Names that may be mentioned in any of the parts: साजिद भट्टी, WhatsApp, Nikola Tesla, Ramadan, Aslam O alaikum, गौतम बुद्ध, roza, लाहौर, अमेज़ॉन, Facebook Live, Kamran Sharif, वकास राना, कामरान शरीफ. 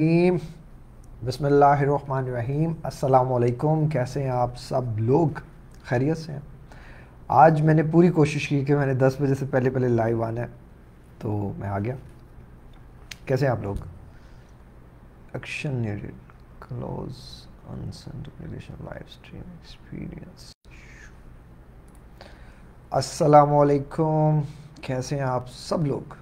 बिस्मिल्लाहिर्रहमानिर्रहीम। अस्सलामुअलैकुम। कैसे हैं आप सब लोग? खैरियत से हैं? आज मैंने पूरी कोशिश की कि मैंने 10 बजे से पहले पहले लाइव आना है, तो मैं आ गया। कैसे हैं आप लोग? Action needed, close unsent relation live stream experience. अस्सलामुअलैकुम। कैसे हैं आप सब लोग?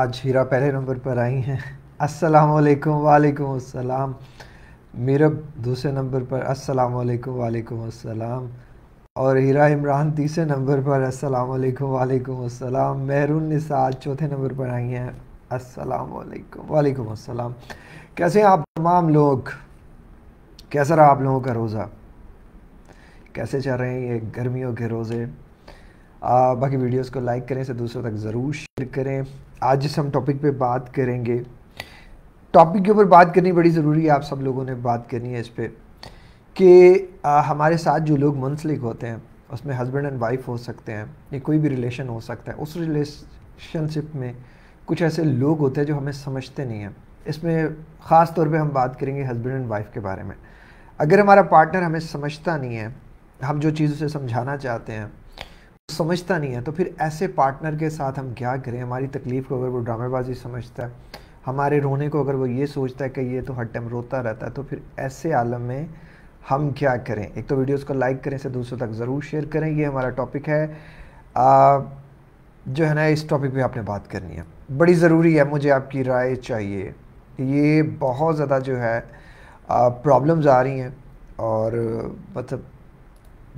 आज हीरा पहले नंबर पर आई हैं। अस्सलामुअलैकुम। वालेकुम अस्सलाम। मीरब दूसरे नंबर पर। अस्सलामुअलैकुम। वालेकुम अस्सलाम। और हीरा इमरान तीसरे नंबर पर। अस्सलामुअलैकुम। वालेकुम अस्सलाम। मेहरून निसा चौथे नंबर पर आई हैं। अस्सलामुअलैकुम। वालेकुम अस्सलाम। कैसे हैं आप तमाम लोग? कैसा रहा आप लोगों का रोज़ा? कैसे चल रहे हैं ये गर्मियों के रोज़े? बाकी वीडियोस को लाइक करें, इसे दूसरों तक ज़रूर शेयर करें। आज जिस हम टॉपिक पे बात करेंगे, टॉपिक के ऊपर बात करनी बड़ी ज़रूरी है। आप सब लोगों ने बात करनी है इस पर कि हमारे साथ जो लोग मुंसलिक होते हैं, उसमें हस्बैंड एंड वाइफ हो सकते हैं या कोई भी रिलेशन हो सकता है। उस रिलेशनशिप में कुछ ऐसे लोग होते हैं जो हमें समझते नहीं हैं। इसमें ख़ास तौर पर हम बात करेंगे हस्बैंड एंड वाइफ के बारे में। अगर हमारा पार्टनर हमें समझता नहीं है, हम जो चीज़ उसे समझाना चाहते हैं समझता नहीं है, तो फिर ऐसे पार्टनर के साथ हम क्या करें? हमारी तकलीफ़ को अगर वो ड्रामेबाजी समझता है, हमारे रोने को अगर वो ये सोचता है कि ये तो हर टाइम रोता रहता है, तो फिर ऐसे आलम में हम क्या करें? एक तो वीडियोस को लाइक करें, इसे दूसरों तक ज़रूर शेयर करें। ये हमारा टॉपिक है जो है ना, इस टॉपिक पे आपने बात करनी है। बड़ी ज़रूरी है, मुझे आपकी राय चाहिए। ये बहुत ज़्यादा जो है प्रॉब्लम्स आ रही हैं और मतलब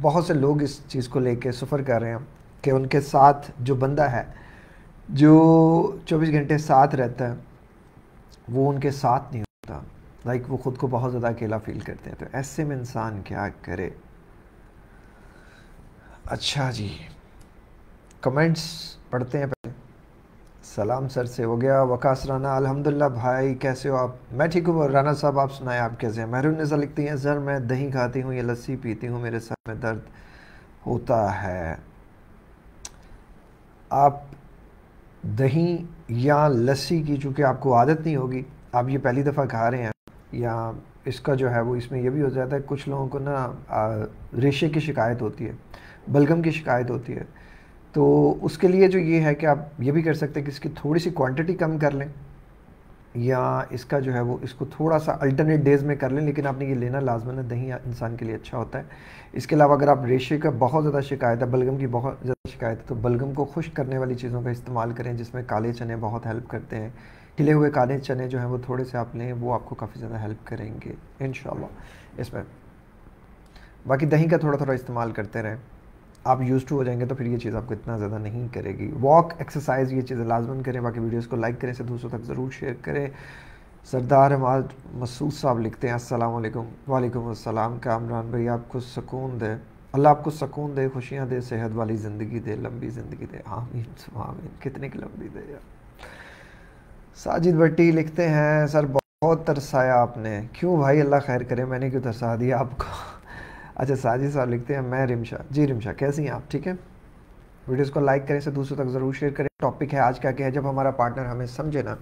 बहुत से लोग इस चीज़ को लेके सफ़र कर रहे हैं कि उनके साथ जो बंदा है, जो 24 घंटे साथ रहता है, वो उनके साथ नहीं होता। लाइक वो ख़ुद को बहुत ज़्यादा अकेला फील करते हैं। तो ऐसे में इंसान क्या करे? अच्छा जी, कमेंट्स पढ़ते हैं पहले। सलाम सर से हो गया। वकास राना, अल्हम्दुलिल्लाह भाई कैसे हो आप? मैं ठीक हूँ राना साहब, आप सुनाएं, आप कैसे हैं? महरून निसा लिखती हैं, सर मैं दही खाती हूँ या लस्सी पीती हूँ, मेरे सर में दर्द होता है। आप दही या लस्सी की चूँकि आपको आदत नहीं होगी, आप ये पहली दफ़ा खा रहे हैं, या इसका जो है वो इसमें यह भी हो जाता है, कुछ लोगों को ना रेशे की शिकायत होती है, बलगम की शिकायत होती है। तो उसके लिए जो ये है कि आप ये भी कर सकते हैं कि इसकी थोड़ी सी क्वांटिटी कम कर लें, या इसका जो है वो इसको थोड़ा सा अल्टरनेट डेज़ में कर लें, लेकिन आपने ये लेना लाजमन है। दही इंसान के लिए अच्छा होता है। इसके अलावा अगर आप रेशे का बहुत ज़्यादा शिकायत है, बलगम की बहुत ज़्यादा शिकायत है, तो बलगम को खुश्क करने वाली चीज़ों का इस्तेमाल करें, जिसमें काले चने बहुत हेल्प करते हैं। खिले हुए काले चने जो हैं वो थोड़े से आप लें, वो आपको काफ़ी ज़्यादा हेल्प करेंगे इंशाल्लाह। इसमें बाकी दही का थोड़ा थोड़ा इस्तेमाल करते रहें, आप यूज़ टू हो जाएंगे, तो फिर ये चीज़ आपको इतना ज़्यादा नहीं करेगी। वॉक, एक्सरसाइज, ये चीज़ें लाजमन करें। बाकी वीडियोस को लाइक करें, इसे दूसरों तक ज़रूर शेयर करें। सरदार हमाद मसूद साहब लिखते हैं, अस्सलामुअलैकुम। वालेकुम अस्सलाम। कामरान भाई, आपको सुकून दे अल्लाह, आपको सुकून दे, खुशियाँ दे, सेहत वाली ज़िंदगी दे, लंबी ज़िंदगी दे। आमीन आमीन। कितने की लंबी दे यार। साजिद भट्टी लिखते हैं, सर बहुत तरसाया आपने। क्यों भाई, अल्लाह खैर करे, मैंने क्यों तरसा दिया आपको? अच्छा, साजिद साहब लिखते हैं, मैं रिमशा। जी रिमशा, कैसी हैं आप? ठीक है। वीडियोस को लाइक करें, इसे दूसरों तक ज़रूर शेयर करें। टॉपिक है आज क्या है, जब हमारा पार्टनर हमें समझे ना,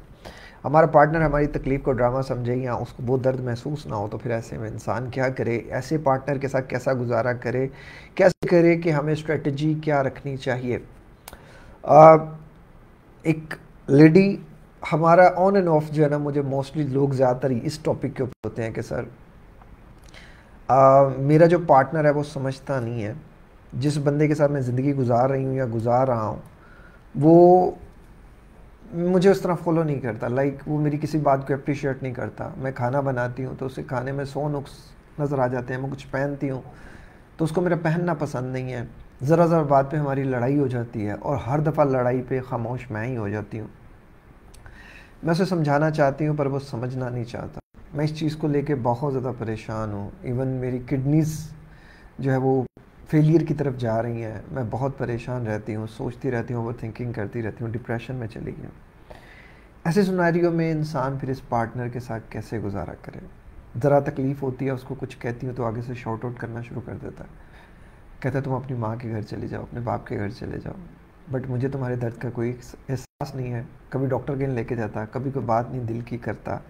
हमारा पार्टनर हमारी तकलीफ़ को ड्रामा समझे या उसको वो दर्द महसूस ना हो, तो फिर ऐसे में इंसान क्या करे? ऐसे पार्टनर के साथ कैसा गुजारा करे? कैसे करे कि हमें स्ट्रेटजी क्या रखनी चाहिए? एक लेडी हमारा ऑन एंड ऑफ जो है ना, मुझे मोस्टली लोग ज़्यादातर इस टॉपिक के ऊपर होते हैं कि सर मेरा जो पार्टनर है वो समझता नहीं है, जिस बंदे के साथ मैं ज़िंदगी गुजार रही हूँ या गुजार रहा हूँ, वो मुझे उस तरह फॉलो नहीं करता। लाइक वो मेरी किसी बात को अप्रिशिएट नहीं करता। मैं खाना बनाती हूँ तो उसे खाने में 100 नुक्स नज़र आ जाते हैं। मैं कुछ पहनती हूँ तो उसको मेरा पहनना पसंद नहीं है। ज़रा बात पे हमारी लड़ाई हो जाती है, और हर दफ़ा लड़ाई पे खामोश मैं ही हो जाती हूँ। मैं उसे समझाना चाहती हूँ पर वो समझना नहीं चाहता। मैं इस चीज़ को लेके बहुत ज़्यादा परेशान हूँ। इवन मेरी किडनीज़ जो है वो फेलियर की तरफ जा रही हैं। मैं बहुत परेशान रहती हूँ, सोचती रहती हूँ, ओवर थिंकिंग करती रहती हूँ, डिप्रेशन में चली गई हूँ। ऐसे सिनेरियो में इंसान फिर इस पार्टनर के साथ कैसे गुजारा करे? ज़रा तकलीफ़ होती है, उसको कुछ कहती हूँ तो आगे से शॉर्ट आउट करना शुरू कर देता है। कहता है तुम अपनी माँ के घर चले जाओ, अपने बाप के घर चले जाओ, बट मुझे तुम्हारे दर्द का कोई एहसास नहीं है। कभी डॉक्टर के लेके जाता, कभी कोई बात नहीं दिल की करता।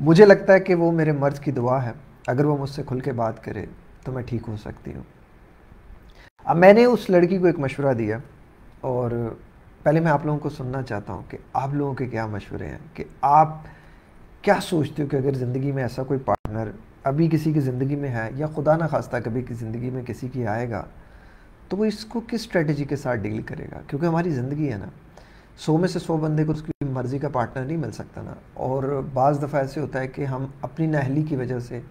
मुझे लगता है कि वो मेरे मर्ज की दुआ है, अगर वो मुझसे खुल के बात करे तो मैं ठीक हो सकती हूँ। अब मैंने उस लड़की को एक मशवरा दिया और पहले मैं आप लोगों को सुनना चाहता हूँ कि आप लोगों के क्या मशवरे हैं, कि आप क्या सोचते हो कि अगर ज़िंदगी में ऐसा कोई पार्टनर अभी किसी की ज़िंदगी में है या खुदा ना खास्ता कभी की ज़िंदगी में किसी की आएगा तो वो इसको किस स्ट्रेटजी के साथ डील करेगा? क्योंकि हमारी ज़िंदगी है ना, 100 में से 100 बंदे को उसकी मर्ज़ी का पार्टनर नहीं मिल सकता ना। और बाज़ दफ़ा ऐसे होता है कि हम अपनी नाहली की वजह से,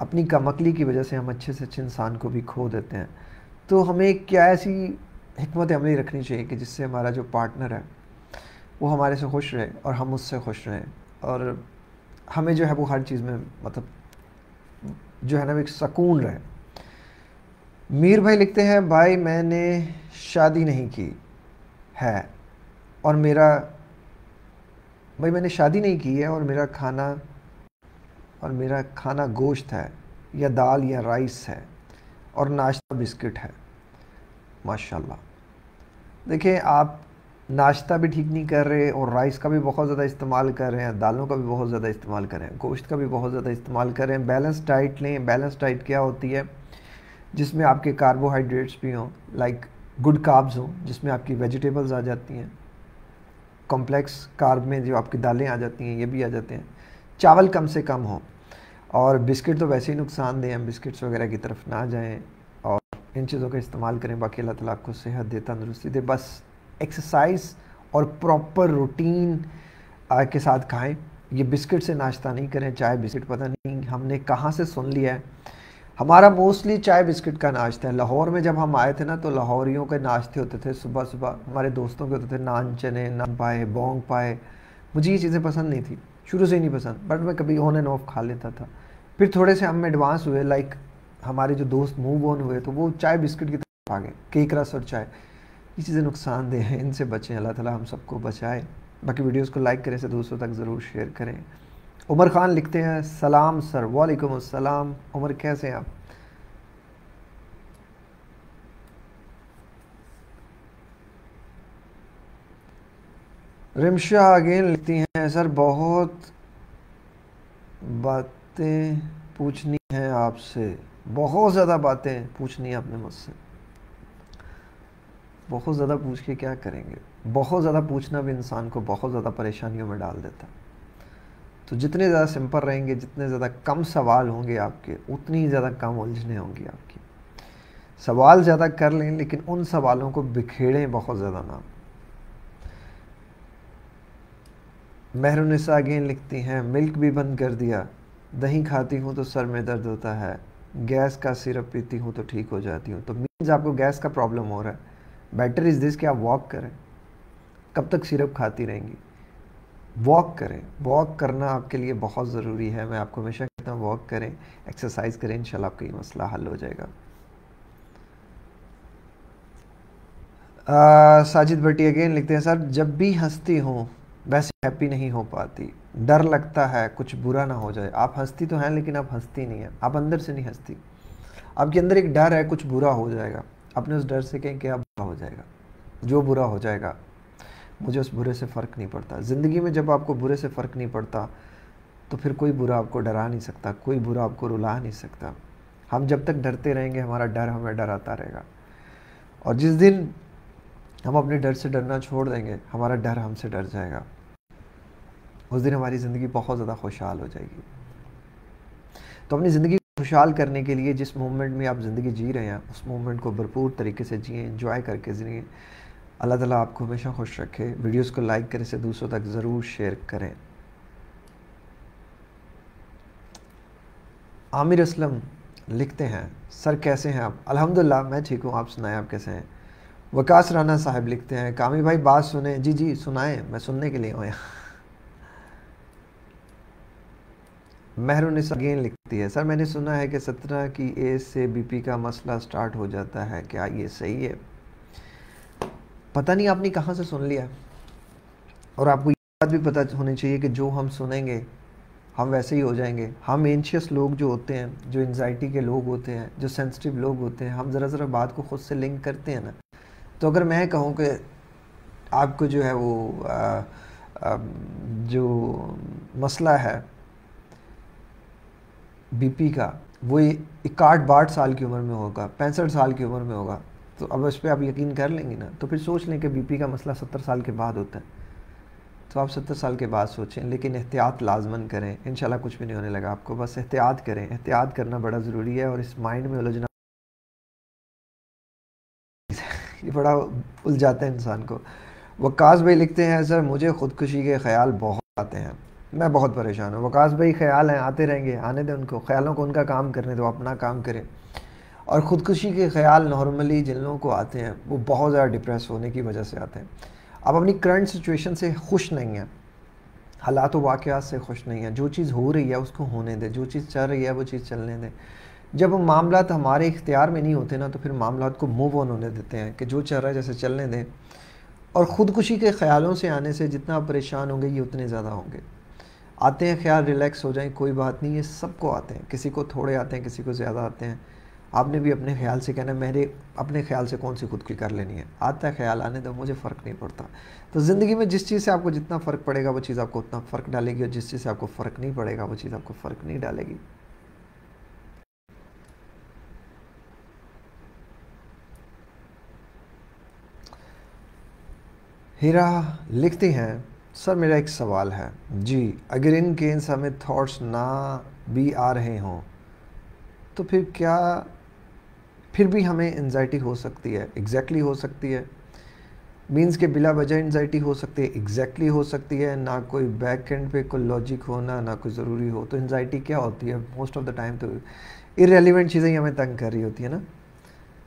अपनी कमकली की वजह से हम अच्छे से अच्छे इंसान को भी खो देते हैं। तो हमें क्या ऐसी हिकमत अमली रखनी चाहिए कि जिससे हमारा जो पार्टनर है वो हमारे से खुश रहे और हम उससे खुश रहें, और हमें जो है वो हर चीज़ में मतलब जो है ना एक सकून रहे। मीर भाई लिखते हैं, भाई मैंने शादी नहीं की है और मेरा खाना गोश्त है या दाल या राइस है और नाश्ता बिस्किट है। माशाल्लाह, देखिए आप नाश्ता भी ठीक नहीं कर रहे और राइस का भी बहुत ज़्यादा इस्तेमाल कर रहे हैं, दालों का भी बहुत ज़्यादा इस्तेमाल कर रहे हैं, गोश्त का भी बहुत ज़्यादा इस्तेमाल कर रहे हैं। बैलेंस डाइट लें। बैलेंस डाइट क्या होती है? जिसमें आपके कार्बोहाइड्रेट्स भी हों, लाइक गुड कार्ब्स हों, जिसमें आपकी वेजिटेबल्स आ जाती हैं, कॉम्प्लेक्स कार्ब में जो आपकी दालें आ जाती हैं ये भी आ जाते हैं, चावल कम से कम हों, और बिस्किट तो वैसे ही नुकसानदेह हैं, बिस्किट्स वगैरह की तरफ ना जाएं और इन चीज़ों का इस्तेमाल करें। बाकी अल्लाह ताला आपको सेहत दे, तंदुरुस्ती दे। बस एक्सरसाइज और प्रॉपर रूटीन के साथ खाएं। ये बिस्किट से नाश्ता नहीं करें, चाय बिस्किट पता नहीं हमने कहाँ से सुन लिया है। हमारा मोस्टली चाय बिस्किट का नाश्ता है। लाहौर में जब हम आए थे ना तो लाहौरियों के नाश्ते होते थे सुबह सुबह, हमारे दोस्तों के होते थे नान चने, नान पाए, बोंग पाए। मुझे ये चीज़ें पसंद नहीं थी, शुरू से ही नहीं पसंद, बट मैं कभी ऑन एंड ऑफ खा लेता था। फिर थोड़े से हम एडवांस हुए, लाइक हमारे जो दोस्त मूव ऑन हुए तो वो चाय बिस्किट की तरफ आ गए, केक रस और चाय। ये चीज़ें नुकसानदेह हैं, इनसे बचें। अल्लाह ताला हम सबको बचाए। बाकी वीडियोस को लाइक करें, इसे दोस्तों तक ज़रूर शेयर करें। उमर ख़ान लिखते हैं, सलाम सर। वालेकुम अस्सलाम उमर, कैसे हैं आप? रिमशा अगेन लिखती हैं, सर बहुत बातें पूछनी हैं आपसे, बहुत ज़्यादा बातें पूछनी है आपने मुझसे। बहुत ज़्यादा पूछ के क्या करेंगे? बहुत ज़्यादा पूछना भी इंसान को बहुत ज़्यादा परेशानियों में डाल देता है। तो जितने ज़्यादा सिंपल रहेंगे, जितने ज़्यादा कम सवाल होंगे आपके, उतनी ज़्यादा कम उलझने होंगी आपकी। सवाल ज़्यादा कर लें लेकिन उन सवालों को बिखेरें बहुत ज़्यादा ना। मेहरुनिसा अगेन लिखती हैं, मिल्क भी बंद कर दिया, दही खाती हूँ तो सर में दर्द होता है, गैस का सिरप पीती हूँ तो ठीक हो जाती हूँ। तो मीन्स आपको गैस का प्रॉब्लम हो रहा है। बेटर इज़ दिस कि आप वॉक करें। कब तक सिरप खाती रहेंगी? वॉक करें। वॉक करना आपके लिए बहुत ज़रूरी है। मैं आपको हमेशा कहता हूँ वॉक करें, एक्सरसाइज करें, इंशाल्लाह आपका ये मसला हल हो जाएगा। साजिद भट्टी अगेन लिखते हैं, सर जब भी हंसती हूँ वैसे हैप्पी नहीं हो पाती, डर लगता है कुछ बुरा ना हो जाए। आप हंसती तो हैं लेकिन आप हंसती नहीं है, आप अंदर से नहीं हंसती, आपके अंदर एक डर है कुछ बुरा हो जाएगा। अपने उस डर से कहें क्या बुरा हो जाएगा, जो बुरा हो जाएगा मुझे उस बुरे से फ़र्क नहीं पड़ता। ज़िंदगी में जब आपको बुरे से फ़र्क नहीं पड़ता तो फिर कोई बुरा आपको डरा नहीं सकता, कोई बुरा आपको रुला नहीं सकता। हम जब तक डरते रहेंगे हमारा डर हमें डराता रहेगा, और जिस दिन हम अपने डर से डरना छोड़ देंगे हमारा डर हमसे डर जाएगा। उस दिन हमारी ज़िंदगी बहुत ज़्यादा खुशहाल हो जाएगी। तो अपनी ज़िंदगी को खुशहाल करने के लिए जिस मोमेंट में आप ज़िंदगी जी रहे हैं उस मोमेंट को भरपूर तरीके से जिए, एंजॉय करके जिए। अल्लाह ताला आपको हमेशा खुश रखे। वीडियोस को लाइक करें, इसे दूसरों तक ज़रूर शेयर करें। आमिर असलम लिखते हैं, सर कैसे हैं आप? अल्हम्दुलिल्लाह मैं ठीक हूँ, आप सुनाएं आप कैसे हैं? वकास राना साहब लिखते हैं, कामी भाई बात सुने। जी जी सुनाएं, मैं सुनने के लिए हूँ यहाँ। महरुनिसा अगेन लिखती है, सर मैंने सुना है कि 17 की एज से बीपी का मसला स्टार्ट हो जाता है, क्या ये सही है? पता नहीं आपने कहाँ से सुन लिया, और आपको ये बात भी पता होनी चाहिए कि जो हम सुनेंगे हम वैसे ही हो जाएंगे। हम एंशियस लोग जो होते हैं, जो एंजाइटी के लोग होते हैं, जो सेंसिटिव लोग होते हैं, हम ज़रा बात को ख़ुद से लिंक करते हैं ना। तो अगर मैं कहूँ कि आपको जो है वो जो मसला है बीपी का वो 61-62 साल की उम्र में होगा, 65 साल की उम्र में होगा, तो अब उस पर आप यकीन कर लेंगे ना। तो फिर सोच लें कि बीपी का मसला 70 साल के बाद होता है, तो आप 70 साल के बाद सोचें, लेकिन एहतियात लाजमन करें। इंशाल्लाह कुछ भी नहीं होने लगा आपको, बस एहतियात करें। एहतियात करना बड़ा ज़रूरी है, और इस माइंड में उलझना ये बड़ा उलझाता है इंसान को। वकास भाई लिखते हैं, सर मुझे ख़ुदकुशी के ख्याल बहुत आते हैं, मैं बहुत परेशान हूँ। वकास भाई ख्याल हैं, आते रहेंगे, आने दें उनको, ख्यालों को उनका काम करने दो, अपना काम करें। और ख़ुदकुशी के ख्याल नॉर्मली जिन लोगों को आते हैं वो बहुत ज़्यादा डिप्रेस होने की वजह से आते हैं। आप अपनी करंट सिचुएशन से खुश नहीं हैं, हालात वाक़ियात से खुश नहीं हैं, जो चीज़ हो रही है उसको होने दें, जो चीज़ चल रही है वो चीज़ चलने दें। जब मामलात हमारे इख्तियार में नहीं होते ना, तो फिर मामलात को मूव ऑन होने देते हैं कि जो चल रहा है जैसे चलने दें। और ख़ुदकुशी के ख्यालों से आने से जितना परेशान होंगे ये उतने ज़्यादा होंगे। आते हैं ख्याल, रिलैक्स हो जाए, कोई बात नहीं, ये सबको आते हैं, किसी को थोड़े आते हैं, किसी को ज़्यादा आते हैं। आपने भी अपने ख्याल से कहना, मेरे अपने ख्याल से कौन सी खुदकुशी कर लेनी है, आता है ख्याल आने दो, मुझे फ़र्क नहीं पड़ता। तो ज़िंदगी में जिस चीज़ से आपको जितना फ़र्क पड़ेगा वो चीज़ आपको उतना फ़र्क डालेगी, और जिस चीज़ से आपको फ़र्क नहीं पड़ेगा वो चीज़ आपको फ़र्क नहीं डालेगी। हीरा लिखती हैं, सर मेरा एक सवाल है जी, अगर इन केस हमें थॉट्स ना भी आ रहे हों तो फिर क्या फिर भी हमें एंजाइटी हो सकती है? एग्जैक्टली हो सकती है, मींस के बिला वजह एंजाइटी हो सकती है, एग्जैक्टली हो सकती है, ना कोई बैक एंड पे कोई लॉजिक होना, ना कोई ज़रूरी हो। तो एंजाइटी क्या होती है? मोस्ट ऑफ द टाइम तो इररिलेवेंट चीज़ें ही हमें तंग कर रही होती है ना।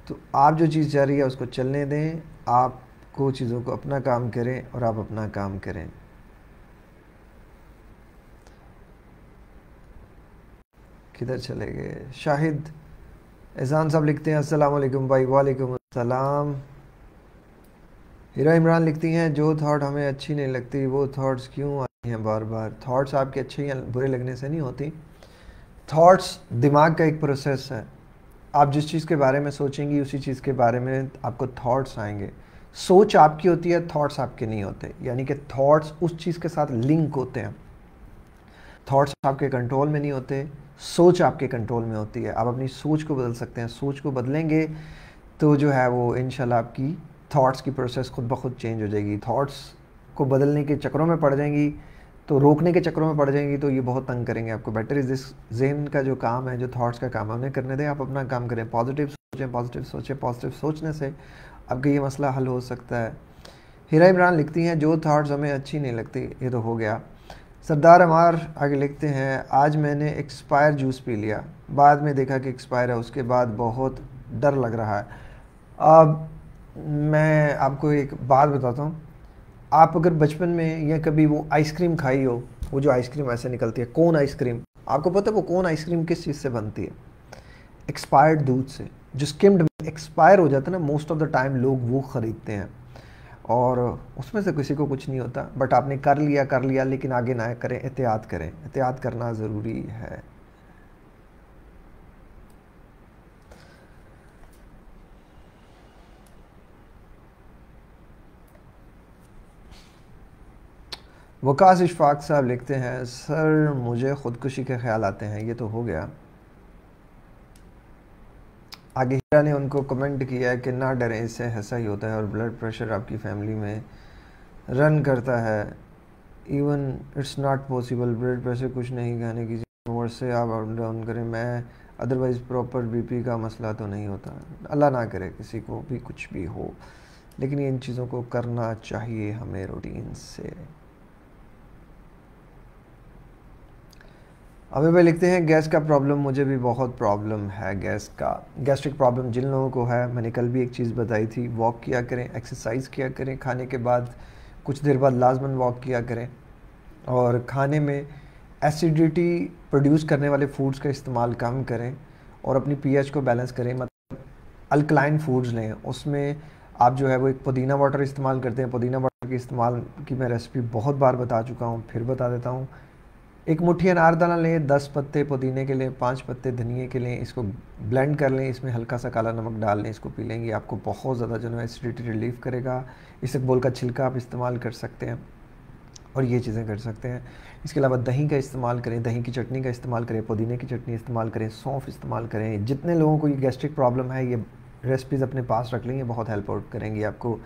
तो आप जो चीज़ जा रही है उसको चलने दें, आप को चीज़ों को अपना काम करें, और आप अपना काम करें। किधर चले गए? शाहिद एहसान साहब लिखते हैं, अस्सलामुअलैकुम भाई। वालेकुम अस्सलाम। हीरा इमरान लिखती हैं, जो थॉट हमें अच्छी नहीं लगती वो थॉट्स क्यों आती हैं बार बार? थॉट्स आपके अच्छे या बुरे लगने से नहीं होती। थॉट्स दिमाग का एक प्रोसेस है। आप जिस चीज़ के बारे में सोचेंगी उसी चीज़ के बारे में आपको थॉट्स आएंगे। सोच आपकी होती है, थॉट्स आपके नहीं होते, यानी कि थॉट्स उस चीज़ के साथ लिंक होते हैं। थॉट्स आपके कंट्रोल में नहीं होते, सोच आपके कंट्रोल में होती है। आप अपनी सोच को बदल सकते हैं, सोच को बदलेंगे तो जो है वो इंशाल्लाह आपकी थॉट्स की प्रोसेस खुद ब खुद चेंज हो जाएगी। थॉट्स को बदलने के चक्करों में पड़ जाएंगी, तो रोकने के चक्करों में पड़ जाएंगी, तो ये बहुत तंग करेंगे आपको। बेटर इज़ दिस, ज़हन का जो काम है, जो थॉट्स का काम है, उन्हें करने दें, आप अपना काम करें। पॉजिटिव सोचें, पॉजिटिव सोचें, पॉजिटिव सोचने से आपका ये मसला हल हो सकता है। हीरा इमरान लिखती हैं, जो थॉट्स हमें अच्छी नहीं लगती, ये तो हो गया। सरदार अमार आगे लिखते हैं, आज मैंने एक्सपायर जूस पी लिया, बाद में देखा कि एक्सपायर है, उसके बाद बहुत डर लग रहा है। अब मैं आपको एक बात बताता हूँ, आप अगर बचपन में या कभी वो आइसक्रीम खाई हो, वो जो आइसक्रीम ऐसे निकलती है, कोन आइसक्रीम, आपको पता है वो कोन आइसक्रीम किस चीज़ से बनती है? एक्सपायर्ड दूध से, जो स्किम्ड एक्सपायर हो जाता है ना, मोस्ट ऑफ द टाइम लोग वो ख़रीदते हैं, और उसमें से किसी को कुछ नहीं होता। बट आपने कर लिया, लेकिन आगे ना करें, एहतियात करें, एहतियात करना ज़रूरी है। वकास इशफाक साहब लिखते हैं, सर मुझे ख़ुदकुशी के ख्याल आते हैं, ये तो हो गया। आगे हीरा ने उनको कमेंट किया है कि ना डरें, इससे ऐसा ही होता है, और ब्लड प्रेशर आपकी फैमिली में रन करता है, even it's not possible, blood pressure कुछ नहीं खाने की ओर से आप अप डाउन करें, मैं अदरवाइज़ प्रॉपर बीपी का मसला तो नहीं होता। अल्लाह ना करे किसी को भी कुछ भी हो, लेकिन इन चीज़ों को करना चाहिए हमें रूटीन से। अभी भाई लिखते हैं, गैस का प्रॉब्लम, मुझे भी बहुत प्रॉब्लम है गैस का, गैस्ट्रिक प्रॉब्लम जिन लोगों को है। मैंने कल भी एक चीज़ बताई थी, वॉक किया करें, एक्सरसाइज किया करें, खाने के बाद कुछ देर बाद लाजमन वॉक किया करें, और खाने में एसिडिटी प्रोड्यूस करने वाले फूड्स का इस्तेमाल कम करें और अपनी पीएच को बैलेंस करें, मतलब अल्कलाइन फूड्स लें। उसमें आप जो है वो एक पुदीना वाटर इस्तेमाल करते हैं, पुदीना वाटर के इस्तेमाल की मैं रेसिपी बहुत बार बता चुका हूँ, फिर बता देता हूँ। एक मुट्ठी अनारदाना लें, 10 पत्ते पुदीने के लें, 5 पत्ते धनिए के लें, इसको ब्लेंड कर लें, इसमें हल्का सा काला नमक डाल लें, इसको पी लेंगे, आपको बहुत ज़्यादा जो है एसिडिटी रिलीफ करेगा। इसबगोल का छिलका आप इस्तेमाल कर सकते हैं और ये चीज़ें कर सकते हैं। इसके अलावा दही का इस्तेमाल करें, दही की चटनी का इस्तेमाल करें, पुदीने की चटनी इस्तेमाल करें, सौंफ इस्तेमाल करें। जितने लोगों को ये गैस्ट्रिक प्रॉब्लम है ये रेसिपीज़ अपने पास रख लेंगे, बहुत हेल्प आउट करेंगी आपको।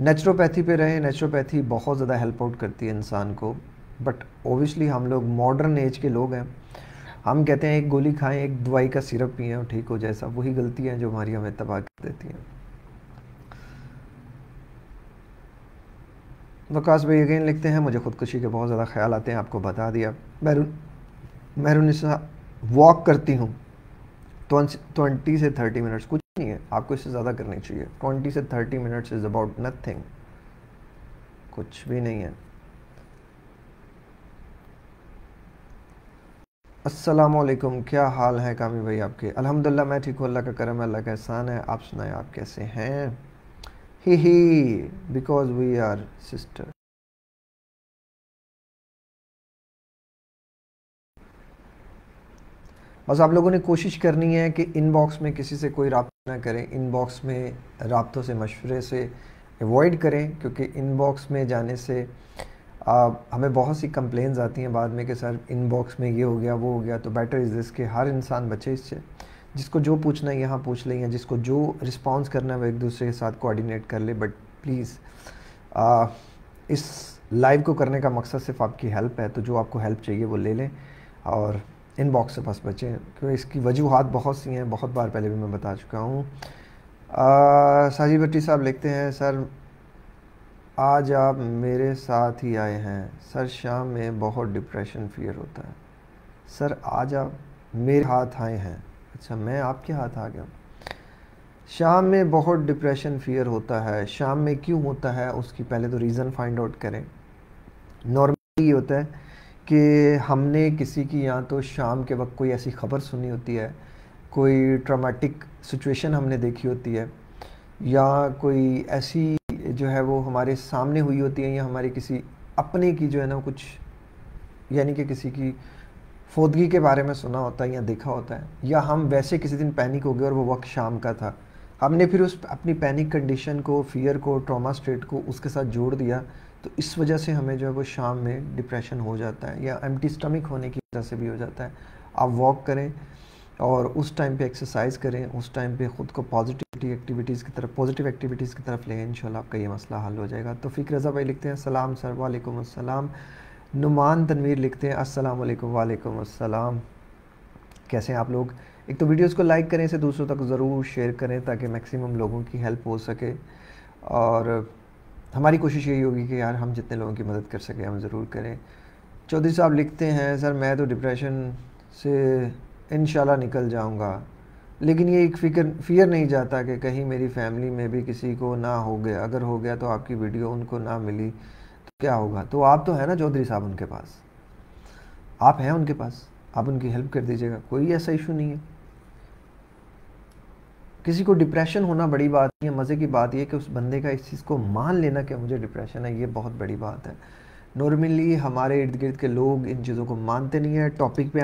नेचुरोपैथी पे रहें, नेचुरोपैथी बहुत ज़्यादा हेल्प आउट करती है इंसान को, बट ओबियसली हम लोग मॉडर्न एज के लोग हैं, हम कहते हैं एक गोली खाएं, एक दवाई का सिरप पिएं और ठीक हो जाए सब। वही गलतियाँ जो हमारी हमें तबाह कर देती हैं। वकास भाई अगेन लिखते हैं, मुझे खुदकुशी के बहुत ज़्यादा ख्याल आते हैं, आपको बता दिया। महरून वॉक करती हूँ 20 से 30 मिनट्स, कुछ नहीं है, आपको इससे ज़्यादा करनी चाहिए। 20 से 30 मिनट्स इज़ अबाउट नथिंग, कुछ भी नहीं है। अस्सलामुअलैकुम, क्या हाल है कामी भाई आपके? अल्हम्दुलिल्लाह मैं ठीक हूँ, अल्लाह का करम है, अल्लाह का एहसान है। आप सुनाएं, आप कैसे हैं? He because we are sister. बस आप लोगों ने कोशिश करनी है कि इनबॉक्स में किसी से कोई रब्ता ना करें, इनबॉक्स में रब्तों से, मशवरे से अवॉइड करें, क्योंकि इनबॉक्स में जाने से हमें बहुत सी कंप्लेंट्स आती हैं बाद में कि सर इनबॉक्स में ये हो गया वो हो गया। तो बेटर इज़ दिस कि हर इंसान बचे इससे, जिसको जो पूछना है यहाँ पूछ लें, या जिसको जो रिस्पॉन्स करना है वो एक दूसरे के साथ कोऑर्डिनेट कर ले। बट प्लीज़ इस लाइव को करने का मकसद सिर्फ आपकी हेल्प है, तो जो आपको हेल्प चाहिए वो ले लें और इनबॉक्स से बस बचें, क्योंकि इसकी वजूहात बहुत सी हैं, बहुत बार पहले भी मैं बता चुका हूँ। साजिद भट्टी साहब लिखते हैं, सर आज आप मेरे साथ ही आए हैं, सर शाम में बहुत डिप्रेशन फील होता है, सर आज आप मेरे हाथ आए हैं। अच्छा, मैं आपके हाथ आ गया। शाम में बहुत डिप्रेशन फियर होता है, शाम में क्यों होता है उसकी पहले तो रीज़न फाइंड आउट करें। नॉर्मली ये होता है कि हमने किसी की या तो शाम के वक्त कोई ऐसी ख़बर सुनी होती है, कोई ट्रॉमेटिक सिचुएशन हमने देखी होती है, या कोई ऐसी जो है वो हमारे सामने हुई होती है, या हमारे किसी अपने की जो है ना कुछ, यानी कि किसी की फोदगी के बारे में सुना होता है या देखा होता है, या हम वैसे किसी दिन पैनिक हो गए और वो वक्त शाम का था, हमने फिर उस अपनी पैनिक कंडीशन को, फियर को, ट्रॉमा स्टेट को उसके साथ जोड़ दिया, तो इस वजह से हमें जो है वो शाम में डिप्रेशन हो जाता है, या एम्प्टी स्टमक होने की वजह से भी हो जाता है। आप वॉक करें और उस टाइम पे एक्सरसाइज करें, उस टाइम पे ख़ुद को पॉजिटिव एक्टिविटीज़ की तरफ लें, इंशाल्लाह आपका ये मसला हल हो जाएगा। तो फ़िक्र रज़ा भाई लिखते हैं, सलाम सर। वालेकुम अस्सलाम। नुमान तनवीर लिखते हैं, अस्सलामुअलैकुम। वालेकुम अस्सलाम, कैसे हैं आप लोग? एक तो वीडियोस को लाइक करें, इसे दूसरों तक ज़रूर शेयर करें ताकि मैक्सिमम लोगों की हेल्प हो सके, और हमारी कोशिश यही होगी कि यार हम जितने लोगों की मदद कर सकें हम ज़रूर करें। चौधरी साहब लिखते हैं, सर मैं तो डिप्रेशन से इंशाल्लाह निकल जाऊँगा, लेकिन ये एक फियर नहीं जाता कि कहीं मेरी फैमिली में भी किसी को ना हो गया, अगर हो गया तो आपकी वीडियो उनको ना मिली क्या होगा? तो आप तो है ना चौधरी साहब उनके पास, आप हैं उनके पास, आप उनकी हेल्प कर दीजिएगा, कोई ऐसा इशू नहीं है। किसी को डिप्रेशन होना बड़ी बात नहीं है, मज़े की बात यह कि उस बंदे का इस चीज़ को मान लेना कि मुझे डिप्रेशन है, ये बहुत बड़ी बात है। नॉर्मली हमारे इर्द गिर्द के लोग इन चीज़ों को मानते नहीं है। टॉपिक पे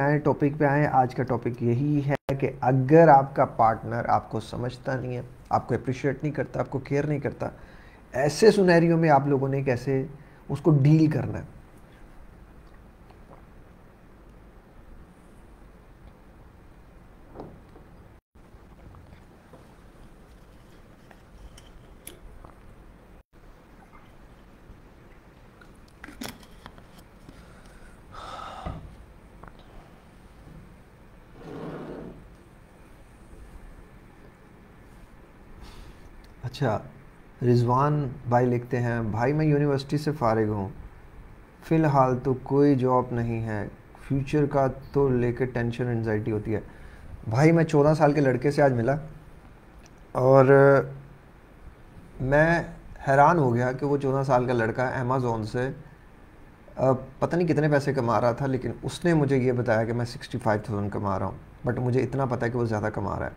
आए, आज का टॉपिक यही है कि अगर आपका पार्टनर आपको समझता नहीं है, आपको अप्रिशिएट नहीं करता, आपको केयर नहीं करता, ऐसे सिनेरियो में आप लोगों ने कैसे उसको डील करना है। अच्छा, रिजवान भाई लिखते हैं, भाई मैं यूनिवर्सिटी से फ़ारिग हूँ, फ़िलहाल तो कोई जॉब नहीं है, फ्यूचर का तो लेकर टेंशन एंजाइटी होती है। भाई मैं 14 साल के लड़के से आज मिला और मैं हैरान हो गया कि वो 14 साल का लड़का अमेज़ोन से पता नहीं कितने पैसे कमा रहा था, लेकिन उसने मुझे ये बताया कि मैं 65,000 कमा रहा हूँ, बट मुझे इतना पता है कि वो ज़्यादा कमा रहा है।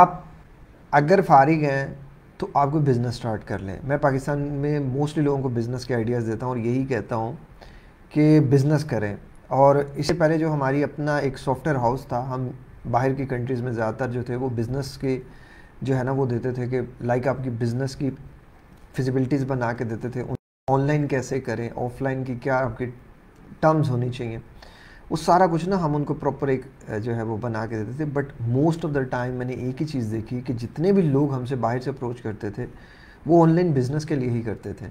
आप अगर फारिग हैं तो आप कोई बिज़नेस स्टार्ट कर लें। मैं पाकिस्तान में मोस्टली लोगों को बिज़नेस के आइडियाज़ देता हूँ और यही कहता हूँ कि बिज़नेस करें। और इससे पहले जो हमारी अपना एक सॉफ्टवेयर हाउस था, हम बाहर की कंट्रीज़ में ज़्यादातर जो थे वो बिज़नेस के जो है ना वो देते थे कि लाइक आपकी बिज़नेस की फिजिबिलिटीज़ बना के देते थे, ऑनलाइन कैसे करें, ऑफलाइन की क्या आपकी टर्म्स होनी चाहिए, वो सारा कुछ ना हम उनको प्रॉपर एक जो है वो बना के देते थे। But most of the time मैंने एक ही चीज़ देखी कि जितने भी लोग हमसे बाहर से अप्रोच करते थे वो ऑनलाइन बिज़नेस के लिए ही करते थे।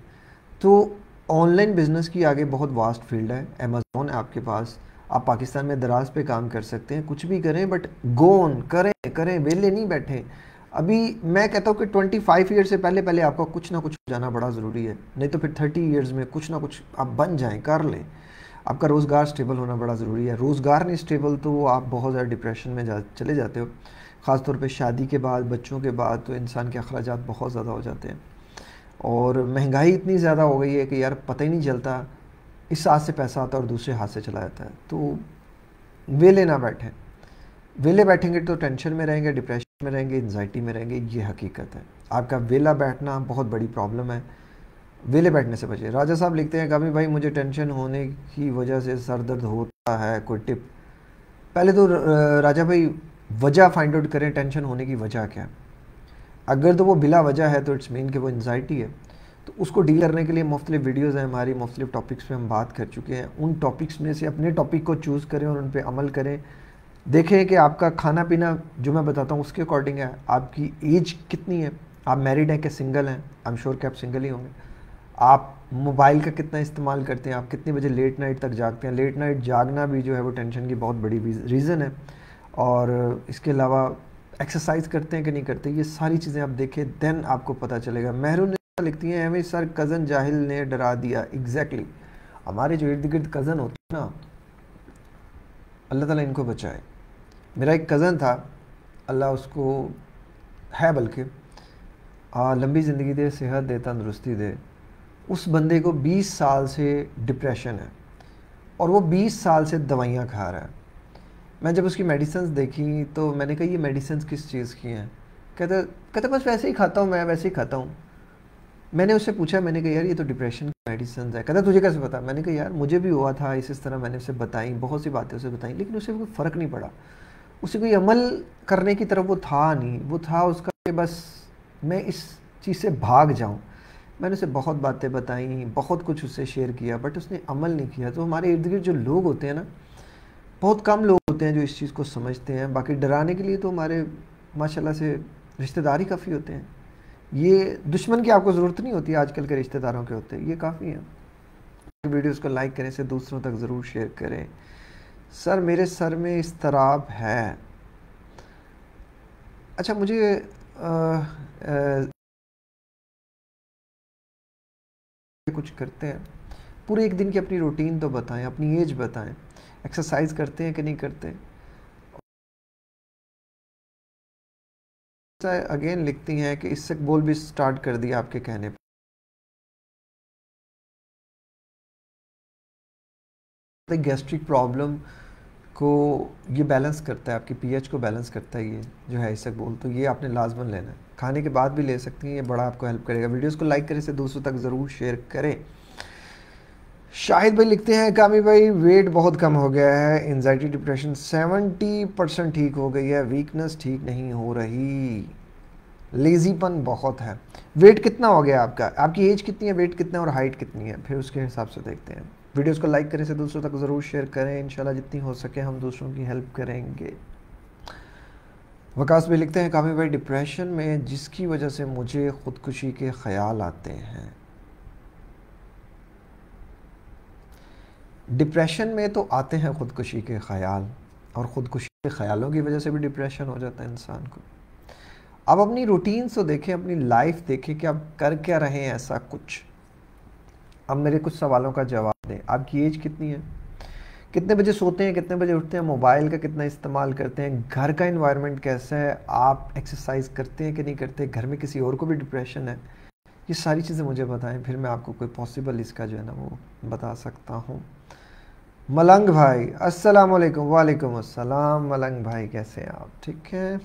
तो ऑनलाइन बिज़नेस की आगे बहुत वास्ट फील्ड है। अमेज़ॉन है आपके पास, आप पाकिस्तान में दराज पे काम कर सकते हैं, कुछ भी करें बट गो ऑन करें, वेले नहीं बैठे। अभी मैं कहता हूँ कि 25 ईयर्स से पहले पहले आपका कुछ ना कुछ जाना बड़ा ज़रूरी है, नहीं तो फिर 30 ईयर्स में कुछ ना कुछ आप बन जाएं, कर लें। आपका रोज़गार स्टेबल होना बड़ा ज़रूरी है। रोज़गार नहीं स्टेबल तो वो आप बहुत ज़्यादा डिप्रेशन में चले जाते हो, ख़ासतौर पे शादी के बाद, बच्चों के बाद, तो इंसान के अखराजात बहुत ज़्यादा हो जाते हैं। और महंगाई इतनी ज़्यादा हो गई है कि यार पता ही नहीं चलता, इस हाथ से पैसा आता है और दूसरे हाथ से चला जाता है। तो वेले ना बैठें, वेले बैठेंगे तो टेंशन में रहेंगे, डिप्रेशन में रहेंगे, एंजाइटी में रहेंगे, ये हकीकत है। आपका वेला बैठना बहुत बड़ी प्रॉब्लम है, वेले बैठने से बचे। राजा साहब लिखते हैं कामी भाई मुझे टेंशन होने की वजह से सर दर्द होता है, कोई टिप? पहले तो राजा भाई वजह फाइंड आउट करें, टेंशन होने की वजह क्या है। अगर तो वो बिला वजह है तो इट्स मीन कि वो एंजाइटी है। तो उसको डील करने के लिए मुख्तलिफ वीडियोज़ हैं हमारी, मुख्तलिफ टॉपिक्स पे हम बात कर चुके हैं। उन टॉपिक्स में से अपने टॉपिक को चूज़ करें और उन पर अमल करें। देखें कि आपका खाना पीना जो मैं बताता हूँ उसके अकॉर्डिंग है। आपकी एज कितनी है, आप मैरिड हैं कि सिंगल हैं? आई एम श्योर कि आप सिंगल ही होंगे। आप मोबाइल का कितना इस्तेमाल करते हैं, आप कितने बजे लेट नाइट तक जागते हैं? लेट नाइट जागना भी जो है वो टेंशन की बहुत बड़ी रीज़न है। और इसके अलावा एक्सरसाइज करते हैं कि नहीं करते, ये सारी चीज़ें आप देखें, देन आपको पता चलेगा। महरून लिखती हैं हमें सर कज़न जाहिल ने डरा दिया। एग्जैक्टली हमारे जो इर्द गिर्द कज़न होते हैं ना, अल्लाह ताला इनको बचाए। मेरा एक कज़न था, अल्लाह उसको है बल्कि लंबी ज़िंदगी दे, सेहत दे, तंदरुस्ती दे। उस बंदे को 20 साल से डिप्रेशन है और वो 20 साल से दवाइयाँ खा रहा है। मैं जब उसकी मेडिसिन्स देखी तो मैंने कहा ये मेडिसिन्स किस चीज़ की हैं? कहता बस वैसे ही खाता हूँ, मैं वैसे ही खाता हूँ। मैंने उससे पूछा, मैंने कहा यार ये तो डिप्रेशन की मेडिसिन है। कहता तुझे कैसे पता? मैंने कहा यार मुझे भी हुआ था इस तरह, मैंने उसे बताई, बहुत सी बातें उसे बताई, लेकिन उसे कोई फ़र्क नहीं पड़ा, उसे कोई अमल करने की तरफ वो था नहीं। वो था उसका कि बस मैं इस चीज़ से भाग जाऊँ। मैंने उसे बहुत बातें बताई, बहुत कुछ उससे शेयर किया, बट उसने अमल नहीं किया। तो हमारे इर्द गिर्द जो लोग होते हैं ना, बहुत कम लोग होते हैं जो इस चीज़ को समझते हैं। बाकी डराने के लिए तो हमारे माशाल्लाह से रिश्तेदार ही काफ़ी होते हैं। ये दुश्मन की आपको ज़रूरत नहीं होती, आजकल के रिश्तेदारों के होते हैं, ये काफ़ी हैं। वीडियोज़ को लाइक करें, इसे दूसरों तक ज़रूर शेयर करें। सर मेरे सर में इस्तराब है। अच्छा मुझे कुछ करते हैं, पूरे एक दिन की अपनी रूटीन तो बताएं, अपनी एज बताएं, एक्सरसाइज करते हैं कि नहीं करते। अगेन लिखती हैं कि इससे बोल भी स्टार्ट कर दिया आपके कहने पर। गैस्ट्रिक प्रॉब्लम को ये बैलेंस करता है, आपकी पीएच को बैलेंस करता है ये जो है इसक बोल। तो ये आपने लाजमन लेना है, खाने के बाद भी ले सकती हैं, ये बड़ा आपको हेल्प करेगा। वीडियोस को लाइक करें, इसे दूसरों तक ज़रूर शेयर करें। शाहिद भाई लिखते हैं कामी भाई वेट बहुत कम हो गया है, एंजाइटी डिप्रेशन 70% ठीक हो गई है, वीकनेस ठीक नहीं हो रही, लेजीपन बहुत है। वेट कितना हो गया आपका, आपकी एज कितनी है, वेट कितना है और हाइट कितनी है, फिर उसके हिसाब से देखते हैं। वीडियोस को लाइक करें, इसे दूसरों तक ज़रूर शेयर करें। इंशाल्लाह जितनी हो सके हम दूसरों की हेल्प करेंगे। वकास भी लिखते हैं कामी भाई डिप्रेशन में जिसकी वजह से मुझे ख़ुदकुशी के ख्याल आते हैं। डिप्रेशन में तो आते हैं ख़ुदकुशी के ख्याल, और ख़ुदकुशी के ख्यालों की वजह से भी डिप्रेशन हो जाता है इंसान को। अब अपनी रूटीन तो देखें, अपनी लाइफ देखें कि आप कर क्या रहे हैं ऐसा कुछ। अब मेरे कुछ सवालों का जवाब दें। आपकी एज कितनी है, कितने बजे सोते हैं, कितने बजे उठते हैं, मोबाइल का कितना इस्तेमाल करते हैं, घर का इन्वायरमेंट कैसा है, आप एक्सरसाइज करते हैं कि नहीं करते, घर में किसी और को भी डिप्रेशन है, ये सारी चीज़ें मुझे बताएं, फिर मैं आपको कोई पॉसिबल इसका जो है ना वो बता सकता हूँ। मलंग भाई अस्सलाम वालेकुम। वालेकुम अस्सलाम मलंग भाई, कैसे हैं आप? ठीक है।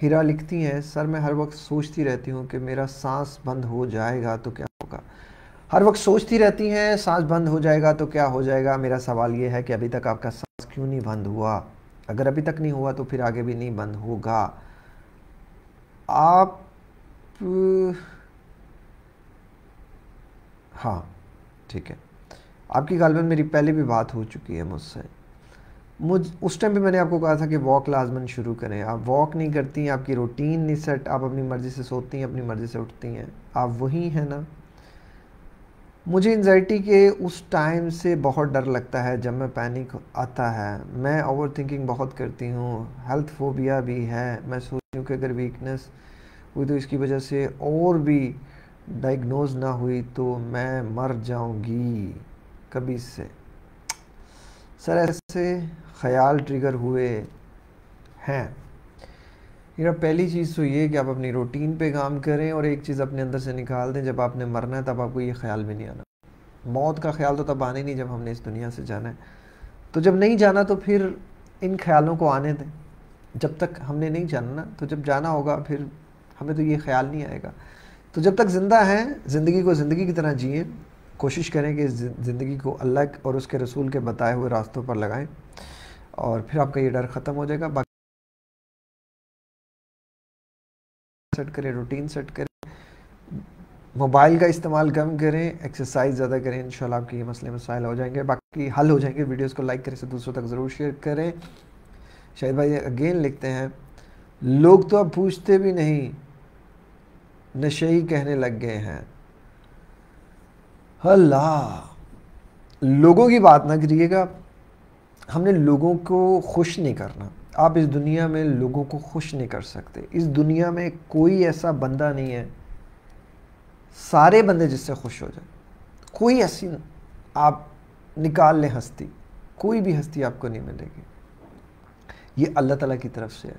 हीरा लिखती हैं, सर मैं हर वक्त सोचती रहती हूँ कि मेरा सांस बंद हो जाएगा तो क्या होगा। हर वक्त सोचती रहती हैं सांस बंद हो जाएगा तो क्या हो जाएगा। मेरा सवाल ये है कि अभी तक आपका सांस क्यों नहीं बंद हुआ? अगर अभी तक नहीं हुआ तो फिर आगे भी नहीं बंद होगा। आप हाँ ठीक है, आपकी गालबन मेरी पहले भी बात हो चुकी है मुझसे। उस टाइम भी मैंने आपको कहा था कि वॉक लाजमन शुरू करें। आप वॉक नहीं करती, आपकी रूटीन नहीं सेट, आप अपनी मर्ज़ी से सोती हैं, अपनी मर्ज़ी से उठती हैं, आप वही हैं ना। मुझे एंजाइटी के उस टाइम से बहुत डर लगता है जब मैं पैनिक आता है। मैं ओवरथिंकिंग बहुत करती हूँ, हेल्थ फोबिया भी है। मैं सोचती हूँ कि अगर वीकनेस हुई तो इसकी वजह से और भी डायग्नोज ना हुई तो मैं मर जाऊँगी कभी से। सर ऐसे ख्याल ट्रिगर हुए हैं। यार पहली चीज़ तो ये कि आप अपनी रूटीन पे काम करें और एक चीज़ अपने अंदर से निकाल दें, जब आपने मरना है तब आपको ये ख्याल भी नहीं आना। मौत का ख्याल तो तब आने नहीं जब हमने इस दुनिया से जाना है। तो जब नहीं जाना तो फिर इन ख्यालों को आने दें। जब तक हमने नहीं जाना ना, तो जब जाना होगा फिर हमें तो ये ख्याल नहीं आएगा। तो जब तक ज़िंदा हैं ज़िंदगी को ज़िंदगी की तरह जिए। कोशिश करें कि ज़िंदगी को अल्लाह और उसके रसूल के बताए हुए रास्तों पर लगाएं और फिर आपका ये डर ख़त्म हो जाएगा। बाकी सेट करें, रूटीन सेट करें, मोबाइल का इस्तेमाल कम करें, एक्सरसाइज ज़्यादा करें, इंशाल्लाह आपके ये मसले मसाइल हो जाएंगे, बाकी हल हो जाएंगे। वीडियोस को लाइक करें, से दूसरों तक ज़रूर शेयर करें। शाहिद भाई अगेन लिखते हैं, लोग तो अब पूछते भी नहीं, नशे ही कहने लग गए हैं। अल्लाह, लोगों की बात ना करिएगा, हमने लोगों को खुश नहीं करना। आप इस दुनिया में लोगों को खुश नहीं कर सकते। इस दुनिया में कोई ऐसा बंदा नहीं है, सारे बंदे जिससे खुश हो जाए। कोई ऐसी आप निकाल लें हस्ती, कोई भी हस्ती आपको नहीं मिलेगी। ये अल्लाह ताला की तरफ से है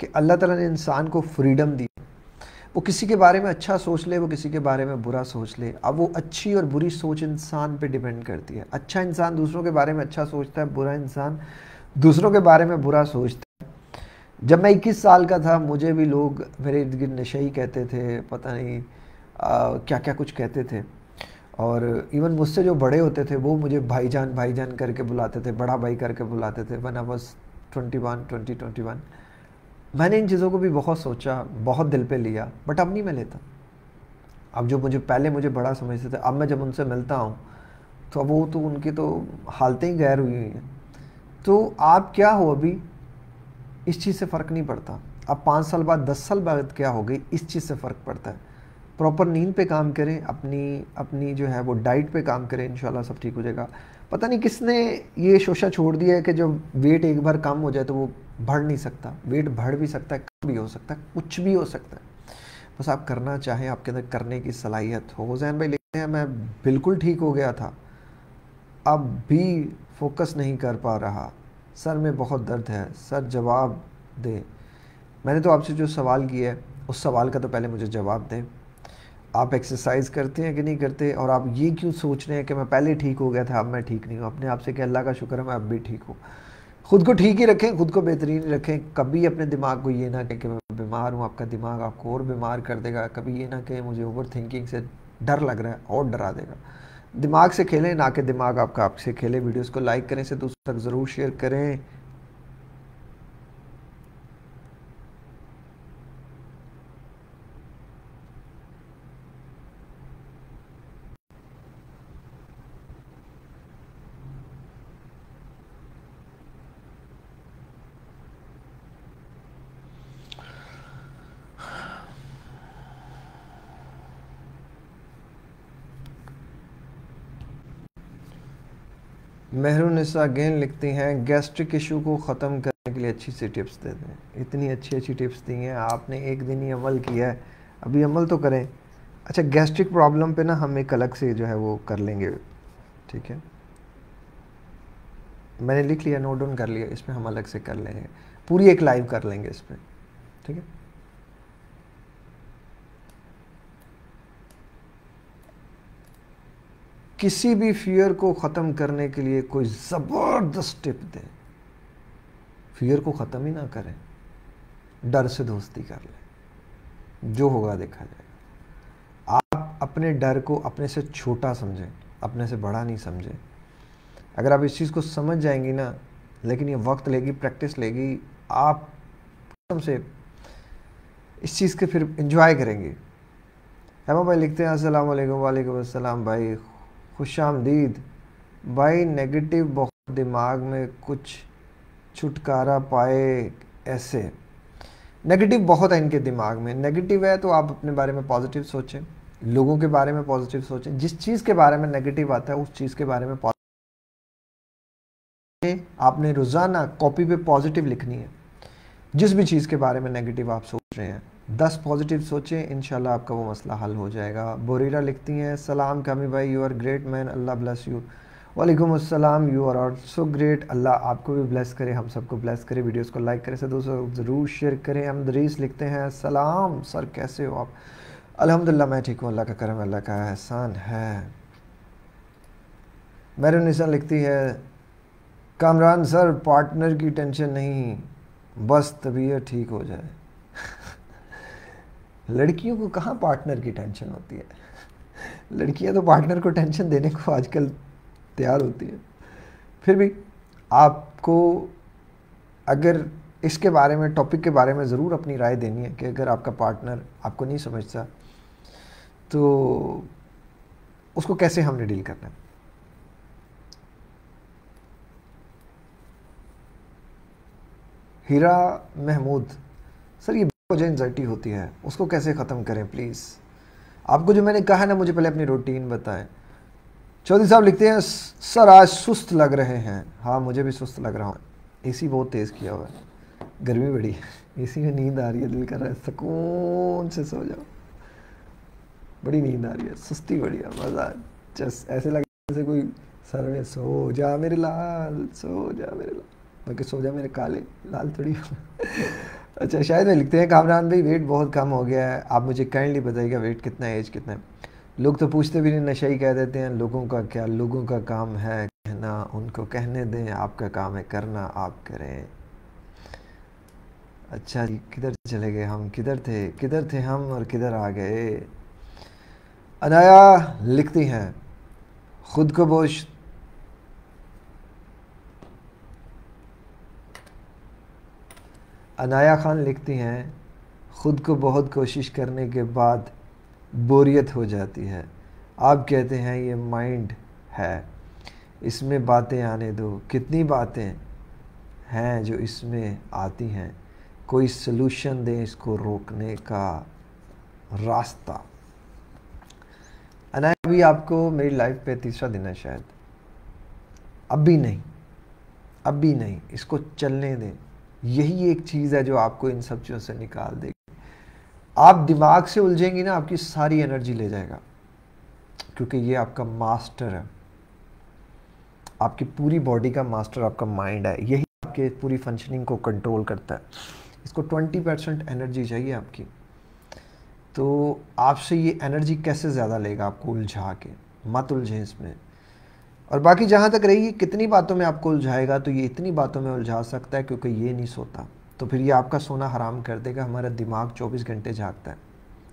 कि अल्लाह ताला ने इंसान को फ्रीडम दी। वो किसी के बारे में अच्छा सोच ले, वो किसी के बारे में बुरा सोच ले। अब वो अच्छी और बुरी सोच इंसान पे डिपेंड करती है। अच्छा इंसान दूसरों के बारे में अच्छा सोचता है, बुरा इंसान दूसरों के बारे में बुरा सोचता है। जब मैं 21 साल का था, मुझे भी लोग मेरे इर्द गिर्द नशई कहते थे, पता नहीं क्या क्या कुछ कहते थे। और इवन मुझसे जो बड़े होते थे वो मुझे भाईजान भाईजान करके बुलाते थे, बड़ा भाई करके बुलाते थे। वन आई वाज 21 मैंने इन चीज़ों को भी बहुत सोचा, बहुत दिल पे लिया, बट अब नहीं मैं लेता। अब जो मुझे पहले मुझे बड़ा समझते थे, अब मैं जब उनसे मिलता हूँ तो वो तो उनकी तो हालतें ही गैर हुई हैं। तो आप क्या हो, अभी इस चीज़ से फ़र्क नहीं पड़ता। अब 5 साल बाद 10 साल बाद क्या हो गई, इस चीज़ से फ़र्क पड़ता है। प्रॉपर नींद पे काम करें, अपनी जो है वो डाइट पे काम करें, इंशाल्लाह सब ठीक हो जाएगा। पता नहीं किसने ये शोशा छोड़ दिया है कि जब वेट एक बार कम हो जाए तो वो बढ़ नहीं सकता। वेट बढ़ भी सकता है, कम भी हो सकता है, कुछ भी हो सकता है। बस आप करना चाहें, आपके अंदर करने की सलाहियत हो। हुसैन भाई लिखते हैं, मैं बिल्कुल ठीक हो गया था, अब भी फोकस नहीं कर पा रहा, सर में बहुत दर्द है, सर जवाब दें। मैंने तो आपसे जो सवाल किया है उस सवाल का तो पहले मुझे जवाब दें। आप एक्सरसाइज करते हैं कि नहीं करते? और आप ये क्यों सोच रहे हैं कि मैं पहले ठीक हो गया था अब मैं ठीक नहीं हूँ? अपने आप से कि अल्लाह का शुक्र है मैं अब भी ठीक हूँ। खुद को ठीक ही रखें, खुद को बेहतरीन रखें। कभी अपने दिमाग को ये ना कहें कि मैं बीमार हूँ। आपका दिमाग आपको और बीमार कर देगा। कभी ये ना कहें मुझे ओवर थिंकिंग से डर लग रहा है, और डरा देगा। दिमाग से खेलें, ना कि दिमाग आपका आपसे खेले। वीडियोज़ को लाइक करें, से दूसरों तक ज़रूर शेयर करें। मेहरूनिसा अगेन लिखती हैं, गैस्ट्रिक इशू को ख़त्म करने के लिए अच्छी सी टिप्स दे दें। इतनी अच्छी अच्छी टिप्स दी हैं आपने, एक दिन ही अमल किया है, अभी अमल तो करें। अच्छा, गैस्ट्रिक प्रॉब्लम पे ना हम एक अलग से जो है वो कर लेंगे, ठीक है? मैंने लिख लिया, नोट डाउन कर लिया, इस पर हम अलग से कर लेंगे, पूरी एक लाइव कर लेंगे इस पर, ठीक है? किसी भी फियर को ख़त्म करने के लिए कोई ज़बरदस्त टिप दें, फियर को ख़त्म ही ना करें, डर से दोस्ती कर लें, जो होगा देखा जाएगा। आप अपने डर को अपने से छोटा समझें, अपने से बड़ा नहीं समझें। अगर आप इस चीज़ को समझ जाएंगी ना, लेकिन ये वक्त लेगी, प्रैक्टिस लेगी, आप कसम से इस चीज़ के फिर एंजॉय करेंगे। हेमा भाई लिखते हैं अस्सलाम वालेकुम। वालेकुम अस्सलाम भाई, खुशामदीद भाई। नेगेटिव बहुत दिमाग में कुछ छुटकारा पाए, ऐसे नेगेटिव बहुत है इनके दिमाग में। नेगेटिव है तो आप अपने बारे में पॉजिटिव सोचें, लोगों के बारे में पॉजिटिव सोचें, जिस चीज़ के बारे में नेगेटिव आता है उस चीज़ के बारे में आपने रोज़ाना कॉपी पे पॉजिटिव लिखनी है। जिस भी चीज़ के बारे में नेगेटिव आप सोच रहे हैं 10 पॉजिटिव सोचें, इंशाल्लाह आपका वो मसला हल हो जाएगा। बोरीरा लिखती हैं सलाम कामी भाई, you are great man, Allah bless you. वालेकुम अस्सलाम, यू आर ऑल्सो ग्रेट, अल्लाह आपको भी ब्लेस करे, हम सबको ब्लेस करे। वीडियोस को लाइक करें, दोस्तों ज़रूर शेयर करें। हम दरीस लिखते हैं सलाम सर, कैसे हो आप? अल्हम्दुलिल्लाह मैं ठीक हूँ, अल्लाह का करम, अल्लाह का एहसान है। मैरुनिसा लिखती है कामरान सर पार्टनर की टेंशन नहीं, बस तबीयत ठीक हो जाए। लड़कियों को कहाँ पार्टनर की टेंशन होती है, लड़कियाँ तो पार्टनर को टेंशन देने को आजकल तैयार होती है। फिर भी आपको अगर इसके बारे में, टॉपिक के बारे में ज़रूर अपनी राय देनी है कि अगर आपका पार्टनर आपको नहीं समझता तो उसको कैसे हमने डील करना है। हीरा महमूद सर, ये जो एंजाइटी होती है उसको कैसे ख़त्म करें प्लीज़? आपको जो मैंने कहा है ना, मुझे पहले अपनी रूटीन बताएं। चौधरी साहब लिखते हैं सर आज सुस्त लग रहे हैं। हाँ मुझे भी सुस्त लग रहा है, एसी बहुत तेज़ किया हुआ है, गर्मी बड़ी है, एसी में नींद आ रही है, दिल कर रहा है सुकून से सो जाओ, बड़ी नींद आ रही है, सुस्ती बड़ी है, मज़ा जस्ट ऐसे लग जैसे कोई सर में सो जा मेरे लाल, सो जा मेरे लाल, बल्कि सो जा मेरे काले लाल थोड़ी। अच्छा शायद में लिखते हैं कामरान भाई वेट बहुत कम हो गया है, आप मुझे काइंडली बताइएगा वेट कितना है, एज कितना है? लोग तो पूछते भी नहीं, नशई कह देते हैं। लोगों का क्या, लोगों का काम है कहना, उनको कहने दें, आपका काम है करना, आप करें। अच्छा किधर चले गए हम, किधर थे हम और किधर आ गए। अनाया लिखती हैं खुद को बोझ, अनाया खान लिखती हैं ख़ुद को बहुत कोशिश करने के बाद बोरियत हो जाती है। आप कहते हैं ये माइंड है, इसमें बातें आने दो, कितनी बातें हैं जो इसमें आती हैं, कोई सलूशन दें इसको रोकने का रास्ता। अनाया भी आपको मेरी लाइफ पे तीसरा दिन है शायद, अब भी नहीं इसको चलने दें, यही एक चीज़ है जो आपको इन सब चीज़ों से निकाल देगी। आप दिमाग से उलझेंगी ना, आपकी सारी एनर्जी ले जाएगा, क्योंकि ये आपका मास्टर है, आपकी पूरी बॉडी का मास्टर आपका माइंड है, यही आपके पूरी फंक्शनिंग को कंट्रोल करता है। इसको 20% एनर्जी चाहिए आपकी, तो आपसे ये एनर्जी कैसे ज़्यादा लेगा, आपको उलझा के मत उलझें इसमें। और बाकी जहाँ तक रही कितनी बातों में आपको उलझाएगा, तो ये इतनी बातों में उलझा सकता है क्योंकि ये नहीं सोता, तो फिर ये आपका सोना हराम कर देगा। हमारा दिमाग 24 घंटे जागता है,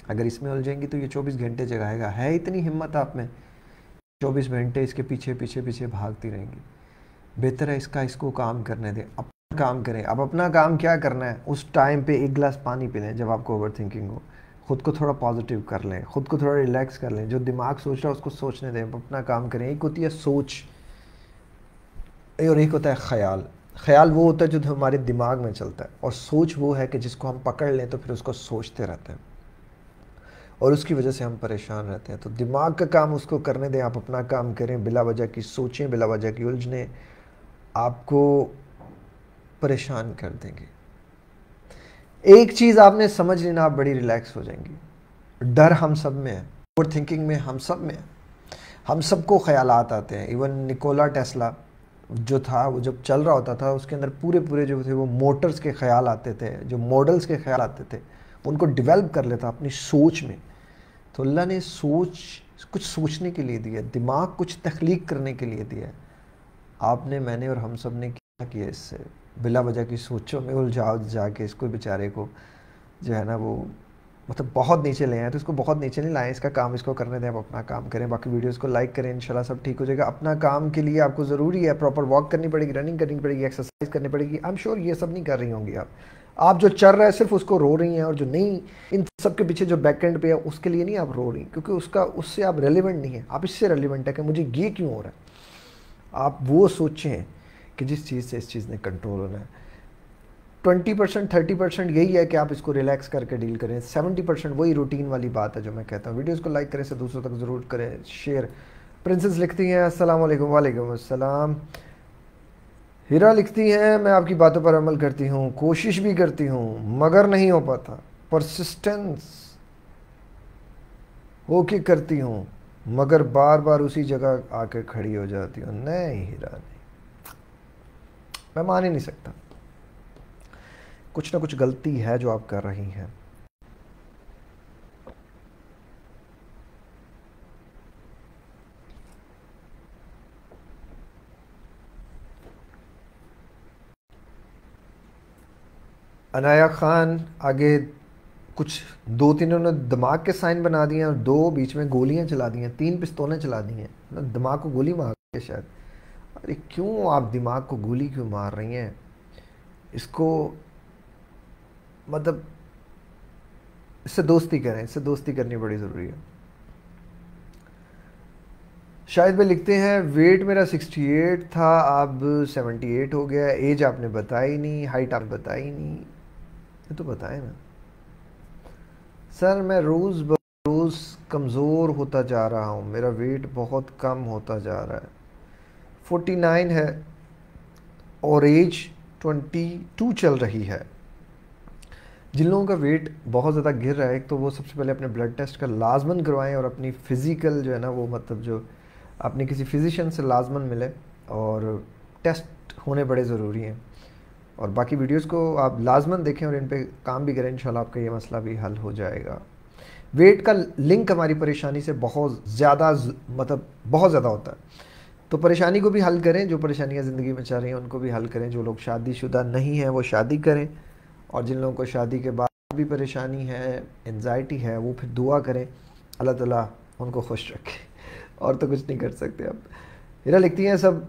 अगर इसमें उलझेंगी तो ये 24 घंटे जगाएगा। है इतनी हिम्मत आप में, 24 घंटे इसके पीछे पीछे पीछे भागती रहेंगी। बेहतर है इसको काम करने दें, अपना काम करें। अब अपना काम क्या करना है, उस टाइम पर एक गिलास पानी पी लें जब आपको ओवर थिंकिंग हो, खुद को थोड़ा पॉजिटिव कर लें, खुद को थोड़ा रिलैक्स कर लें, जो दिमाग सोच रहा है उसको सोचने दें, अपना काम करें। एक होती है सोच और एक होता है ख्याल। ख्याल वो होता है जो हमारे दिमाग में चलता है, और सोच वो है कि जिसको हम पकड़ लें तो फिर उसको सोचते रहते हैं और उसकी वजह से हम परेशान रहते हैं। तो दिमाग का काम उसको करने दें, आप अपना काम करें, बिला वजह की सोचें, बिला वजह की उलझने आपको परेशान कर देंगे। एक चीज़ आपने समझ लेना, आप बड़ी रिलैक्स हो जाएंगी। डर हम सब में है, ओवर थिंकिंग में हम सब में है, हम सबको ख्यालात आते हैं। इवन निकोला टेस्ला जो था, वो जब चल रहा होता था उसके अंदर पूरे जो थे वो मोटर्स के ख्याल आते थे, जो मॉडल्स के ख्याल आते थे, उनको डेवलप कर लेता अपनी सोच में। तो अल्लाह ने सोच कुछ सोचने के लिए दिया है, दिमाग कुछ तख्लीक करने के लिए दिया है। आपने, मैंने और हम सब ने क्या किया इससे? बिला वजह की सोचों में उलझा जाके इसको बेचारे को जो है ना वो मतलब बहुत नीचे ले आए। तो इसको बहुत नीचे नहीं लाएं, इसका काम इसको करने दें, आप अपना काम करें। बाकी वीडियोस को लाइक करें, इंशाल्लाह सब ठीक हो जाएगा। अपना काम के लिए आपको ज़रूरी है, प्रॉपर वॉक करनी पड़ेगी, रनिंग करनी पड़ेगी, एक्सरसाइज करनी पड़ेगी। आई एम श्योर ये सब नहीं कर रही होंगी आप जो चल रहा है सिर्फ उसको रो रही हैं, और जो नहीं, इन सब के पीछे जो बैकेंड पे है उसके लिए नहीं आप रो रही, क्योंकि उसका उससे आप रेलिवेंट नहीं है। आप इससे रेलिवेंट है कि मुझे ये क्यों हो रहा है। आप वो सोचें कि जिस चीज़ से इस चीज़ ने कंट्रोल होना है। 20% 30% यही है कि आप इसको रिलैक्स करके डील करें। 70% वही रूटीन वाली बात है जो मैं कहता हूँ। वीडियोस को लाइक करें, से दूसरों तक ज़रूर करें शेयर। प्रिंसेस लिखती हैं अस्सलाम वालेकुम। वालेकुम अस्सलाम। हीरा लिखती हैं मैं आपकी बातों पर अमल करती हूँ, कोशिश भी करती हूँ मगर नहीं हो पाता, परसिस्टेंस होके करती हूँ मगर बार बार उसी जगह आके खड़ी हो जाती हूँ। नहीं हीरा नहीं, मैं मान ही नहीं सकता। कुछ ना कुछ गलती है जो आप कर रही हैं। अनाया खान आगे कुछ दो तीन उन्होंने दिमाग के साइन बना दिए और दो बीच में गोलियां चला दी हैं, 3 पिस्तौलें चला दी हैं। दिमाग को गोली मार के शायद। अरे क्यों आप दिमाग को गोली क्यों मार रही हैं? इसको मतलब इससे दोस्ती करें, इससे दोस्ती करनी बड़ी ज़रूरी है। शायद वे लिखते हैं वेट मेरा 68 था, अब 78 हो गया। एज आपने बताई नहीं, हाइट आपने बताई नहीं, ये तो बताएं ना। सर मैं रोज़ बरोज़ कमज़ोर होता जा रहा हूँ, मेरा वेट बहुत कम होता जा रहा है। 49 है और एज 22 चल रही है। जिन लोगों का वेट बहुत ज़्यादा गिर रहा है, तो वो सबसे पहले अपने ब्लड टेस्ट का लाजमन करवाएं और अपनी फ़िज़िकल जो है ना वो मतलब जो अपने किसी फिजिशियन से लाजमन मिले, और टेस्ट होने बड़े ज़रूरी हैं। और बाकी वीडियोस को आप लाजमन देखें और इन पे काम भी करें, इंशाल्लाह आपका ये मसला भी हल हो जाएगा। वेट का लिंक हमारी परेशानी से बहुत ज़्यादा बहुत ज़्यादा होता है, तो परेशानी को भी हल करें। जो परेशानियाँ ज़िंदगी में चल रही हैं उनको भी हल करें। जो लोग शादीशुदा नहीं हैं वो शादी करें, और जिन लोगों को शादी के बाद भी परेशानी है, एंजाइटी है, वो फिर दुआ करें अल्लाह ताला उनको खुश रखे। और तो कुछ नहीं कर सकते अब। हीरा लिखती हैं सब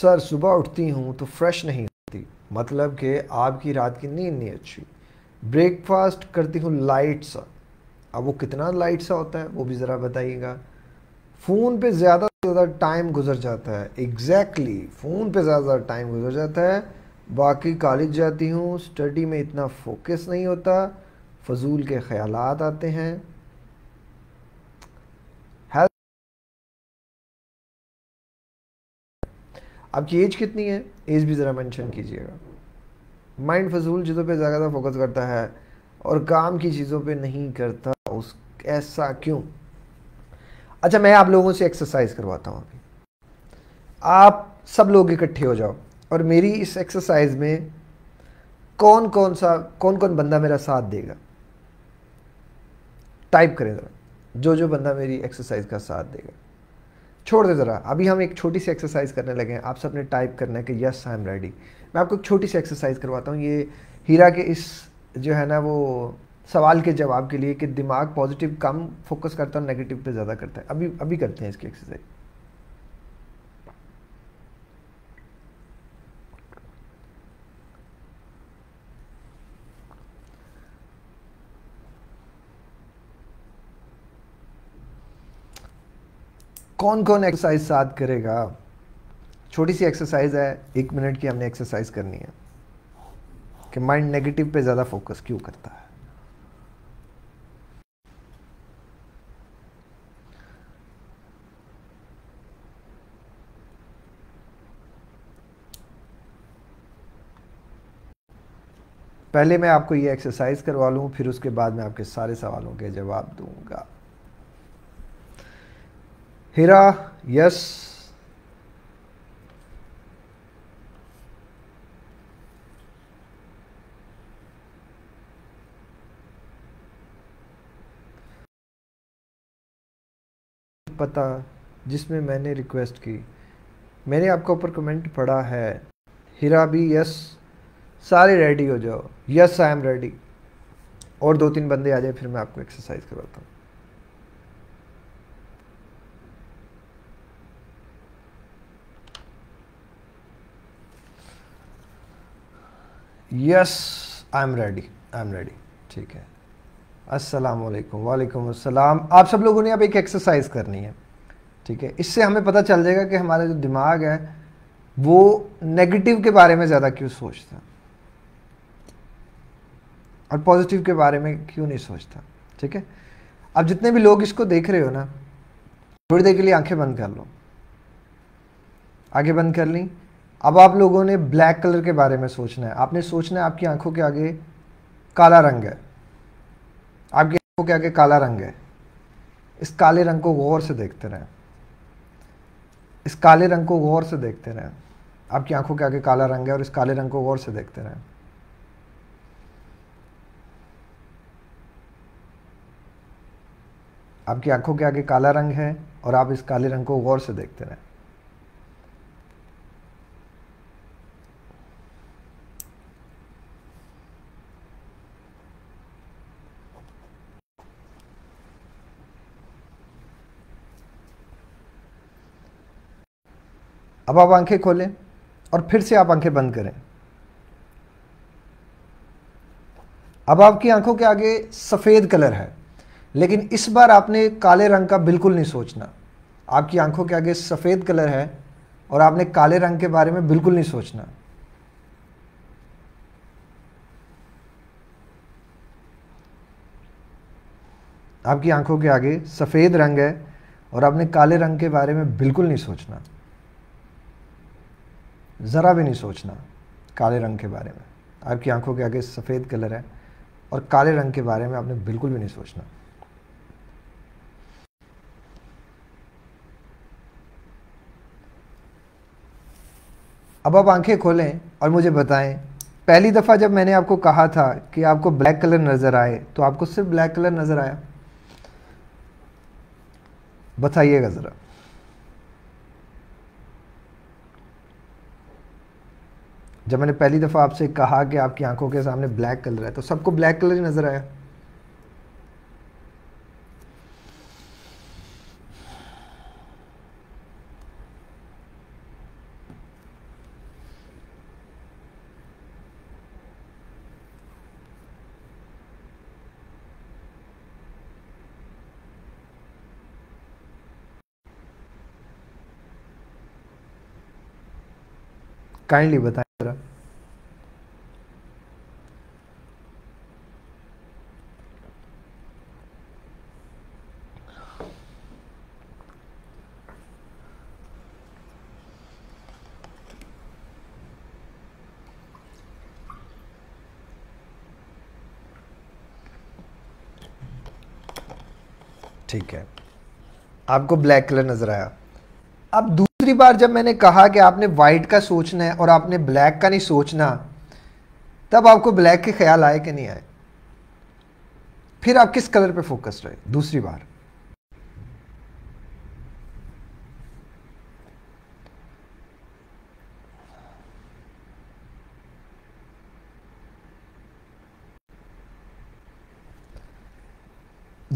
सर सुबह उठती हूँ तो फ्रेश नहीं होती, मतलब कि आपकी रात की नींद नहीं अच्छी। ब्रेकफास्ट करती हूँ लाइट सा, अब वो कितना लाइट सा होता है वो भी ज़रा बताइएगा। फ़ोन पे ज़्यादा से ज़्यादा टाइम गुजर जाता है। एग्जैक्टली, फ़ोन पर ज़्यादा से ज़्यादा टाइम गुजर जाता है। बाकी कॉलेज जाती हूँ, स्टडी में इतना फोकस नहीं होता, फजूल के ख्यालात आते हैं। आपकी एज कितनी है? एज भी ज़रा मेंशन कीजिएगा। माइंड फजूल चीज़ों पे ज़्यादा फोकस करता है और काम की चीज़ों पे नहीं करता, उस ऐसा क्यों? अच्छा मैं आप लोगों से एक्सरसाइज करवाता हूँ। अभी आप सब लोग इकट्ठे हो जाओ और मेरी इस एक्सरसाइज में कौन कौन बंदा मेरा साथ देगा, टाइप करें ज़रा जो बंदा मेरी एक्सरसाइज का साथ देगा। छोड़ दे ज़रा, अभी हम एक छोटी सी एक्सरसाइज करने लगे हैं। आप सबने टाइप करना है कि यस आई एम रेडी। मैं आपको एक छोटी सी एक्सरसाइज करवाता हूँ, ये हीरा के इस जो है ना वो सवाल के जवाब के लिए कि दिमाग पॉजिटिव कम फोकस करता है, नेगेटिव पे ज़्यादा करता है। अभी करते हैं इसकी एक्सरसाइज। कौन कौन एक्सरसाइज साथ करेगा? छोटी सी एक्सरसाइज है, 1 मिनट की हमने एक्सरसाइज करनी है कि माइंड नेगेटिव पे ज़्यादा फोकस क्यों करता है। पहले मैं आपको ये एक्सरसाइज करवा लूँ, फिर उसके बाद मैं आपके सारे सवालों के जवाब दूंगा। हीरा यस, पता जिसमें मैंने रिक्वेस्ट की। मैंने आपका ऊपर कमेंट पढ़ा है। हीरा भी यस, सारे रेडी हो जाओ, यस आई एम रेडी। और 2-3 बंदे आ जाए फिर मैं आपको एक्सरसाइज करवाता हूँ। Yes I am ready, I am ready. ठीक है, अस्सलामुअलैकुम। वालेकुम अस्सलाम। आप सब लोगों ने अब एक एक्सरसाइज करनी है, ठीक है। इससे हमें पता चल जाएगा कि हमारा जो दिमाग है वो नेगेटिव के बारे में ज़्यादा क्यों सोचता और पॉजिटिव के बारे में क्यों नहीं सोचता, ठीक है। अब जितने भी लोग इसको देख रहे हो ना, थोड़ी देर के लिए आंखें बंद कर लो। आंखें बंद कर ली। अब आप लोगों ने ब्लैक कलर के बारे में सोचना है। आपने सोचना है आपकी आंखों के आगे काला रंग है, आपकी आंखों के आगे काला रंग है। इस काले रंग को गौर से देखते रहें, इस काले रंग को गौर से देखते रहें। आपकी आंखों के आगे काला रंग है और इस काले रंग को गौर से देखते रहें। आपकी आंखों के आगे काला रंग है और आप इस काले रंग को गौर से देखते रहें। अब आप आंखें खोलें और फिर से आप आंखें बंद करें। अब आपकी आंखों के आगे सफ़ेद कलर है, लेकिन इस बार आपने काले रंग का बिल्कुल नहीं सोचना। आपकी आंखों के आगे सफ़ेद कलर है और आपने काले रंग के बारे में बिल्कुल नहीं सोचना। आपकी आंखों के आगे सफ़ेद रंग है और आपने काले रंग के बारे में बिल्कुल नहीं सोचना, ज़रा भी नहीं सोचना काले रंग के बारे में। आपकी आंखों के आगे सफ़ेद कलर है और काले रंग के बारे में आपने बिल्कुल भी नहीं सोचना। अब आप आंखें खोलें और मुझे बताएं, पहली दफ़ा जब मैंने आपको कहा था कि आपको ब्लैक कलर नज़र आए तो आपको सिर्फ ब्लैक कलर नज़र आया? बताइएगा ज़रा। जब मैंने पहली दफ़ा आपसे कहा कि आपकी आंखों के सामने ब्लैक कलर है तो सबको ब्लैक कलर ही नज़र आया। काइंडली बताएं जरा। ठीक है, आपको ब्लैक कलर नजर आया। अब दूसरी बार जब मैंने कहा कि आपने वाइट का सोचना है और आपने ब्लैक का नहीं सोचना, तब आपको ब्लैक के ख्याल आए कि नहीं आए? फिर आप किस कलर पे फोकस रहे दूसरी बार?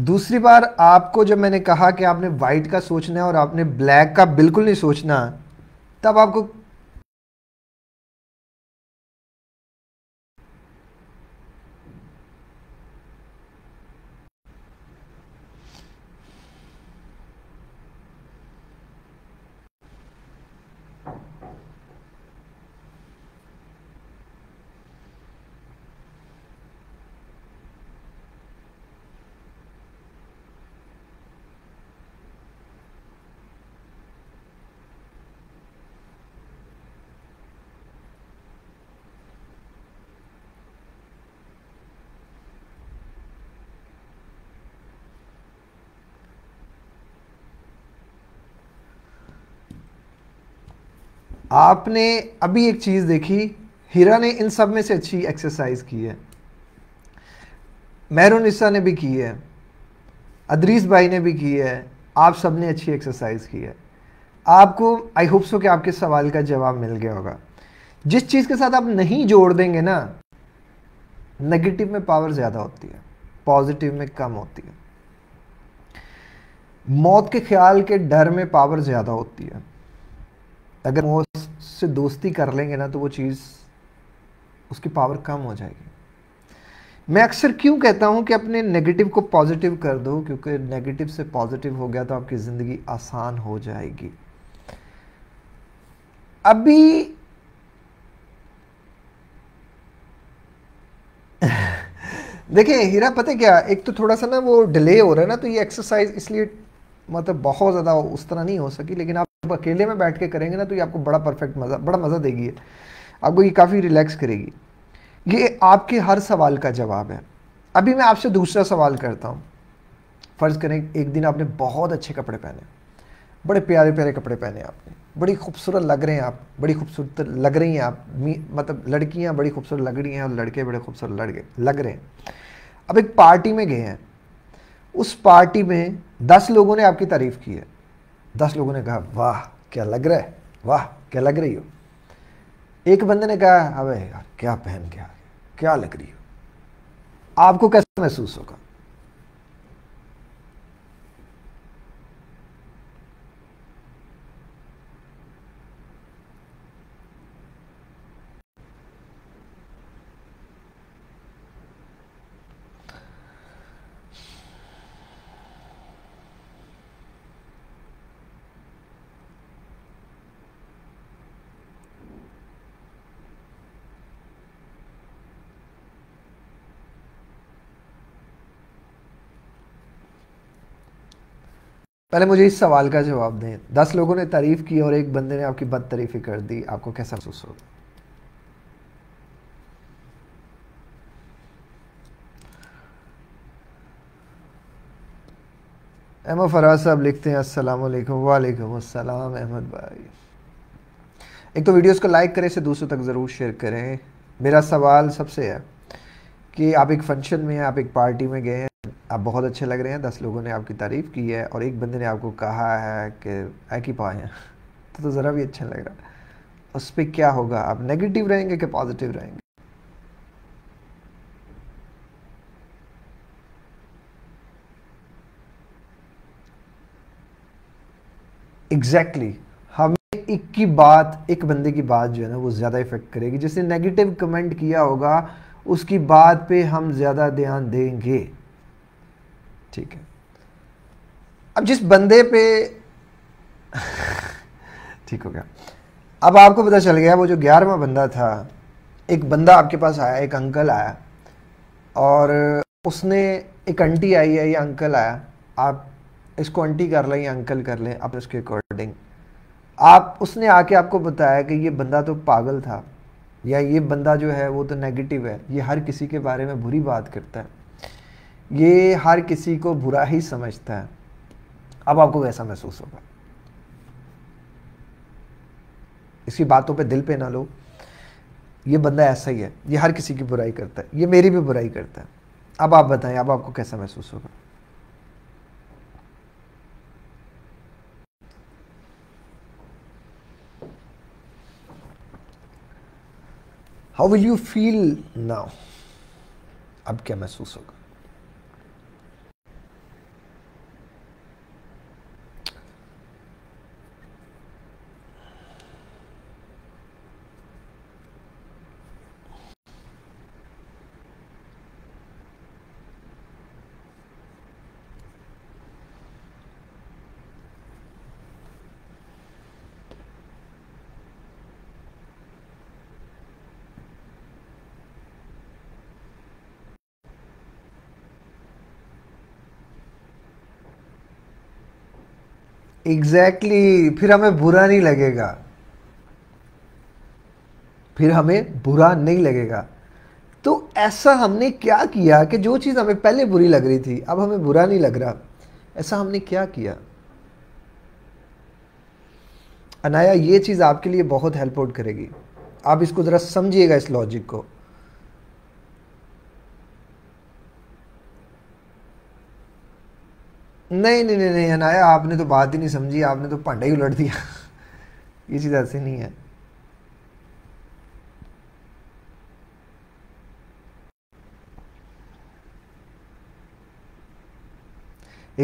दूसरी बार आपको जब मैंने कहा कि आपने वाइट का सोचना है और आपने ब्लैक का बिल्कुल नहीं सोचना, तब आपको आपने अभी एक चीज़ देखी, हीरा ने इन सब में से अच्छी एक्सरसाइज की है, मेहरुनिसा ने भी की है, अदरीस भाई ने भी की है, आप सब ने अच्छी एक्सरसाइज की है। आपको आई होप सो कि आपके सवाल का जवाब मिल गया होगा। जिस चीज़ के साथ आप नहीं जोड़ देंगे ना, नेगेटिव में पावर ज़्यादा होती है, पॉजिटिव में कम होती है। मौत के ख्याल के डर में पावर ज़्यादा होती है। अगर मौत से दोस्ती कर लेंगे ना तो वो चीज़, उसकी पावर कम हो जाएगी। मैं अक्सर क्यों कहता हूँ कि अपने नेगेटिव को पॉजिटिव कर दो, क्योंकि नेगेटिव से पॉजिटिव हो गया तो आपकी ज़िंदगी आसान हो जाएगी। अभी देखिए हीरा, पता है क्या, एक तो थोड़ा सा ना वो डिले हो रहा है ना, तो ये एक्सरसाइज इसलिए मतलब बहुत ज़्यादा उस तरह नहीं हो सकी, लेकिन आप अकेले में बैठ के करेंगे ना तो ये आपको बड़ा परफेक्ट मज़ा, बड़ा मज़ा देगी है। आपको ये काफ़ी रिलैक्स करेगी। ये आपके हर सवाल का जवाब है। अभी मैं आपसे दूसरा सवाल करता हूँ। फ़र्ज़ करें एक दिन आपने बहुत अच्छे कपड़े पहने, बड़े प्यारे प्यारे कपड़े पहने आपने, बड़ी खूबसूरत लग रहे हैं आप, बड़ी खूबसूरत लग रही हैं आप, मतलब लड़कियाँ बड़ी खूबसूरत लग रही हैं और लड़के बड़े खूबसूरत लग रहे हैं। अब एक पार्टी में गए हैं, उस पार्टी में 10 लोगों ने आपकी तारीफ़ की है। 10 लोगों ने कहा वाह क्या लग रहा है, वाह क्या लग रही हो। एक बंदे ने कहा अबे यार क्या पहन के आ गया, क्या लग रही हो। आपको कैसा महसूस होगा? पहले मुझे इस सवाल का जवाब दें। 10 लोगों ने तारीफ़ की और एक बंदे ने आपकी बदतरीफ़ी कर दी, आपको कैसा महसूस होगा? अहमद फराज साहब लिखते हैं अस्सलाम वालेकुम। वालेकुम अस्सलाम अहमद भाई। एक तो वीडियोस को लाइक करें, इसे दूसरों तक ज़रूर शेयर करें। मेरा सवाल सबसे है कि आप एक फंक्शन में हैं, आप एक पार्टी में गए हैं, आप बहुत अच्छे लग रहे हैं, 10 लोगों ने आपकी तारीफ़ की है और एक बंदे ने आपको कहा है कि ऐ की पाए हैं तो ज़रा भी अच्छा लग रहा है। उस पर क्या होगा, आप नेगेटिव रहेंगे कि पॉजिटिव रहेंगे? एग्जैक्टली, हमें एक बंदे की बात जो है ना वो ज़्यादा इफेक्ट करेगी। जिसने नेगेटिव कमेंट किया होगा उसकी बात पे हम ज़्यादा ध्यान देंगे, ठीक है। अब जिस बंदे पे ठीक हो गया, अब आपको पता चल गया वो जो 11वां बंदा था, एक बंदा आपके पास आया, एक अंकल आया और उसने, एक आंटी आई है या अंकल आया, आप इसको आंटी कर लें या अंकल कर लें, आप उसके अकॉर्डिंग, आप उसने आके आपको बताया कि ये बंदा तो पागल था या ये बंदा जो है वो तो नेगेटिव है, ये हर किसी के बारे में बुरी बात करता है, ये हर किसी को बुरा ही समझता है। अब आपको कैसा महसूस होगा? इसकी बातों पे दिल पे ना लो, ये बंदा ऐसा ही है, ये हर किसी की बुराई करता है, ये मेरी भी बुराई करता है। अब आप बताएं, अब आपको कैसा महसूस होगा? How will you feel now? अब क्या महसूस होगा? एग्जैक्टली, फिर हमें बुरा नहीं लगेगा, फिर हमें बुरा नहीं लगेगा। तो ऐसा हमने क्या किया कि जो चीज़ हमें पहले बुरी लग रही थी अब हमें बुरा नहीं लग रहा, ऐसा हमने क्या किया? अनाया, ये चीज़ आपके लिए बहुत हेल्प आउट करेगी। आप इसको ज़रा समझिएगा, इस लॉजिक को। नहीं नहीं नहीं नहीं अनाया, आपने तो बात ही नहीं समझी, आपने तो पांडा ही उलट दिया। ये चीज़ ऐसे नहीं है।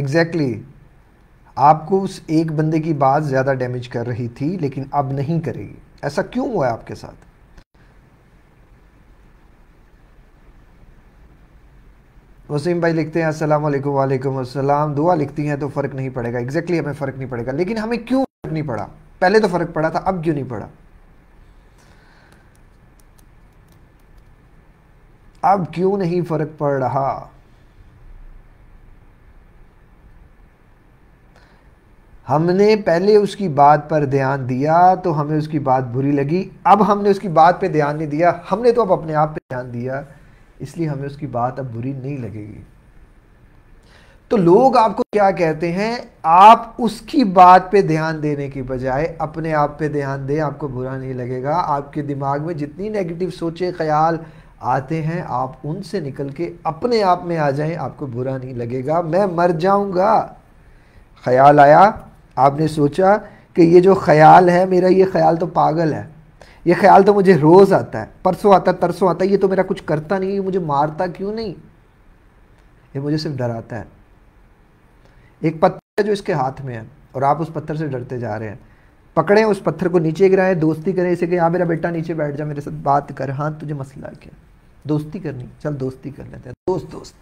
एग्जैक्टली, आपको उस एक बंदे की बात ज़्यादा डैमेज कर रही थी लेकिन अब नहीं करेगी। ऐसा क्यों हुआ है आपके साथ? वसीम भाई लिखते हैं अस्सलामुअलैकुम। वालेकुम अस्सलाम। दुआ लिखती हैं तो फ़र्क नहीं पड़ेगा। एग्जैक्टली हमें फ़र्क नहीं पड़ेगा, लेकिन हमें क्यों फ़र्क नहीं पड़ा? पहले तो फ़र्क पड़ा था, अब क्यों नहीं पड़ा? अब क्यों नहीं फ़र्क पड़ रहा? हमने पहले उसकी बात पर ध्यान दिया तो हमें उसकी बात बुरी लगी, अब हमने उसकी बात पे ध्यान नहीं दिया, हमने तो अब अपने आप पे ध्यान दिया, इसलिए हमें उसकी बात अब बुरी नहीं लगेगी। तो लोग आपको क्या कहते हैं? आप उसकी बात पे ध्यान देने की बजाय अपने आप पे ध्यान दें, आपको बुरा नहीं लगेगा। आपके दिमाग में जितनी नेगेटिव सोचे ख्याल आते हैं आप उनसे निकल के अपने आप में आ जाएं, आपको बुरा नहीं लगेगा। मैं मर जाऊँगा, ख्याल आया, आपने सोचा कि ये जो ख्याल है मेरा, ये ख्याल तो पागल है, ये ख्याल तो मुझे रोज़ आता है, परसों आता है, तरसों आता है, ये तो मेरा कुछ करता नहीं, ये मुझे मारता क्यों नहीं, ये मुझे सिर्फ डराता है। एक पत्थर जो इसके हाथ में है और आप उस पत्थर से डरते जा रहे हैं, पकड़ें उस पत्थर को, नीचे गिराएं, दोस्ती करें इसे कि हाँ मेरा बेटा नीचे बैठ जा, मेरे साथ बात कर, हाँ तुझे मसला क्या, दोस्ती करनी, चल दोस्ती कर लेते हैं, दोस्त दोस्त।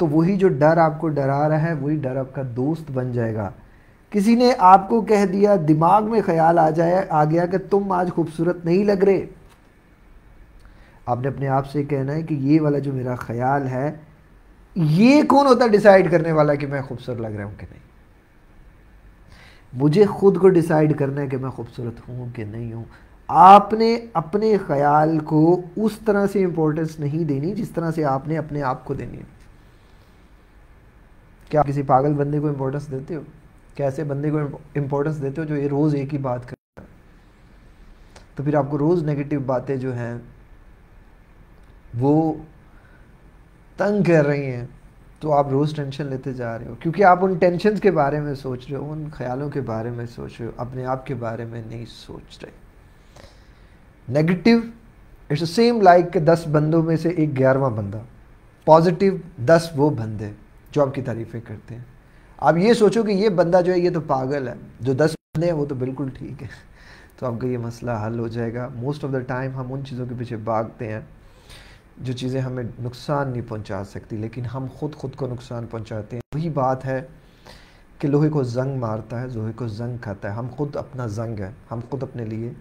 तो वही जो डर आपको डरा रहा है वही डर आपका दोस्त बन जाएगा। किसी ने आपको कह दिया, दिमाग में ख्याल आ गया कि तुम आज खूबसूरत नहीं लग रहे, आपने अपने आप से कहना है कि ये वाला जो मेरा ख्याल है, ये कौन होता है डिसाइड करने वाला कि मैं खूबसूरत लग रहा हूँ कि नहीं? मुझे खुद को डिसाइड करना है कि मैं खूबसूरत हूँ कि नहीं हूँ। आपने अपने ख्याल को उस तरह से इम्पोर्टेंस नहीं देनी जिस तरह से आपने अपने आप को देनी है। क्या आप किसी पागल बंदे को इम्पोर्टेंस देते हो? कैसे बंदे को इम्पोर्टेंस देते हो जो ये रोज़ एक ही बात करता है? तो फिर आपको रोज़ नेगेटिव बातें जो हैं वो तंग कर रही हैं, तो आप रोज़ टेंशन लेते जा रहे हो क्योंकि आप उन टेंशन्स के बारे में सोच रहे हो, उन ख्यालों के बारे में सोच रहे हो, अपने आप के बारे में नहीं सोच रहे। नेगेटिव इट्स सेम लाइक 10 बंदों में से एक 11वां बंदा, पॉजिटिव 10 वो बंदे जो आपकी तारीफ़ें करते हैं। आप ये सोचो कि ये बंदा जो है ये तो पागल है, जो 10 बंदे हैं वो तो बिल्कुल ठीक है, तो आपका ये मसला हल हो जाएगा। मोस्ट ऑफ द टाइम हम उन चीज़ों के पीछे भागते हैं जो चीज़ें हमें नुकसान नहीं पहुंचा सकती, लेकिन हम खुद को नुकसान पहुंचाते हैं। वही बात है कि लोहे को जंग मारता है, लोहे को जंग खाता है, हम खुद अपना जंग है, हम खुद अपने लिए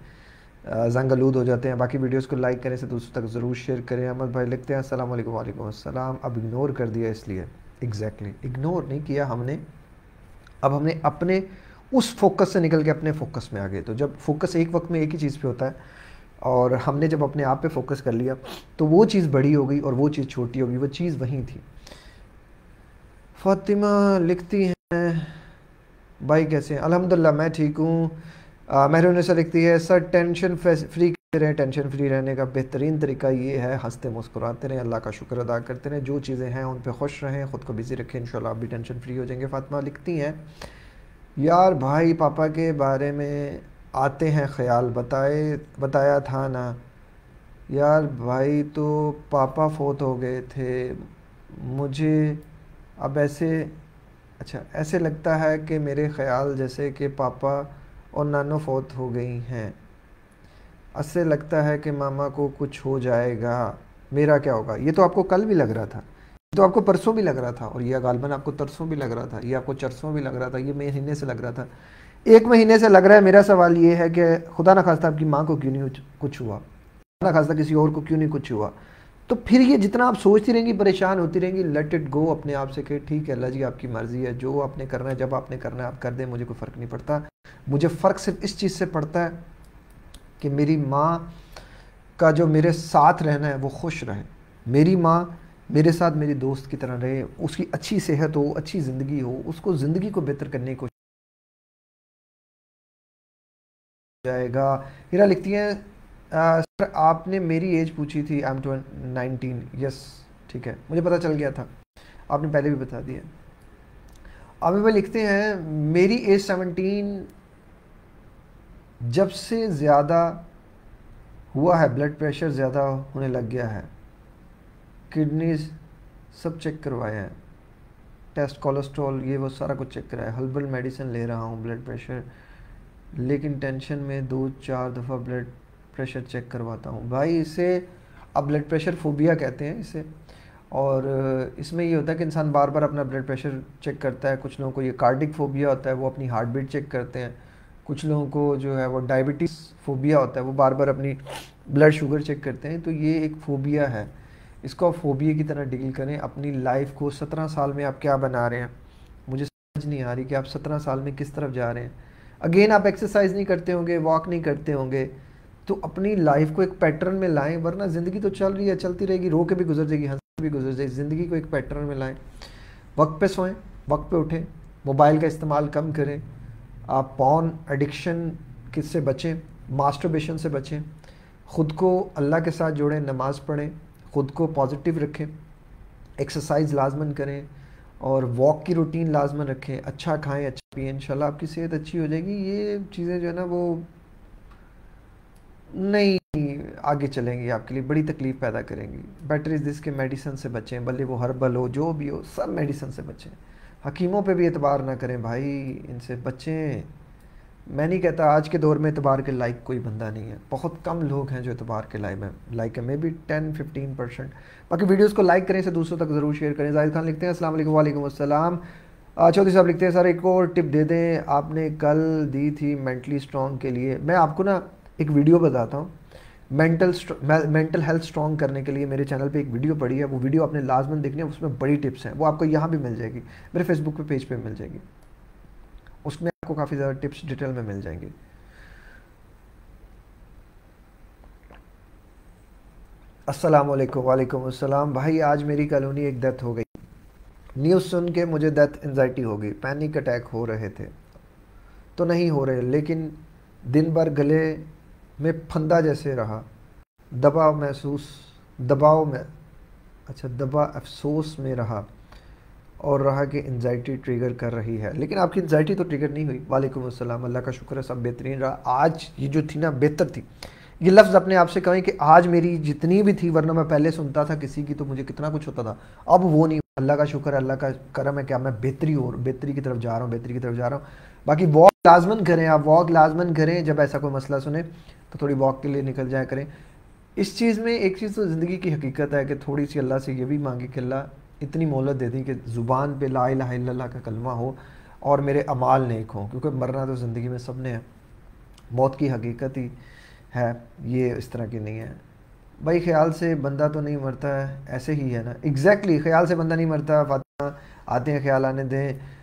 जंग आलूद हो जाते हैं। बाकी वीडियोस को लाइक करें, इसे दूसरों तक ज़रूर शेयर करें। अहमद भाई लिखते हैं अस्सलाम वालेकुम। वालेकुम अस्सलाम। अब इग्नोर कर दिया इसलिए, एग्जैक्टली इग्नोर नहीं किया हमने, अब हमने अपने उस फोकस से निकल के अपने फोकस में आ गए। तो जब फोकस एक वक्त में एक ही चीज़ पे होता है और हमने जब अपने आप पे फोकस कर लिया तो वो चीज़ बड़ी हो गई और वो चीज़ छोटी हो गई, वो चीज़ वहीं थी। फातिमा लिखती हैं भाई कैसे हैं? अल्हम्दुलिल्लाह मैं ठीक हूँ। महरून सर लिखती है सर टेंशन फ्री रहें, टेंशन फ्री रहने का बेहतरीन तरीका ये है हंसते मुस्कुराते रहें, अल्लाह का शुक्र अदा करते रहें, जो चीज़ें हैं उन पे खुश रहें, ख़ुद को बिज़ी रखें, इंशाल्लाह आप भी टेंशन फ्री हो जाएंगे। फ़ातिमा लिखती हैं यार भाई पापा के बारे में आते हैं ख्याल, बताया था ना यार भाई, तो पापा फोत हो गए थे, मुझे अब ऐसे लगता है कि मेरे ख्याल जैसे कि पापा और नानो फोत हो गई हैं, ऐसे लगता है कि मामा को कुछ हो जाएगा, मेरा क्या होगा। ये तो आपको कल भी लग रहा था, ये तो आपको परसों भी लग रहा था, और यह गालबन आपको तरसों भी लग रहा था, ये आपको चरसों भी लग रहा था, ये महीने से लग रहा था, एक महीने से लग रहा है। मेरा सवाल ये है कि खुदा न खास्ता आपकी माँ को क्यों नहीं कुछ हुआ, खुदा न खास्ता किसी और को क्यों नहीं कुछ हुआ। तो फिर ये जितना आप सोचती रहेंगी परेशान होती रहेंगी। लेट इट गो, अपने आप से कहे ठीक है अल्लाह जी आपकी मर्ज़ी है, जो आपने करना है जब आपने करना है आप कर दें, मुझे कोई फ़र्क नहीं पड़ता। मुझे फ़र्क सिर्फ इस चीज़ से पड़ता है कि मेरी माँ का जो मेरे साथ रहना है वो खुश रहे, मेरी माँ मेरे साथ मेरी दोस्त की तरह रहे, उसकी अच्छी सेहत हो, अच्छी ज़िंदगी हो, उसको ज़िंदगी को बेहतर करने की कोशिश जाएगा। हीरा लिखती हैं सर आपने मेरी एज पूछी थी, आई एम 19। यस ठीक है, मुझे पता चल गया था। आपने पहले भी बता दिया। अब वह लिखते हैं मेरी एज 17 जब से ज़्यादा हुआ है, ब्लड प्रेशर ज़्यादा होने लग गया है, किडनीज सब चेक करवाए हैं, टेस्ट कोलेस्ट्रॉल ये वो सारा कुछ चेक कराया, हर्बल मेडिसिन ले रहा हूँ ब्लड प्रेशर, लेकिन टेंशन में 2-4 दफ़ा ब्लड प्रेशर चेक करवाता हूँ। भाई इसे अब ब्लड प्रेशर फोबिया कहते हैं इसे, और इसमें ये होता है कि इंसान बार बार अपना ब्लड प्रेशर चेक करता है। कुछ लोगों को ये कार्डिक फोबिया होता है, वो अपनी हार्ट बीट चेक करते हैं। कुछ लोगों को जो है वो डायबिटीज़ फोबिया होता है, वो बार बार अपनी ब्लड शुगर चेक करते हैं। तो ये एक फोबिया है, इसको आप फोबिया की तरह डील करें। अपनी लाइफ को 17 साल में आप क्या बना रहे हैं, मुझे समझ नहीं आ रही कि आप 17 साल में किस तरफ जा रहे हैं। अगेन आप एक्सरसाइज नहीं करते होंगे, वॉक नहीं करते होंगे, तो अपनी लाइफ को एक पैटर्न में लाएं, वरना ज़िंदगी तो चल रही है, चलती रहेगी, रो के भी गुजर जाएगी, हंस के भी गुजर जाएगी। ज़िंदगी को एक पैटर्न में लाएं। वक्त पे सोएं, वक्त पे उठें, मोबाइल का इस्तेमाल कम करें, आप पॉर्न एडिक्शन किससे बचें, मास्टरबेशन से बचें, ख़ुद को अल्लाह के साथ जोड़ें, नमाज़ पढ़ें, ख़ुद को पॉजिटिव रखें, एक्सरसाइज लाजमन करें और वॉक की रूटीन लाजमन रखें, अच्छा खाएँ, अच्छा पिएँ, इंशाल्लाह आपकी सेहत अच्छी हो जाएगी। ये चीज़ें जो है ना वो नहीं आगे चलेंगी, आपके लिए बड़ी तकलीफ़ पैदा करेंगी। बेटर इज़ दिस के मेडिसिन से बचें, भले वो हर्बल हो जो भी हो, सब मेडिसिन से बचें। हकीमों पे भी एतबार ना करें भाई, इनसे बचें। मैं नहीं कहता आज के दौर में एतबार के लायक कोई बंदा नहीं है, बहुत कम लोग हैं जो एतबार के लायक है, मे बी 10-15%। बाकी वीडियोज़ को लाइक करें, इसे दूसरों तक ज़रूर शेयर करें। जाहिद खान लिखते हैं अस्सलाम वालेकुम। वालेकुम अस्सलाम। चौधरी साहब लिखते हैं सर एक और टिप दे दें, आपने कल दी थी मेंटली स्ट्रॉन्ग के लिए। मैं आपको ना एक वीडियो बताता हूँ मेंटल हेल्थ स्ट्रॉन्ग करने के लिए, मेरे चैनल पे एक वीडियो पड़ी है, वो वीडियो आपने लाजमन देखनी है, उसमें बड़ी टिप्स हैं। वो आपको यहाँ भी मिल जाएगी, मेरे फेसबुक पे पेज पे मिल जाएगी, उसमें आपको काफ़ी ज़्यादा टिप्स डिटेल में मिल जाएंगी। अस्सलाम वालेकुम। वालेकुम अस्सलाम। भाई आज मेरी कॉलोनी एक डेथ हो गई, न्यूज़ सुन के मुझे डेथ एंजाइटी हो गई, पैनिक अटैक हो रहे थे, तो नहीं हो रहे, लेकिन दिन भर गले मैं फंदा जैसे रहा, दबा अफसोस में रहा और रहा कि एंजाइटी ट्रिगर कर रही है, लेकिन आपकी एंजाइटी तो ट्रिगर नहीं हुई। वालेकुम अस्सलाम। अल्लाह का शुक्र है सब बेहतरीन रहा। आज ये जो थी ना बेहतर थी, ये लफ्ज़ अपने आप से कहें कि आज मेरी जितनी भी थी, वरना मैं पहले सुनता था किसी की तो मुझे कितना कुछ होता था, अब वो नहीं। अल्लाह का शुक्र है, अल्लाह का करम है कि मैं बेहतरी की तरफ जा रहा हूँ, बाकी वॉक लाजमन करें, आप वॉक लाजमन करें। जब ऐसा कोई मसला सुने तो थोड़ी वॉक के लिए निकल जाया करें। इस चीज़ में एक चीज़ तो ज़िंदगी की हकीकत है कि थोड़ी सी अल्लाह से ये भी मांगे कि अल्लाह इतनी मोहलत दे दी कि ज़ुबान पे ला इलाहा इल्लल्लाह का कलमा हो और मेरे अमाल नेक हों, क्योंकि मरना तो ज़िंदगी में सब ने है, मौत की हकीकत ही है, ये इस तरह की नहीं है। भाई ख्याल से बंदा तो नहीं मरता है, ऐसे ही है ना। एग्जैक्टली, ख्याल से बंदा नहीं मरता। फातिमा आते हैं, ख्याल आने दें।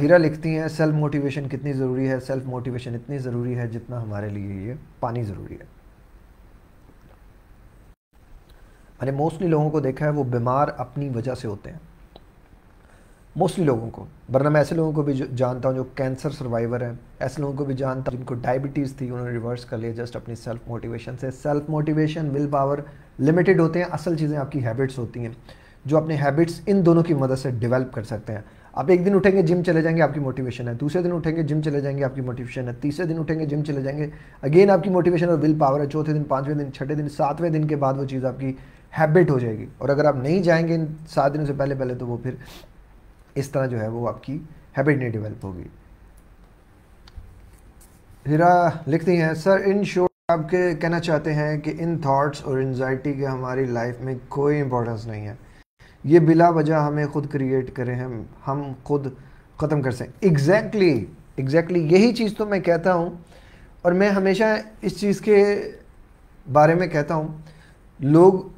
हीरा लिखती हैं सेल्फ मोटिवेशन कितनी ज़रूरी है। सेल्फ मोटिवेशन इतनी ज़रूरी है जितना हमारे लिए ये पानी ज़रूरी है। मैंने मोस्टली लोगों को देखा है वो बीमार अपनी वजह से होते हैं, मोस्टली लोगों को, वरना मैं ऐसे लोगों को भी जानता हूँ जो कैंसर सर्वाइवर हैं, ऐसे लोगों को भी जानता हूँ जिनको डायबिटीज़ थी, उन्होंने रिवर्स कर लिया जस्ट अपनी सेल्फ मोटिवेशन से। Self motivation, will power limited होते हैं, असल चीज़ें आपकी हैबिट्स होती हैं, जो अपने हैबिट्स इन दोनों की मदद से डेवलप कर सकते हैं। आप एक दिन उठेंगे जिम चले जाएंगे, आपकी मोटिवेशन है, दूसरे दिन उठेंगे जिम चले जाएंगे, आपकी मोटिवेशन है, तीसरे दिन उठेंगे जिम चले जाएंगे, अगेन आपकी मोटिवेशन और विल पावर है, चौथे दिन, पाँचवें दिन, छठे दिन, सातवें दिन के बाद वो चीज़ आपकी हैबिट हो जाएगी। और अगर आप नहीं जाएंगे इन 7 दिनों से पहले तो वो फिर इस तरह जो है वो आपकी हैबिट नहीं डेवलप होगी। हीरा लिखती हैं सर इन शॉर्ट आप कहना चाहते हैं कि इन थाट्स और एंजाइटी के हमारी लाइफ में कोई इंपॉर्टेंस नहीं है, ये बिला वजह हमें खुद क्रिएट करें, हम खुद ख़त्म कर सकें। एग्जैक्टली यही चीज़ तो मैं कहता हूँ, और मैं हमेशा इस चीज़ के बारे में कहता हूँ, लोग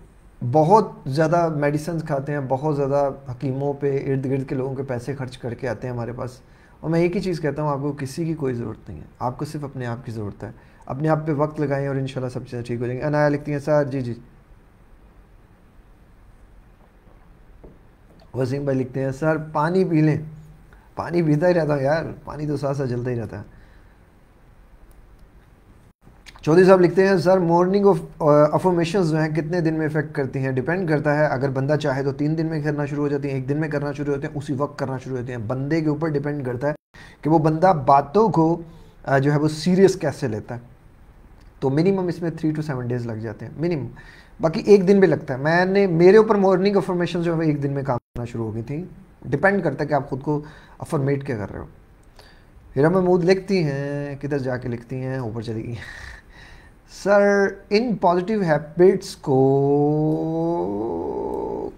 बहुत ज़्यादा मेडिसिन खाते हैं, बहुत ज़्यादा हकीमों पे, इर्द गिर्द के लोगों के पैसे खर्च करके आते हैं हमारे पास, और मैं एक ही चीज़ कहता हूँ, आपको किसी की कोई ज़रूरत नहीं है, आपको सिर्फ अपने आप की ज़रूरत है। अपने आप पे वक्त लगाएं और इंशाल्लाह सब चीज़ें ठीक हो जाएंगी। अनाया लिखती हैं सर जी। वसीम भाई लिखते हैं सर पानी पी लें। पानी पीता ही रहता हूँ यार, पानी तो साथ साथ जलता ही रहता है। चौधरी साहब लिखते हैं सर मॉर्निंग अफर्मेशंस जो हैं कितने दिन में इफेक्ट करती हैं? डिपेंड करता है, अगर बंदा चाहे तो 3 दिन में करना शुरू हो जाती है, 1 दिन में करना शुरू होते हैं, उसी वक्त करना शुरू होते हैं। बंदे के ऊपर डिपेंड करता है कि वो बंदा बातों को जो है वो सीरियस कैसे लेता है। तो मिनिमम इसमें 3 to 7 days लग जाते हैं मिनिमम, बाकी 1 दिन भी लगता है। मैंने मेरे ऊपर मॉर्निंग अफर्मेशन जो है 1 दिन में काम करना शुरू हो गई थी। डिपेंड करता है कि आप खुद को अफर्मेट क्या कर रहे हो। हिरा महमूद लिखती हैं, किधर जाके लिखती हैं, ऊपर चली गई सर। इन पॉजिटिव हैबिट्स को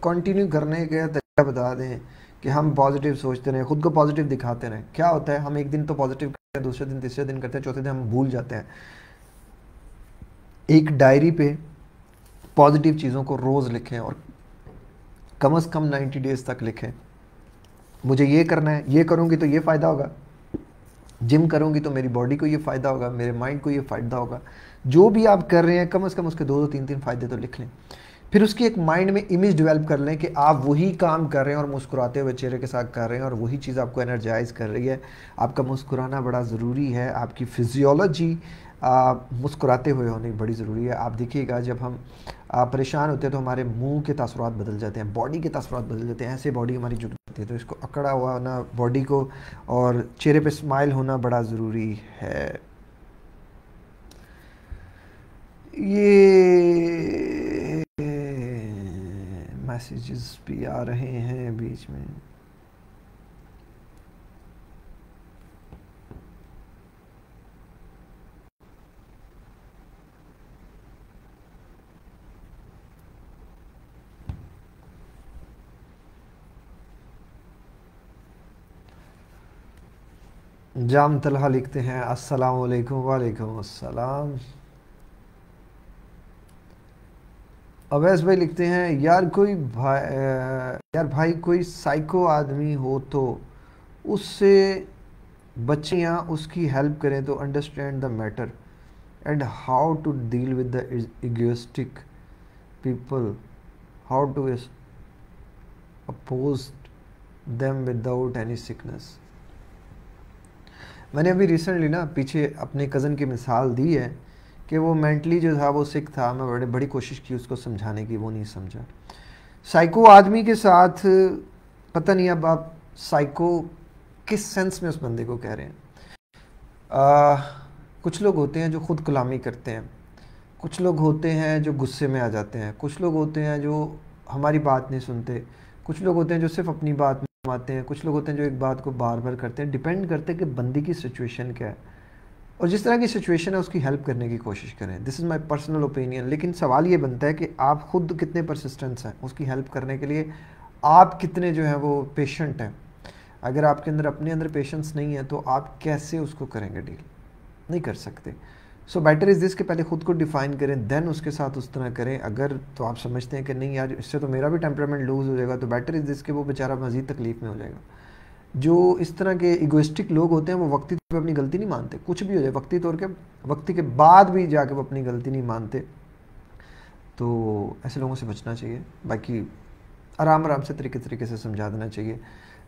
कंटिन्यू करने का तरीका बता दें कि हम पॉजिटिव सोचते रहें, खुद को पॉजिटिव दिखाते रहें। क्या होता है, हम 1 दिन तो पॉजिटिव करते हैं, दूसरे दिन, तीसरे दिन करते हैं, चौथे दिन हम भूल जाते हैं। एक डायरी पे पॉजिटिव चीज़ों को रोज़ लिखें और कम से कम 90 डेज तक लिखें। मुझे ये करना है, ये करूँगी तो ये फ़ायदा होगा, जिम करूँगी तो मेरी बॉडी को ये फ़ायदा होगा, मेरे माइंड को ये फ़ायदा होगा। जो भी आप कर रहे हैं कम से कम उसके 2-3 फ़ायदे तो लिख लें। फिर उसकी एक माइंड में इमेज डेवलप कर लें कि आप वही काम कर रहे हैं और मुस्कुराते हुए चेहरे के साथ कर रहे हैं और वही चीज़ आपको एनर्जाइज कर रही है। आपका मुस्कुराना बड़ा ज़रूरी है, आपकी फिजियोलॉजी मुस्कुराते हुए होनी बड़ी ज़रूरी है। आप देखिएगा जब हम परेशान होते हैं तो हमारे मुंह के तासुरात बदल जाते हैं, बॉडी के तासुरात बदल जाते हैं, ऐसे बॉडी हमारी जुड़ जाती है। तो इसको अकड़ा हुआ होना बॉडी को और चेहरे पे स्माइल होना बड़ा ज़रूरी है। ये मैसेजेस भी आ रहे हैं बीच में। जाम तलहा लिखते हैं अस्सलाम वालेकुम। वालेकुम अस्सलाम। अवैस भाई लिखते हैं यार भाई कोई साइको आदमी हो तो उससे बचें या उसकी हेल्प करें तो understand the matter and how to deal with the egoistic people, how to oppose them without any sickness. मैंने अभी रिसेंटली ना पीछे अपने कज़न की मिसाल दी है कि वो मेंटली जो था वो सिक था। मैं बड़ी कोशिश की उसको समझाने की, वो नहीं समझा। साइको आदमी के साथ पता नहीं अब आप साइको किस सेंस में उस बंदे को कह रहे हैं। कुछ लोग होते हैं जो खुद गुलामी करते हैं, कुछ लोग होते हैं जो गुस्से में आ जाते हैं, कुछ लोग होते हैं जो हमारी बात नहीं सुनते, कुछ लोग होते हैं जो सिर्फ अपनी बात आते हैं, कुछ लोग होते हैं जो एक बात को बार बार करते हैं। डिपेंड करते हैं कि बंदी की सिचुएशन क्या है और जिस तरह की सिचुएशन है उसकी हेल्प करने की कोशिश करें। This is my personal opinion. लेकिन सवाल ये बनता है कि आप खुद कितने परसिस्टेंस हैं, उसकी हेल्प करने के लिए आप कितने जो हैं वो पेशेंट हैं। अगर आपके अंदर अपने अंदर पेशेंस नहीं है तो आप कैसे उसको करेंगे डील, नहीं कर सकते। सो बेटर इज़ दिस कि पहले खुद को डिफ़ाइन करें, देन उसके साथ उस तरह करें। अगर तो आप समझते हैं कि नहीं यार इससे तो मेरा भी टेम्परामेंट लूज़ हो जाएगा, तो बेटर इज़ दिस कि वो बेचारा मज़ीद तकलीफ़ में हो जाएगा। जो इस तरह के इगोइस्टिक लोग होते हैं वो वक्ती तौर पर अपनी गलती नहीं मानते, कुछ भी हो जाए वक्ती तौर के वक्ती के बाद भी जाके वो अपनी गलती नहीं मानते। तो ऐसे लोगों से बचना चाहिए। बाकी आराम से तरीके से समझा देना चाहिए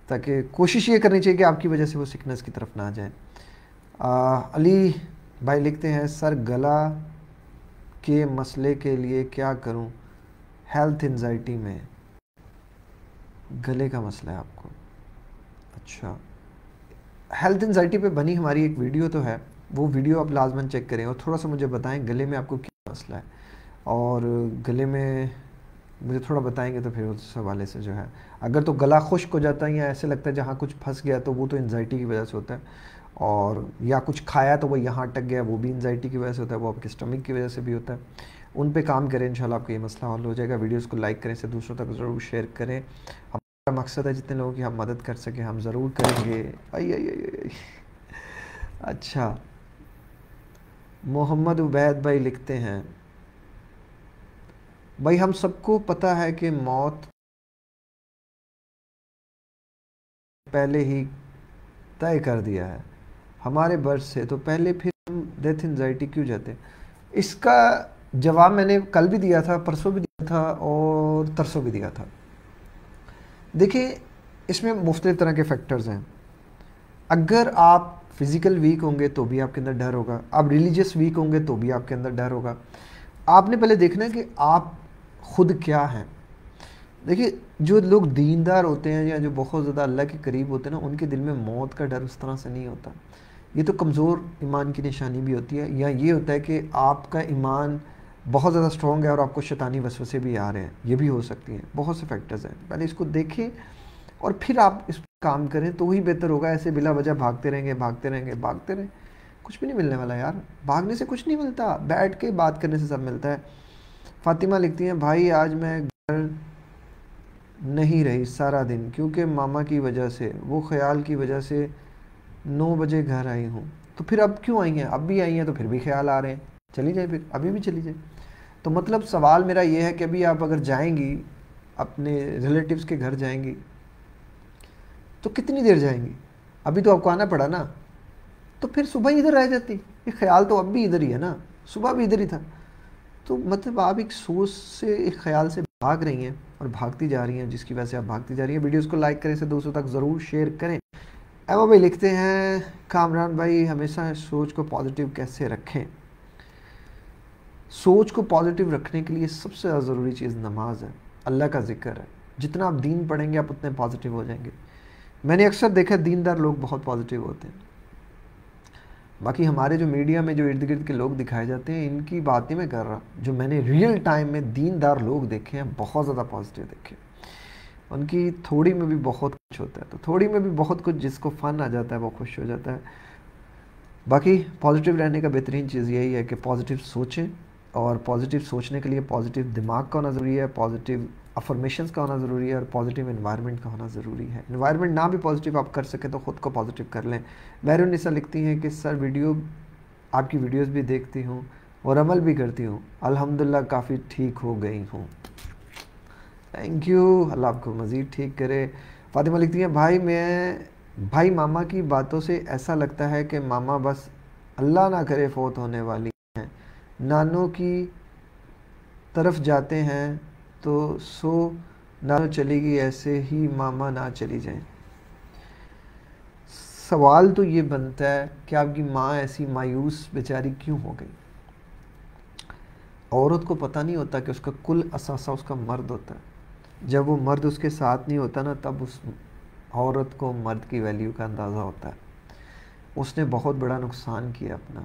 ताकि कोशिश ये करनी चाहिए कि आपकी वजह से वो सिकनेस की तरफ ना जाए। अली भाई लिखते हैं सर गला के मसले के लिए क्या करूं? हेल्थ एंजाइटी में गले का मसला है आपको। अच्छा, हेल्थ एंजाइटी पे बनी हमारी एक वीडियो तो है, वो वीडियो आप लाजमन चेक करें और थोड़ा सा मुझे बताएं गले में आपको क्या मसला है, और गले में मुझे थोड़ा बताएंगे तो फिर उस हवाले से जो है अगर तो गला खुश्क हो जाता है या ऐसे लगता है जहाँ कुछ फंस गया तो वो तो एंजाइटी की वजह से होता है, और या कुछ खाया तो वो यहाँ अटक गया वो भी एंजाइटी की वजह से होता है, वो आपके स्टमक की वजह से भी होता है। उन पे काम करें, इंशाल्लाह आपका ये मसला हल हो जाएगा। वीडियोस को लाइक करें, इसे दूसरों तक ज़रूर शेयर करें। हमारा मकसद है जितने लोगों की हम मदद कर सकें हम ज़रूर करेंगे। अच्छा, मोहम्मद उबैद भाई लिखते हैं भाई हम सबको पता है कि मौत पहले ही तय कर दिया है, हमारे बर्थ से तो पहले फिर हम डेथ एंजाइटी क्यों जाते हैं? इसका जवाब मैंने कल भी दिया था, परसों भी दिया था और तरसों भी दिया था। देखिए इसमें मुख्तलिफ तरह के फैक्टर्स हैं। अगर आप फिज़िकल वीक होंगे तो भी आपके अंदर डर होगा, आप रिलीजियस वीक होंगे तो भी आपके अंदर डर होगा। आपने पहले देखना है कि आप खुद क्या हैं। देखिए जो लोग दीनदार होते हैं या जो बहुत ज़्यादा अल्लाह के करीब होते हैं ना, उनके दिल में मौत का डर उस तरह से नहीं होता। ये तो कमज़ोर ईमान की निशानी भी होती है, या ये होता है कि आपका ईमान बहुत ज़्यादा स्ट्रॉन्ग है और आपको शैतानी वसवसे भी आ रहे हैं, ये भी हो सकती हैं। बहुत से फैक्टर्स हैं, पहले इसको देखें और फिर आप इस काम करें तो ही बेहतर होगा। ऐसे बिला वजह भागते रहेंगे, कुछ भी नहीं मिलने वाला यार। भागने से कुछ नहीं मिलता, बैठ के बात करने से सब मिलता है। फातिमा लिखती हैं, भाई आज मैं घर नहीं रही सारा दिन क्योंकि मामा की वजह से, वो ख्याल की वजह से 9 बजे घर आई हूँ। तो फिर अब क्यों आई हैं? अब भी आई हैं तो फिर भी ख्याल आ रहे हैं, चली जाए फिर, अभी भी चली जाए। तो मतलब सवाल मेरा ये है कि अभी आप अगर जाएंगी अपने रिलेटिव्स के घर जाएंगी तो कितनी देर जाएंगी? अभी तो आपको आना पड़ा ना, तो फिर सुबह इधर आ जाती। ये ख्याल तो अब भी इधर ही है ना, सुबह भी इधर ही था। तो मतलब आप एक सोच से, एक ख्याल से भाग रही हैं और भागती जा रही हैं, जिसकी वजह से आप भागती जा रही हैं। वीडियोस को लाइक करें, इसे दोस्तों तक ज़रूर शेयर करें। एमो भाई लिखते हैं, कामरान भाई हमेशा सोच को पॉजिटिव कैसे रखें? सोच को पॉजिटिव रखने के लिए सबसे ज़्यादा ज़रूरी चीज़ नमाज है, अल्लाह का जिक्र है। जितना आप दीन पढ़ेंगे आप उतने पॉजिटिव हो जाएंगे। मैंने अक्सर देखा दीनदार लोग बहुत पॉजिटिव होते हैं। बाकी हमारे जो मीडिया में जो इर्द गिर्द के लोग दिखाए जाते हैं, इनकी बातें मैं कर रहा, जो मैंने रियल टाइम में दीनदार लोग देखे हैं बहुत ज़्यादा पॉजिटिव देखे। उनकी थोड़ी में भी बहुत कुछ होता है, तो थोड़ी में भी बहुत कुछ, जिसको फन आ जाता है वो खुश हो जाता है। बाकी पॉजिटिव रहने का बेहतरीन चीज़ यही है कि पॉजिटिव सोचें, और पॉजिटिव सोचने के लिए पॉजिटिव दिमाग का होना ज़रूरी है, पॉजिटिव अफर्मेशंस का होना ज़रूरी है, और पॉजिटिव एनवायरनमेंट का होना ज़रूरी है। एनवायरनमेंट ना भी पॉजिटिव आप कर सकें तो ख़ुद को पॉजिटिव कर लें। महरून निसा लिखती हैं कि सर वीडियो आपकी वीडियोस भी देखती हूँ और अमल भी करती हूँ, अल्हम्दुलिल्लाह काफ़ी ठीक हो गई हूँ। थैंक यू, अल्लाह आपको मज़ीद ठीक करे। फातिमा लिखती हैं, भाई मामा की बातों से ऐसा लगता है कि मामा बस अल्लाह ना करे फ़ौत होने वाली हैं, नानों की तरफ जाते हैं तो सो ना चलेगी, ऐसे ही मामा ना चली जाए। सवाल तो ये बनता है कि आपकी माँ ऐसी मायूस बेचारी क्यों हो गई? औरत को पता नहीं होता कि उसका कुल असासा उसका मर्द होता है। जब वो मर्द उसके साथ नहीं होता ना, तब उस औरत को मर्द की वैल्यू का अंदाज़ा होता है। उसने बहुत बड़ा नुकसान किया अपना।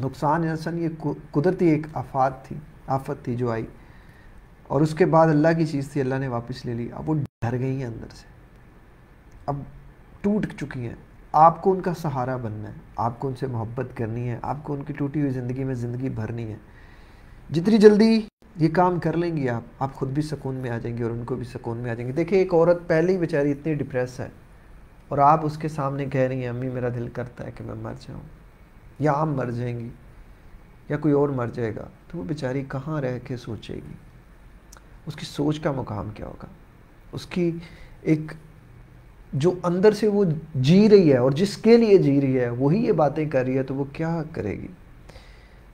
नुकसान असल ये कुदरती एक आफत थी जो आई, और उसके बाद अल्लाह की चीज़ थी, अल्लाह ने वापस ले ली। अब वो डर गई हैं अंदर से, अब टूट चुकी हैं। आपको उनका सहारा बनना है, आपको उनसे मोहब्बत करनी है, आपको उनकी टूटी हुई ज़िंदगी भरनी है। जितनी जल्दी ये काम कर लेंगी आप खुद भी सुकून में आ जाएंगे और उनको भी सुकून में आ जाएंगे। देखिए एक औरत पहले ही बेचारी इतनी डिप्रेस है, और आप उसके सामने कह रही हैं अम्मी मेरा दिल करता है कि मैं मर जाऊँ, या आप मर जाएंगी या कोई और मर जाएगा, तो वो बेचारी कहाँ रह के सोचेगी? उसकी सोच का मुकाम क्या होगा? उसकी एक जो अंदर से वो जी रही है और जिसके लिए जी रही है, वही ये बातें कर रही है, तो वो क्या करेगी?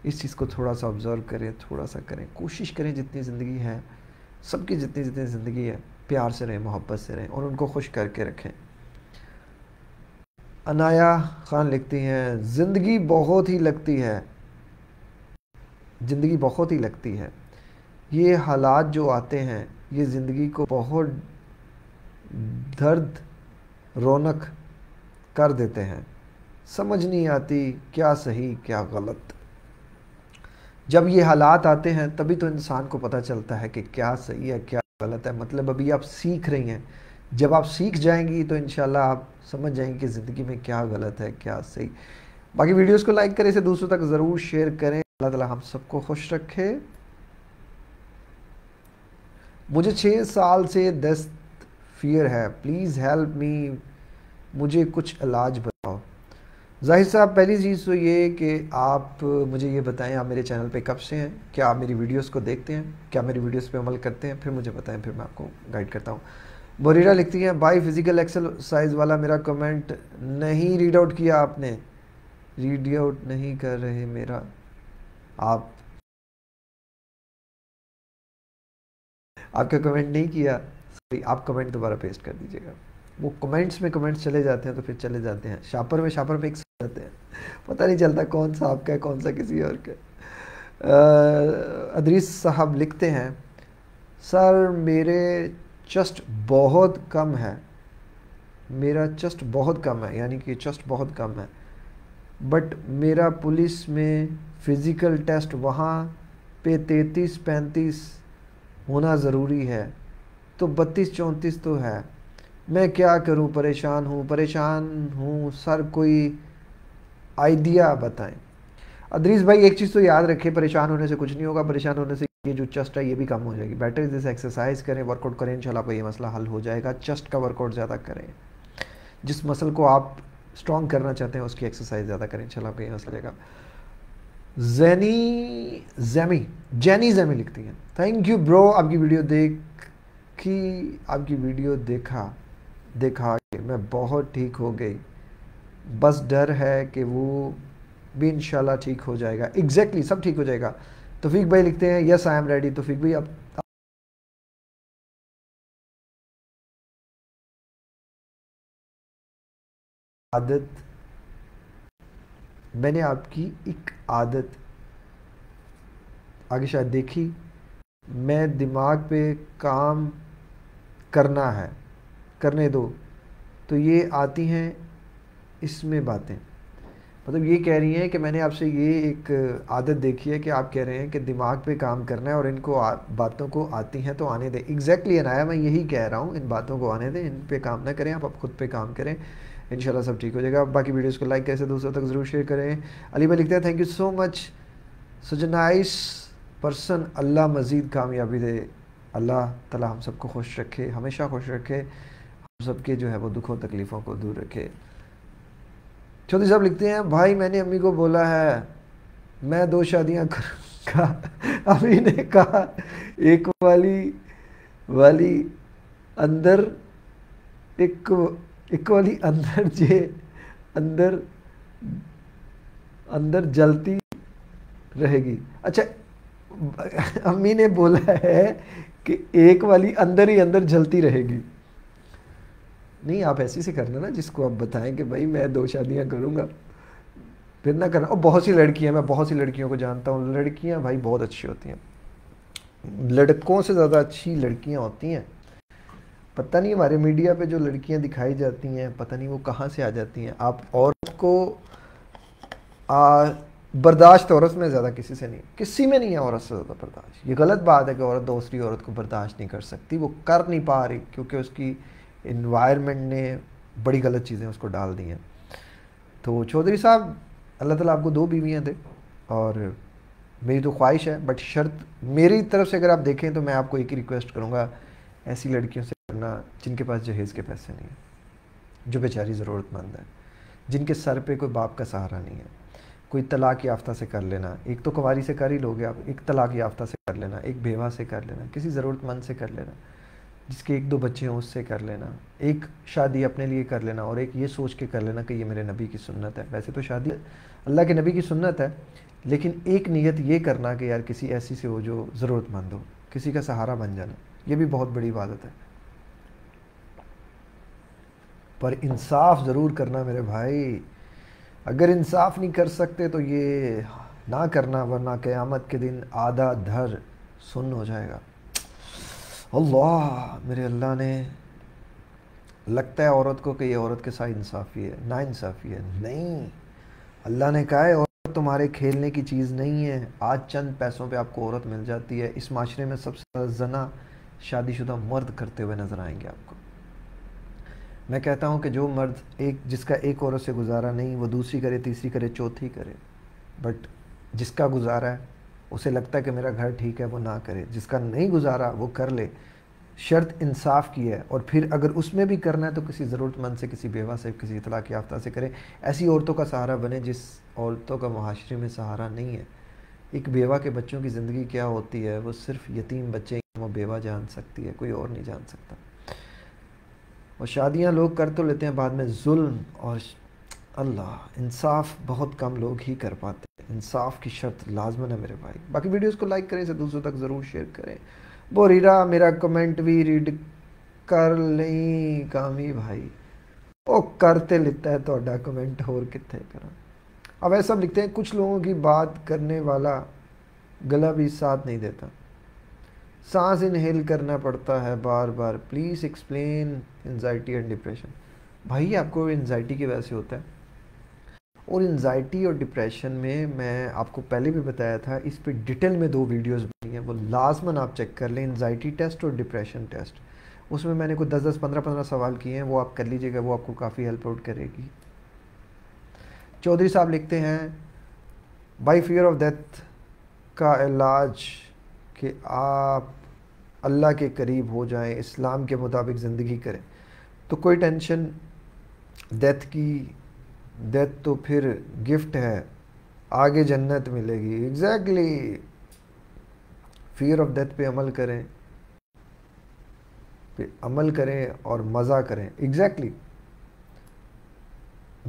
इस चीज़ को थोड़ा सा ऑब्ज़र्व करें, थोड़ा सा करें, कोशिश करें जितनी ज़िंदगी है, सबकी जितनी ज़िंदगी है, प्यार से रहें, मोहब्बत से रहें और उनको खुश करके रखें। अनाया खान लिखती हैं, ज़िंदगी बहुत ही लगती है। ये हालात जो आते हैं ये ज़िंदगी को बहुत दर्द रौनक कर देते हैं। समझ नहीं आती क्या सही क्या गलत। जब ये हालात आते हैं तभी तो इंसान को पता चलता है कि क्या सही है क्या गलत है। मतलब अभी आप सीख रही हैं, जब आप सीख जाएंगी तो इंशाल्लाह आप समझ जाएंगी कि ज़िंदगी में क्या गलत है क्या सही। बाकी वीडियोस को लाइक करें, इसे दूसरों तक ज़रूर शेयर करें। अल्लाह ताला हम सबको खुश रखे। मुझे 6 साल से दस्त फियर है, प्लीज़ हेल्प मी, मुझे कुछ इलाज बताओ। जाहिर साहब पहली चीज़ तो ये कि आप मुझे ये बताएं आप मेरे चैनल पे कब से हैं, क्या आप मेरी वीडियोस को देखते हैं, क्या मेरी वीडियोस पे अमल करते हैं, फिर मुझे बताएं, फिर मैं आपको गाइड करता हूँ। बोरीरा लिखती हैं, भाई फिज़िकल एक्सरसाइज वाला मेरा कमेंट नहीं रीड आउट किया आपने, रीड आउट नहीं कर रहे मेरा आप, आपका कमेंट नहीं किया, सॉरी, आप कमेंट दोबारा पेस्ट कर दीजिएगा। वो कमेंट्स में कमेंट्स चले जाते हैं तो फिर चले जाते हैं, शापर में एक जाते हैं, पता नहीं चलता कौन सा आपका है कौन सा किसी और का। अदरीस साहब लिखते हैं, सर मेरे चेस्ट बहुत कम है, मेरा चेस्ट बहुत कम है, यानी कि चेस्ट बहुत कम है, बट मेरा पुलिस में फ़िज़िकल टेस्ट वहाँ पे 33-35 होना ज़रूरी है, तो 32-34 तो है, मैं क्या करूँ, परेशान हूँ सर, कोई आइडिया बताएं। अदरीस भाई एक चीज़ तो याद रखें, परेशान होने से कुछ नहीं होगा, परेशान होने से ये जो चेस्ट है ये भी कम हो जाएगी। बेटर इज दिस एक्सरसाइज करें, वर्कआउट करें, इंशाल्लाह आपका ये मसला हल हो जाएगा। चेस्ट का वर्कआउट ज़्यादा करें, जिस मसल को आप स्ट्रॉन्ग करना चाहते हैं उसकी एक्सरसाइज ज़्यादा करें, इंशाल्लाह आपका ये मसला जाएगा। जैनी जैमी लिखती हैं, थैंक यू ब्रो, आपकी वीडियो देखा कि मैं बहुत ठीक हो गई, बस डर है कि वो भी इंशाल्लाह ठीक हो जाएगा। एग्जैक्टली सब ठीक हो जाएगा। तौफीक भाई लिखते हैं, यस आई एम रेडी। तौफीक भाई अब आदत, मैंने आपकी एक आदत आगे शायद देखी, मैं दिमाग पे काम करना है, करने दो तो ये आती हैं इसमें बातें। मतलब ये कह रही हैं कि मैंने आपसे ये एक आदत देखी है कि आप कह रहे हैं कि दिमाग पे काम करना है और इनको बातों को आती हैं तो आने दें। एग्जैक्टली अनाया, मैं यही कह रहा हूँ, इन बातों को आने दें, इन पे काम ना करें, आप खुद पे काम करें, इंशाल्लाह सब ठीक हो जाएगा। बाकी वीडियोस को लाइक कैसे दोस्तों तक ज़रूर शेयर करें। अली भाई लिखते हैं, thank you so much, such nice person, अल्लाह मज़ीद कामयाबी दे, अल्लाह ताला हम सबको खुश रखे, हमेशा खुश रखे, हम सबके जो है वो दुखों तकलीफ़ों को दूर रखे। चौधरी साहब लिखते हैं, भाई मैंने अम्मी को बोला है मैं 2 शादियाँ करूँगा, अम्मी ने कहा एक वाली अंदर एक वाली अंदर जे अंदर अंदर जलती रहेगी। अच्छा, अम्मी ने बोला है कि एक वाली अंदर ही अंदर जलती रहेगी। नहीं, आप ऐसी से करना ना, जिसको आप बताएं कि भाई मैं 2 शादियाँ करूँगा, फिर ना करना। और बहुत सी लड़कियाँ, मैं बहुत सी लड़कियों को जानता हूँ, लड़कियाँ भाई बहुत अच्छी होती हैं, लड़कों से ज़्यादा अच्छी लड़कियाँ होती हैं। पता नहीं हमारे मीडिया पे जो लड़कियाँ दिखाई जाती हैं, पता नहीं वो कहाँ से आ जाती हैं। आप औरत को बर्दाश्त औरत में ज़्यादा किसी से नहीं, किसी में नहीं है औरत से ज़्यादा बर्दाश्त। ये गलत बात है कि औरत दूसरी औरत को बर्दाश्त नहीं कर सकती, वो कर नहीं पा रही, क्योंकि उसकी इन्वायरमेंट ने बड़ी गलत चीज़ें उसको डाल दी हैं। तो चौधरी साहब, अल्लाह ताला आपको 2 बीवियाँ दे, और मेरी तो ख्वाहिश है, बट शर्त मेरी तरफ से अगर आप देखें तो मैं आपको एक ही रिक्वेस्ट करूँगा, ऐसी लड़कियों से करना जिनके पास जहेज़ के पैसे नहीं हैं, जो बेचारी ज़रूरतमंद है, जिनके सर पे कोई बाप का सहारा नहीं है। कोई तलाक़ याफ्ता से कर लेना, एक तो कुंवारी से कर ही लोगे आप, एक तलाक़ याफ्ता से कर लेना, एक बेवा से कर लेना, किसी ज़रूरतमंद से कर लेना, जिसके 1-2 बच्चे हों उससे कर लेना, एक शादी अपने लिए कर लेना, और एक ये सोच के कर लेना कि ये मेरे नबी की सुन्नत है। वैसे तो शादी अल्लाह के नबी की सुन्नत है, लेकिन एक नीयत ये करना कि यार किसी ऐसी से हो जो ज़रूरतमंद हो, किसी का सहारा बन जाना, ये भी बहुत बड़ी इबादत है। पर इंसाफ ज़रूर करना मेरे भाई, अगर इंसाफ नहीं कर सकते तो ये ना करना, वरना क़यामत के दिन आधा धर सुन्न हो जाएगा। अल्लाह मेरे अल्लाह ने, लगता है औरत को कि ये औरत के साथ इंसाफ़ी है, ना इंसाफ़ी है। नहीं, अल्लाह ने कहा है औरत तुम्हारे खेलने की चीज़ नहीं है। आज चंद पैसों पे आपको औरत मिल जाती है, इस माशरे में सबसे ज़्यादा जना शादीशुदा मर्द करते हुए नज़र आएंगे आपको। मैं कहता हूँ कि जो मर्द जिसका एक औरत से गुजारा नहीं, वो दूसरी करे, तीसरी करे, चौथी करे, बट जिसका गुजारा है उसे लगता है कि मेरा घर ठीक है, वो ना करे, जिसका नहीं गुजारा वो कर ले, शर्त इंसाफ की है। और फिर अगर उसमें भी करना है तो किसी ज़रूरतमंद से, किसी बेवा से, किसी तलाक़ याफ्ता से करें, ऐसी औरतों का सहारा बने जिस औरतों का माशरे में सहारा नहीं है। एक बेवा के बच्चों की ज़िंदगी क्या होती है, वो सिर्फ़ यतीम बच्चे वो बेवा जान सकती है, कोई और नहीं जान सकता। और शादियाँ लोग कर तो लेते हैं, बाद में जुल्म और अल्लाह, इंसाफ बहुत कम लोग ही कर पाते हैं। इंसाफ की शर्त लाजमन है मेरे भाई। बाकी वीडियोस को लाइक करें, इसे दूसरों तक ज़रूर शेयर करें। बोरीरा मेरा कमेंट भी रीड कर ली कामी भाई वो करते लेता है तो कमेंट होर कितने करा। अब ऐसा लिखते हैं कुछ लोगों की बात करने वाला गला भी साथ नहीं देता, सांस इनहेल करना पड़ता है बार बार, please explain anxiety and depression. भाई आपको एंजाइटी की वजह से होता है, और एंजाइटी और डिप्रेशन में मैं आपको पहले भी बताया था, इस पे डिटेल में दो वीडियोस बनी हैं, वो लाजमन आप चेक कर लें, एंजाइटी टेस्ट और डिप्रेशन टेस्ट। उसमें मैंने कुछ 10-10, 15-15 सवाल किए हैं, वो आप कर लीजिएगा, वो आपको काफ़ी हेल्प आउट करेगी। चौधरी साहब लिखते हैं बाई फियर ऑफ डेथ का इलाज कि आप अल्लाह के करीब हो जाएं, इस्लाम के मुताबिक ज़िंदगी करें, तो कोई टेंशन डेथ की, डेथ तो फिर गिफ्ट है, आगे जन्नत मिलेगी। एग्जैक्टली, फियर ऑफ डेथ पे अमल करें और मज़ा करें। एग्जैक्टली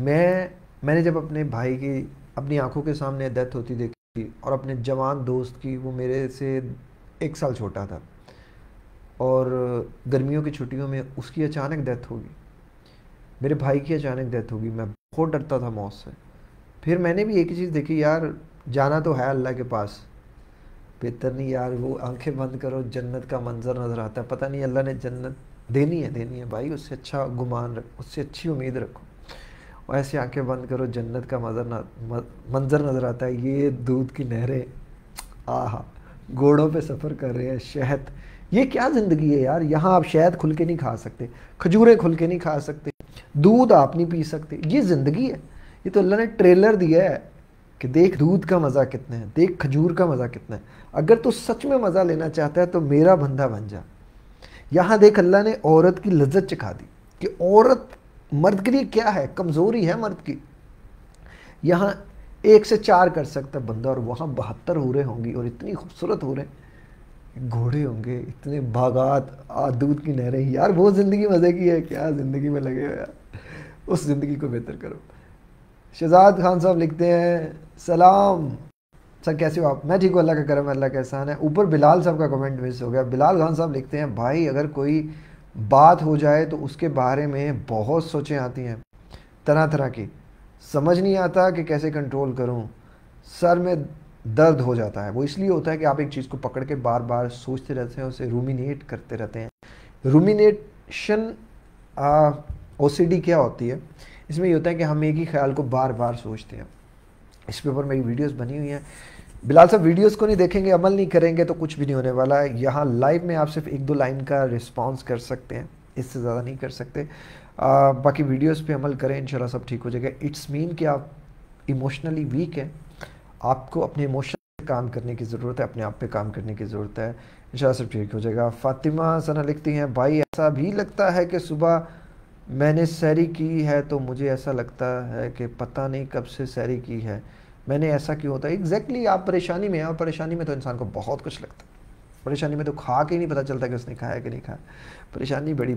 मैंने जब अपने भाई की अपनी आंखों के सामने डेथ होती देखी और अपने जवान दोस्त की, वो मेरे से 1 साल छोटा था, और गर्मियों की छुट्टियों में उसकी अचानक डेथ होगी, मेरे भाई की अचानक डेथ होगी, मैं बहुत डरता था मौत से। फिर मैंने भी एक ही चीज़ देखी, यार जाना तो है अल्लाह के पास, बेहतर नहीं यार वो आंखें बंद करो जन्नत का मंजर नज़र आता है, पता नहीं अल्लाह ने जन्नत देनी है भाई, उससे अच्छा गुमान रखो, उससे अच्छी उम्मीद रखो, और ऐसे आंखें बंद करो जन्नत का मंजर नज़र आता है, ये दूध की नहरें, आहा घोड़ों पे सफ़र कर रहे हैं, शहद, ये क्या ज़िंदगी है यार, यहाँ आप शहद खुल के नहीं खा सकते, खजूरें खुल के नहीं खा सकते, दूध आप नहीं पी सकते, ये ज़िंदगी है, ये तो अल्लाह ने ट्रेलर दिया है कि देख दूध का मज़ा कितना है, देख खजूर का मज़ा कितना है, अगर तो सच में मज़ा लेना चाहता है तो मेरा बंदा बन जा। यहाँ देख अल्लाह ने औरत की लज्जत चखा दी कि औरत मर्द के लिए क्या है, कमज़ोरी है मर्द की, यहाँ 1 से 4 कर सकता बंदा और वहाँ 72 हूरें होंगी, और इतनी खूबसूरत हूरें, घोड़े होंगे, इतने बागात, दूध की नहरें, यार वो ज़िंदगी मज़े की है, क्या ज़िंदगी में लगे हो यार, उस ज़िंदगी को बेहतर करो। शहजाद खान साहब लिखते हैं सलाम सर कैसे हो आप, मैं ठीक हूँ, अल्लाह का करम है, अल्लाह का एहसान है। ऊपर बिलाल साहब का कमेंट मिस हो गया। बिलाल खान साहब लिखते हैं भाई अगर कोई बात हो जाए तो उसके बारे में बहुत सोचें आती हैं, तरह तरह की, समझ नहीं आता कि कैसे कंट्रोल करूं, सर में दर्द हो जाता है। वो इसलिए होता है कि आप एक चीज़ को पकड़ के बार बार सोचते रहते हैं, उसे रूमिनेट करते रहते हैं। रूमिनेशन ओसीडी क्या होती है, इसमें ये होता है कि हम एक ही ख्याल को बार बार सोचते हैं। इस पेपर मेरी वीडियोस बनी हुई हैं। बिलाल साहब वीडियोस को नहीं देखेंगे, अमल नहीं करेंगे तो कुछ भी नहीं होने वाला है। यहाँ लाइव में आप सिर्फ 1-2 लाइन का रिस्पांस कर सकते हैं, इससे ज़्यादा नहीं कर सकते। बाकी वीडियोस पे अमल करें, इंशाल्लाह सब ठीक हो जाएगा। इट्स मीन कि आप इमोशनली वीक हैं, आपको अपने इमोशन पे काम करने की ज़रूरत है, अपने आप पर काम करने की ज़रूरत है, इंशाल्लाह सब ठीक हो जाएगा। फ़ातिमा सना लिखती हैं भाई ऐसा भी लगता है कि सुबह मैंने सैरी की है तो मुझे ऐसा लगता है कि पता नहीं कब से सैरी की है, मैंने ऐसा क्यों होता है। एग्जैक्टली आप परेशानी में हैं, और परेशानी में तो इंसान को बहुत कुछ लगता है, परेशानी में तो खा के ही नहीं पता चलता कि उसने खाया कि नहीं खाया, परेशानी बड़ी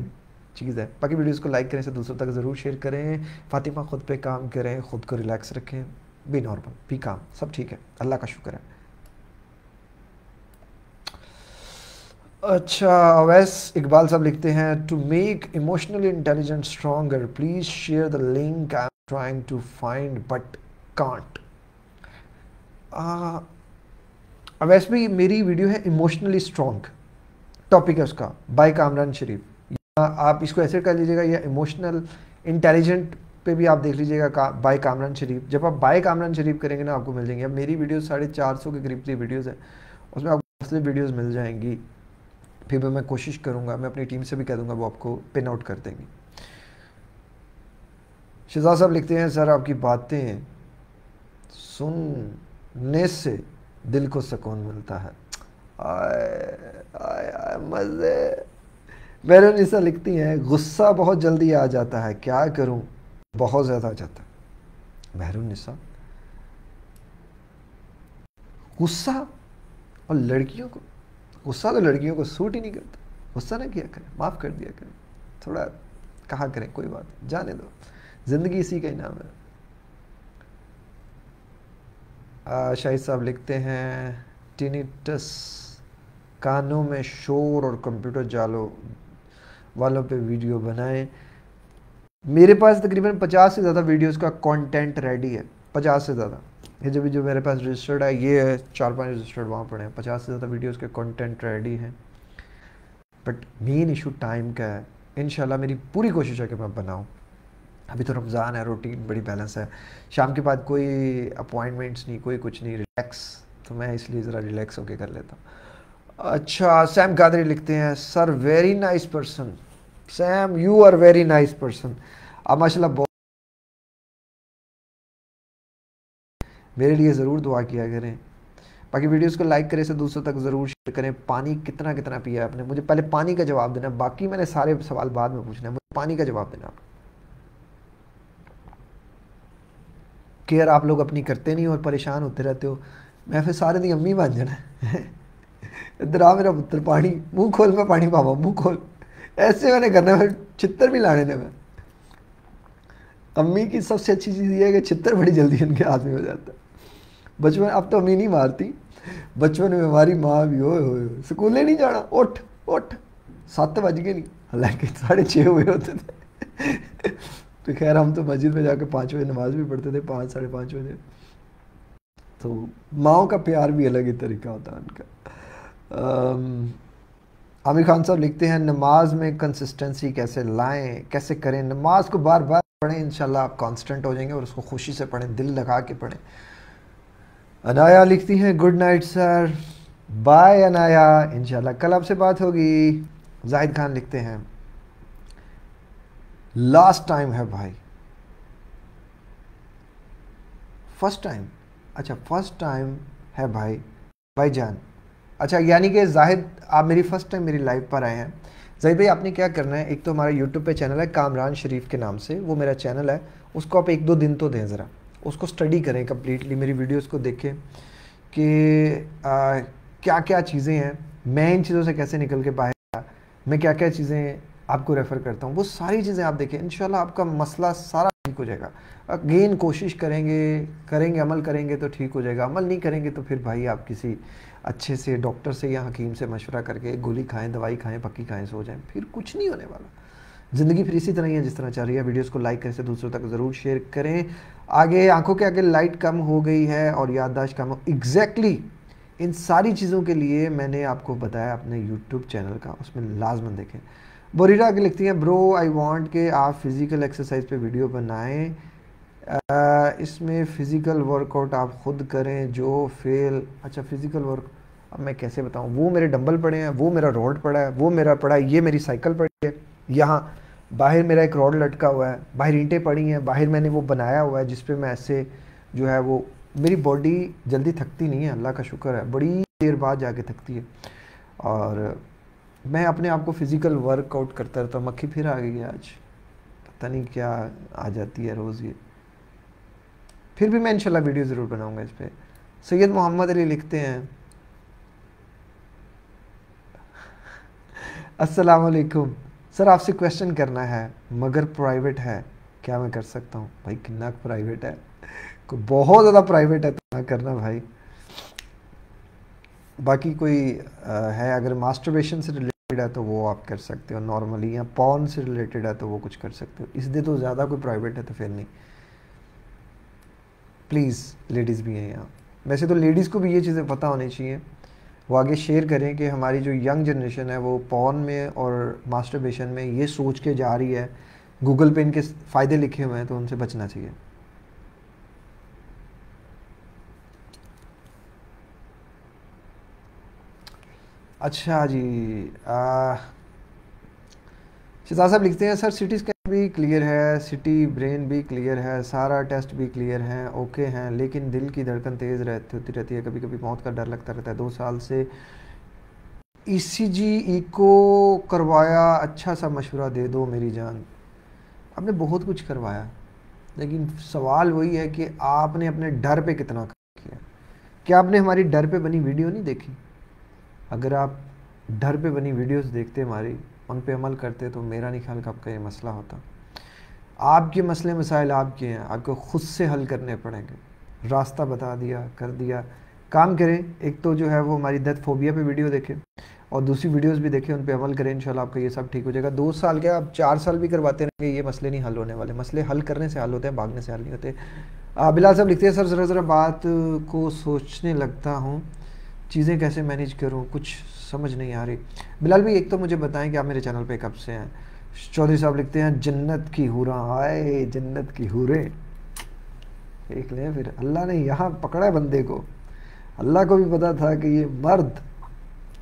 चीज़ है। बाकी वीडियोस को लाइक करें, से दूसरों तक ज़रूर शेयर करें। फातिमा खुद पे काम करें, खुद को रिलैक्स रखें, बी नॉर्मल, बी काम, सब ठीक है, अल्लाह का शुक्र है। अच्छा अवैस इकबाल साहब लिखते हैं to make emotional intelligence stronger please share the link I am trying to find but can't. Awais भाई मेरी वीडियो है इमोशनली स्ट्रॉन्ग, टॉपिक है उसका बाय कामरान शरीफ, या आप इसको ऐसे कर लीजिएगा या इमोशनल इंटेलिजेंट पे भी आप देख लीजिएगा बाय कामरान शरीफ। जब आप बाय कामरान शरीफ करेंगे ना आपको मिल जाएंगे। अब मेरी वीडियो 450 के करीब वीडियोज़ हैं, उसमें आपको असली वीडियोज़ मिल जाएंगी। फिर भी मैं कोशिश करूंगा, मैं अपनी टीम से भी कह दूंगा वो आपको पिन आउट कर देंगी। शहजाद साहब लिखते हैं सर आपकी बातें सुनने से दिल को सुकून मिलता है। आए आए आए मज़े। मेरोनिसा लिखती हैं गुस्सा बहुत जल्दी आ जाता है, क्या करूं बहुत ज़्यादा आ जाता है। मेरोनिसा गुस्सा, और लड़कियों को गुस्सा तो लड़कियों को सूट ही नहीं करता, गुस्सा ना किया करें, माफ़ कर दिया करें, थोड़ा कहा करें कोई बात नहीं, जाने दो, ज़िंदगी इसी का ही नाम है। शाहिद साहब लिखते हैं टिनिटस कानों में शोर और कंप्यूटर जालो वालों पे वीडियो बनाएं। मेरे पास तकरीबन 50 से ज़्यादा वीडियोस का कंटेंट रेडी है, 50 से ज़्यादा। ये जो भी जो मेरे पास रजिस्टर्ड है ये है, 4-5 रजिस्टर्ड वहाँ पड़े हैं। 50 से ज़्यादा वीडियोस के कंटेंट रेडी हैं, बट मेन इशू टाइम का है। इंशाल्लाह मेरी पूरी कोशिश है कि मैं बनाऊँ। अभी तो रमज़ान है, रूटीन बड़ी बैलेंस है, शाम के बाद कोई अपॉइंटमेंट्स नहीं, कोई कुछ नहीं, रिलैक्स। तो मैं इसलिए ज़रा रिलैक्स होके कर लेता हूँ। अच्छा, सैम कादरी लिखते हैं, sir very nice person. Sam, you are very nice person. आप माशाल्लाह बहुत, मेरे लिए ज़रूर दुआ किया करें। बाकी वीडियोस को लाइक करें, से दूसरों तक ज़रूर शेयर करें। पानी कितना कितना पिया है आपने? मुझे पहले पानी का जवाब देना, बाकी मैंने सारे सवाल बाद में पूछना है, मुझे पानी का जवाब देना आप। केयर आप लोग अपनी करते नहीं और परेशान होते रहते हो। मैं फिर सारे दिन अम्मी बन जाना, इधर आ मेरा पुत्र, पानी मुँह खोल, मैं पानी पावा, मुँह खोल, ऐसे मैंने करना। फिर छितर भी लाने ने। मैं अम्मी की सबसे अच्छी चीज़ ये है कि छितर बड़ी जल्दी उनके हाथ में हो जाता है। बचपन, अब तो अम्मी नहीं मारती, बचपन में हमारी माँ भी हो स्कूल नहीं जाना, उठ उठ, 7 बज गए नहीं, हालांकि 6:30 हुए होते थे। तो खैर हम तो मस्जिद में जाकर 5 बजे नमाज भी पढ़ते थे, 5, 5:30 बजे। तो माओं का प्यार भी अलग ही तरीका होता है उनका। आमिर खान साहब लिखते हैं, नमाज में कंसिस्टेंसी कैसे लाएं, कैसे करें? नमाज को बार बार पढ़ें, इंशाल्लाह आप कांस्टेंट हो जाएंगे और उसको खुशी से पढ़ें, दिल लगा के पढ़ें। अनाया लिखती हैं, good night sir. Bye Anaya, इंशाल्लाह कल आपसे बात होगी। जाहिद खान लिखते हैं, लास्ट टाइम है भाई, फर्स्ट टाइम, अच्छा फर्स्ट टाइम है भाई, भाईजान। अच्छा, यानी कि जाहिद आप मेरी फर्स्ट टाइम मेरी लाइव पर आए हैं। जाहिद भाई, आपने क्या करना है, एक तो हमारा यूट्यूब पे चैनल है कामरान शरीफ के नाम से, वो मेरा चैनल है, उसको आप 1-2 दिन तो दें, ज़रा उसको स्टडी करें कम्प्लीटली, मेरी वीडियोस को देखें कि क्या क्या चीज़ें हैं, मैं इन चीज़ों से कैसे निकल के बाहर आया, मैं क्या क्या चीज़ें आपको रेफ़र करता हूँ, वो सारी चीज़ें आप देखें। इंशाल्लाह आपका मसला सारा ठीक हो जाएगा। अगेन कोशिश करेंगे, अमल करेंगे तो ठीक हो जाएगा, अमल नहीं करेंगे तो फिर भाई आप किसी अच्छे से डॉक्टर से या हकीम से मशवरा करके गोली खाएं, दवाई खाएं, पक्की खाएं, सो जाएं, फिर कुछ नहीं होने वाला। ज़िंदगी फिर इसी तरह ही है जिस तरह चल रही है। वीडियोस को लाइक करें, से दूसरों तक ज़रूर शेयर करें। आगे आंखों के आगे लाइट कम हो गई है और याददाश्त कम हो, एग्जैक्टली इन सारी चीज़ों के लिए मैंने आपको बताया अपने यूट्यूब चैनल का, उसमें लाजमन देखें। बोरीरा आगे लिखती हैं, ब्रो आई वांट के आप फ़िज़िकल एक्सरसाइज पे वीडियो बनाएं, इसमें फ़िज़िकल वर्कआउट आप ख़ुद करें जो फेल। अच्छा फ़िज़िकल वर्क, अब मैं कैसे बताऊं, वो मेरे डंबल पड़े हैं, वो मेरा रोड पड़ा है, वो मेरा पड़ा है, ये मेरी साइकिल पड़ी है, यहाँ बाहर मेरा एक रोड लटका हुआ है, बाहर ईंटें पड़ी हैं, बाहर मैंने वो बनाया हुआ है जिसपे मैं ऐसे जो है, वो मेरी बॉडी जल्दी थकती नहीं है, अल्लाह का शुक्र है, बड़ी देर बाद जाके थकती है। और मैं अपने आप को फिज़िकल वर्कआउट करता रहता हूँ। मक्खी फिर आ गई है आज, पता नहीं क्या आ जाती है रोज़ ये, फिर भी मैं इंशाल्लाह वीडियो ज़रूर बनाऊँगा इस पर। सैयद मोहम्मद अली लिखते हैं, अस्सलाम वालेकुम सर, आपसे क्वेश्चन करना है मगर प्राइवेट है, क्या मैं कर सकता हूँ? भाई कितना प्राइवेट है, बहुत ज़्यादा प्राइवेट है तो ना करना भाई। बाकी कोई है, अगर मास्टरबेशन से रिलेटेड है तो वो आप कर सकते हो नॉर्मली, या पॉर्न से रिलेटेड है तो वो कुछ कर सकते हो, इसलिए तो ज़्यादा कोई प्राइवेट है तो फिर नहीं। प्लीज़ लेडीज़ भी हैं यहाँ, वैसे तो लेडीज़ को भी ये चीज़ें पता होनी चाहिए, वो आगे शेयर करें कि हमारी जो यंग जनरेशन है वो पॉर्न में और मास्टरबेशन में ये सोच के जा रही है, गूगल पे इनके फ़ायदे लिखे हुए हैं, तो उनसे बचना चाहिए। अच्छा जी, शिजा साहब लिखते हैं, सर सिटी स्कैन भी क्लियर है, सिटी ब्रेन भी क्लियर है, सारा टेस्ट भी क्लियर है, ओके हैं, लेकिन दिल की धड़कन तेज़ होती रहती है, कभी कभी मौत का डर लगता रहता है। 2 साल से ECG इको करवाया, अच्छा सा मशवरा दे दो मेरी जान। आपने बहुत कुछ करवाया, लेकिन सवाल वही है कि आपने अपने डर पे कितना किया। क्या आपने हमारी डर पे बनी वीडियो नहीं देखी? अगर आप डर पे बनी वीडियोस देखते, हमारी उन पे अमल करते, तो मेरा नहीं ख्याल कि आपका ये मसला होता। आपके मसले मसाइल आपके हैं, आपको ख़ुद से हल करने पड़ेंगे। रास्ता बता दिया, कर दिया, काम करें, एक तो जो है वो हमारी डेथ फोबिया पे वीडियो देखें और दूसरी वीडियोस भी देखें, उन पे अमल करें, इंशाल्लाह आपका ये सब ठीक हो जाएगा। 2 साल क्या आप 4 साल भी करवाते रहेंगे ये मसले नहीं हल होने वाले। मसले हल करने से हल होते हैं, भागने से हल नहीं होते। बिलाल साहब लिखते हैं सर ज़रा बात को सोचने लगता हूँ, चीज़ें कैसे मैनेज करूँ, कुछ समझ नहीं आ रही। बिलाल भाई एक तो मुझे बताएं कि आप मेरे चैनल पर कब से हैं। चौधरी साहब लिखते हैं जन्नत की हूरा, हाय जन्नत की हूरें देख लें। फिर अल्लाह ने यहाँ पकड़ा है बंदे को, अल्लाह को भी पता था कि ये मर्द,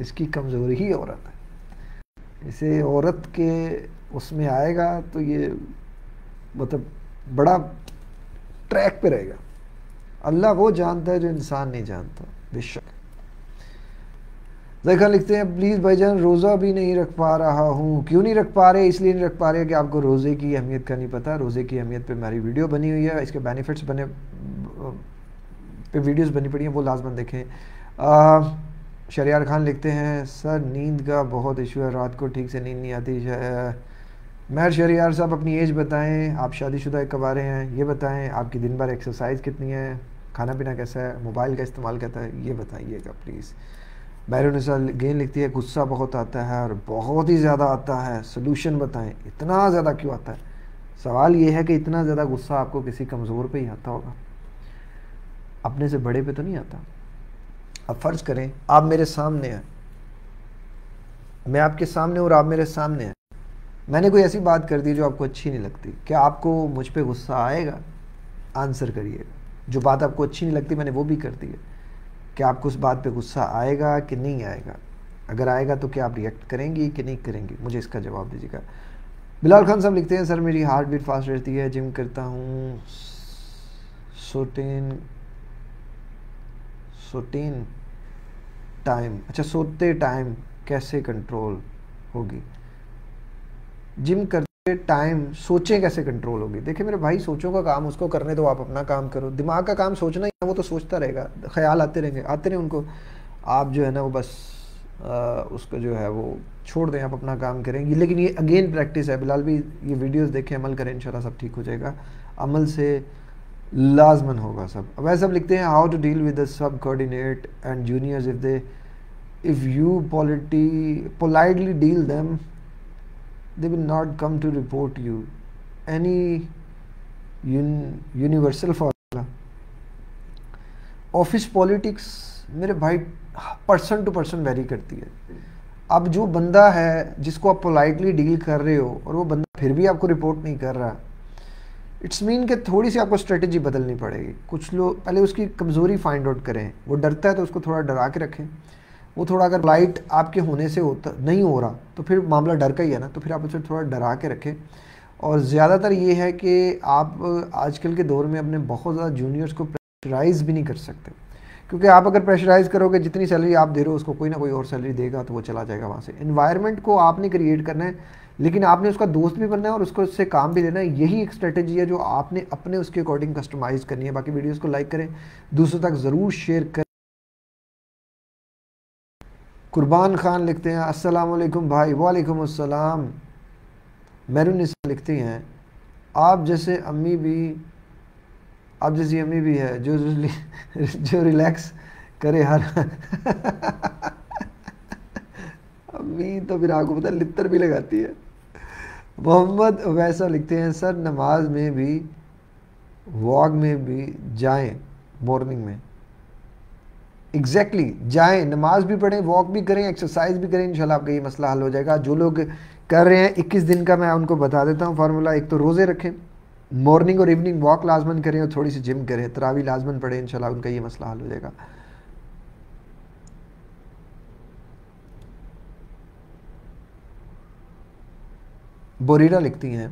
इसकी कमज़ोरी ही औरत है, इसे औरत के उसमें आएगा तो ये मतलब बड़ा ट्रैक पे रहेगा। अल्लाह वो जानता है जो इंसान नहीं जानता। बेशक जैखा लिखते हैं प्लीज़ भाईजान रोज़ा भी नहीं रख पा रहा हूँ। क्यों नहीं रख पा रहे? इसलिए नहीं रख पा रहे कि आपको रोज़े की अहमियत का नहीं पता। रोज़े की अहमियत पे हमारी वीडियो बनी हुई है, इसके बेनिफिट्स बने पे वीडियोस बनी पड़ी हैं, वो लाजमन देखें। शरियार खान लिखते हैं सर नींद का बहुत इशू है, रात को ठीक से नींद नहीं आती। महर शरियार साहब अपनी एज बताएँ, आप शादीशुदा कबारे हैं ये बताएँ, आपकी दिन भर एक्सरसाइज कितनी है, खाना पीना कैसा है, मोबाइल का इस्तेमाल कैसा है, ये बताइएगा प्लीज़। बैरोनिसा गेंद लिखती है गुस्सा बहुत आता है और बहुत ही ज़्यादा आता है, सोल्यूशन बताएं। इतना ज़्यादा क्यों आता है? सवाल ये है कि इतना ज़्यादा गुस्सा आपको किसी कमज़ोर पे ही आता होगा, अपने से बड़े पे तो नहीं आता। अब फ़र्ज़ करें आप मेरे सामने हैं, मैं आपके सामने और आप मेरे सामने हैं, मैंने कोई ऐसी बात कर दी जो आपको अच्छी नहीं लगती, क्या आपको मुझ पर गुस्सा आएगा? आंसर करिएगा। जो बात आपको अच्छी नहीं लगती मैंने वो भी कर दी है, क्या आपको उस बात पे गुस्सा आएगा कि नहीं आएगा? अगर आएगा तो क्या आप रिएक्ट करेंगी कि नहीं करेंगी? मुझे इसका जवाब दीजिएगा। बिलाल खान साहब लिखते हैं सर मेरी हार्ट बीट फास्ट रहती है, जिम करता हूँ, सोटेन टाइम, अच्छा सोते टाइम कैसे कंट्रोल होगी? जिम करते टाइम सोचें कैसे कंट्रोल होगी? देखिए मेरे भाई सोचों का काम उसको करने दो, आप अपना काम करो। दिमाग का काम सोचना, वो तो सोचता रहेगा, ख्याल आते रहेंगे, आते रहे उनको, आप जो है ना वो बस उसको जो है वो छोड़ दें, आप अपना काम करेंगे। लेकिन ये अगेन प्रैक्टिस है। बिलाल भी ये वीडियोस देखें, अमल करें, इंशाल्लाह सब ठीक हो जाएगा, अमल से लाजमन होगा सब। अब ऐसा लिखते हैं how to deal with the sub coordinate and juniors if you politely deal them they will not come to report you any universal for office politics. मेरे भाई पर्सन टू पर्सन वेरी करती है। अब जो बंदा है जिसको आप पोलाइटली डील कर रहे हो और वो बंदा फिर भी आपको रिपोर्ट नहीं कर रहा, इट्स मीन कि थोड़ी सी आपको स्ट्रेटजी बदलनी पड़ेगी। कुछ लोग पहले उसकी कमज़ोरी फाइंड आउट करें, वो डरता है तो उसको थोड़ा डरा के रखें, वो थोड़ा अगर पोलाइट आपके होने से होता नहीं हो रहा तो फिर मामला डर का ही है ना, तो फिर आप उसे थोड़ा डरा के रखें। और ज़्यादातर ये है कि आप आजकल के दौर में अपने बहुत ज़्यादा जूनियर्स को प्रेशराइज़ भी नहीं कर सकते, क्योंकि आप अगर प्रेशराइज़ करोगे जितनी सैलरी आप दे रहे हो उसको कोई ना कोई और सैलरी देगा तो वो चला जाएगा वहाँ से। एनवायरनमेंट को आपने क्रिएट करना है, लेकिन आपने उसका दोस्त भी बनना है और उसको उससे काम भी लेना है। यही एक स्ट्रेटजी है जो आपने अपने उसके अकॉर्डिंग कस्टमाइज़ करनी है। बाकी वीडियोज़ को लाइक करें, दूसरों तक ज़रूर शेयर करें। कुर्बान खान लिखते हैं अस्सलाम वालेकुम भाई। वालेकुम अस्सलाम। मैरूनिसा लिखती हैं आप जैसी अम्मी भी है जो रिलैक्स करे हर अम्मी तो फिर आपको पता लित्तर भी लगाती है। मोहम्मद वैसा लिखते हैं सर नमाज में भी वॉक में भी जाएं, मॉर्निंग में एग्जैक्टली जाएं, नमाज भी पढ़ें, वॉक भी करें, एक्सरसाइज भी करें, इंशाल्लाह आपका ये मसला हल हो जाएगा। जो लोग कर रहे हैं 21 दिन का मैं उनको बता देता हूँ फार्मूला। एक तो रोज़े रखें, मॉर्निंग और इवनिंग वॉक लाजमन करें और थोड़ी सी जिम करें, तरावी लाजमन पढ़ें, इंशाल्लाह उनका ये मसला हल हो जाएगा। बोरीरा लिखती हैं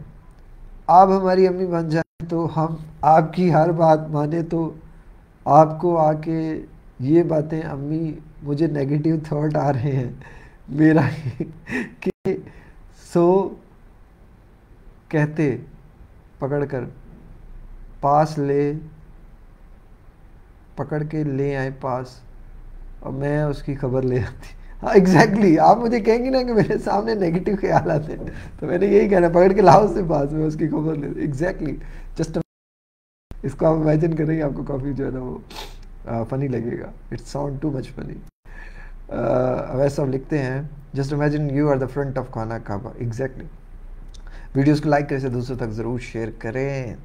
आप हमारी अम्मी बन जाए तो हम आपकी हर बात माने तो आपको आके ये बातें अम्मी मुझे नेगेटिव थॉट आ रहे हैं मेरा कि सो कहते पकड़कर पास ले पकड़ के ले आए पास और मैं उसकी खबर ले आती। हाँ एग्जैक्टली आप मुझे कहेंगी ना कि मेरे सामने नेगेटिव ख्याल आते हैं तो मैंने यही कहना पकड़ के लाओ उससे पास में उसकी खबर ले। एग्जैक्टली जस्ट इसको आप इमेजिन करेंगे आपको काफ़ी जो है ना वो फ़नी लगेगा, it's sound too much funny. Awais साहब लिखते हैं just imagine you are the front of खाना काबा। एग्जैक्टली। वीडियोज़ को लाइक करें, इसे दूसरों तक ज़रूर शेयर करें।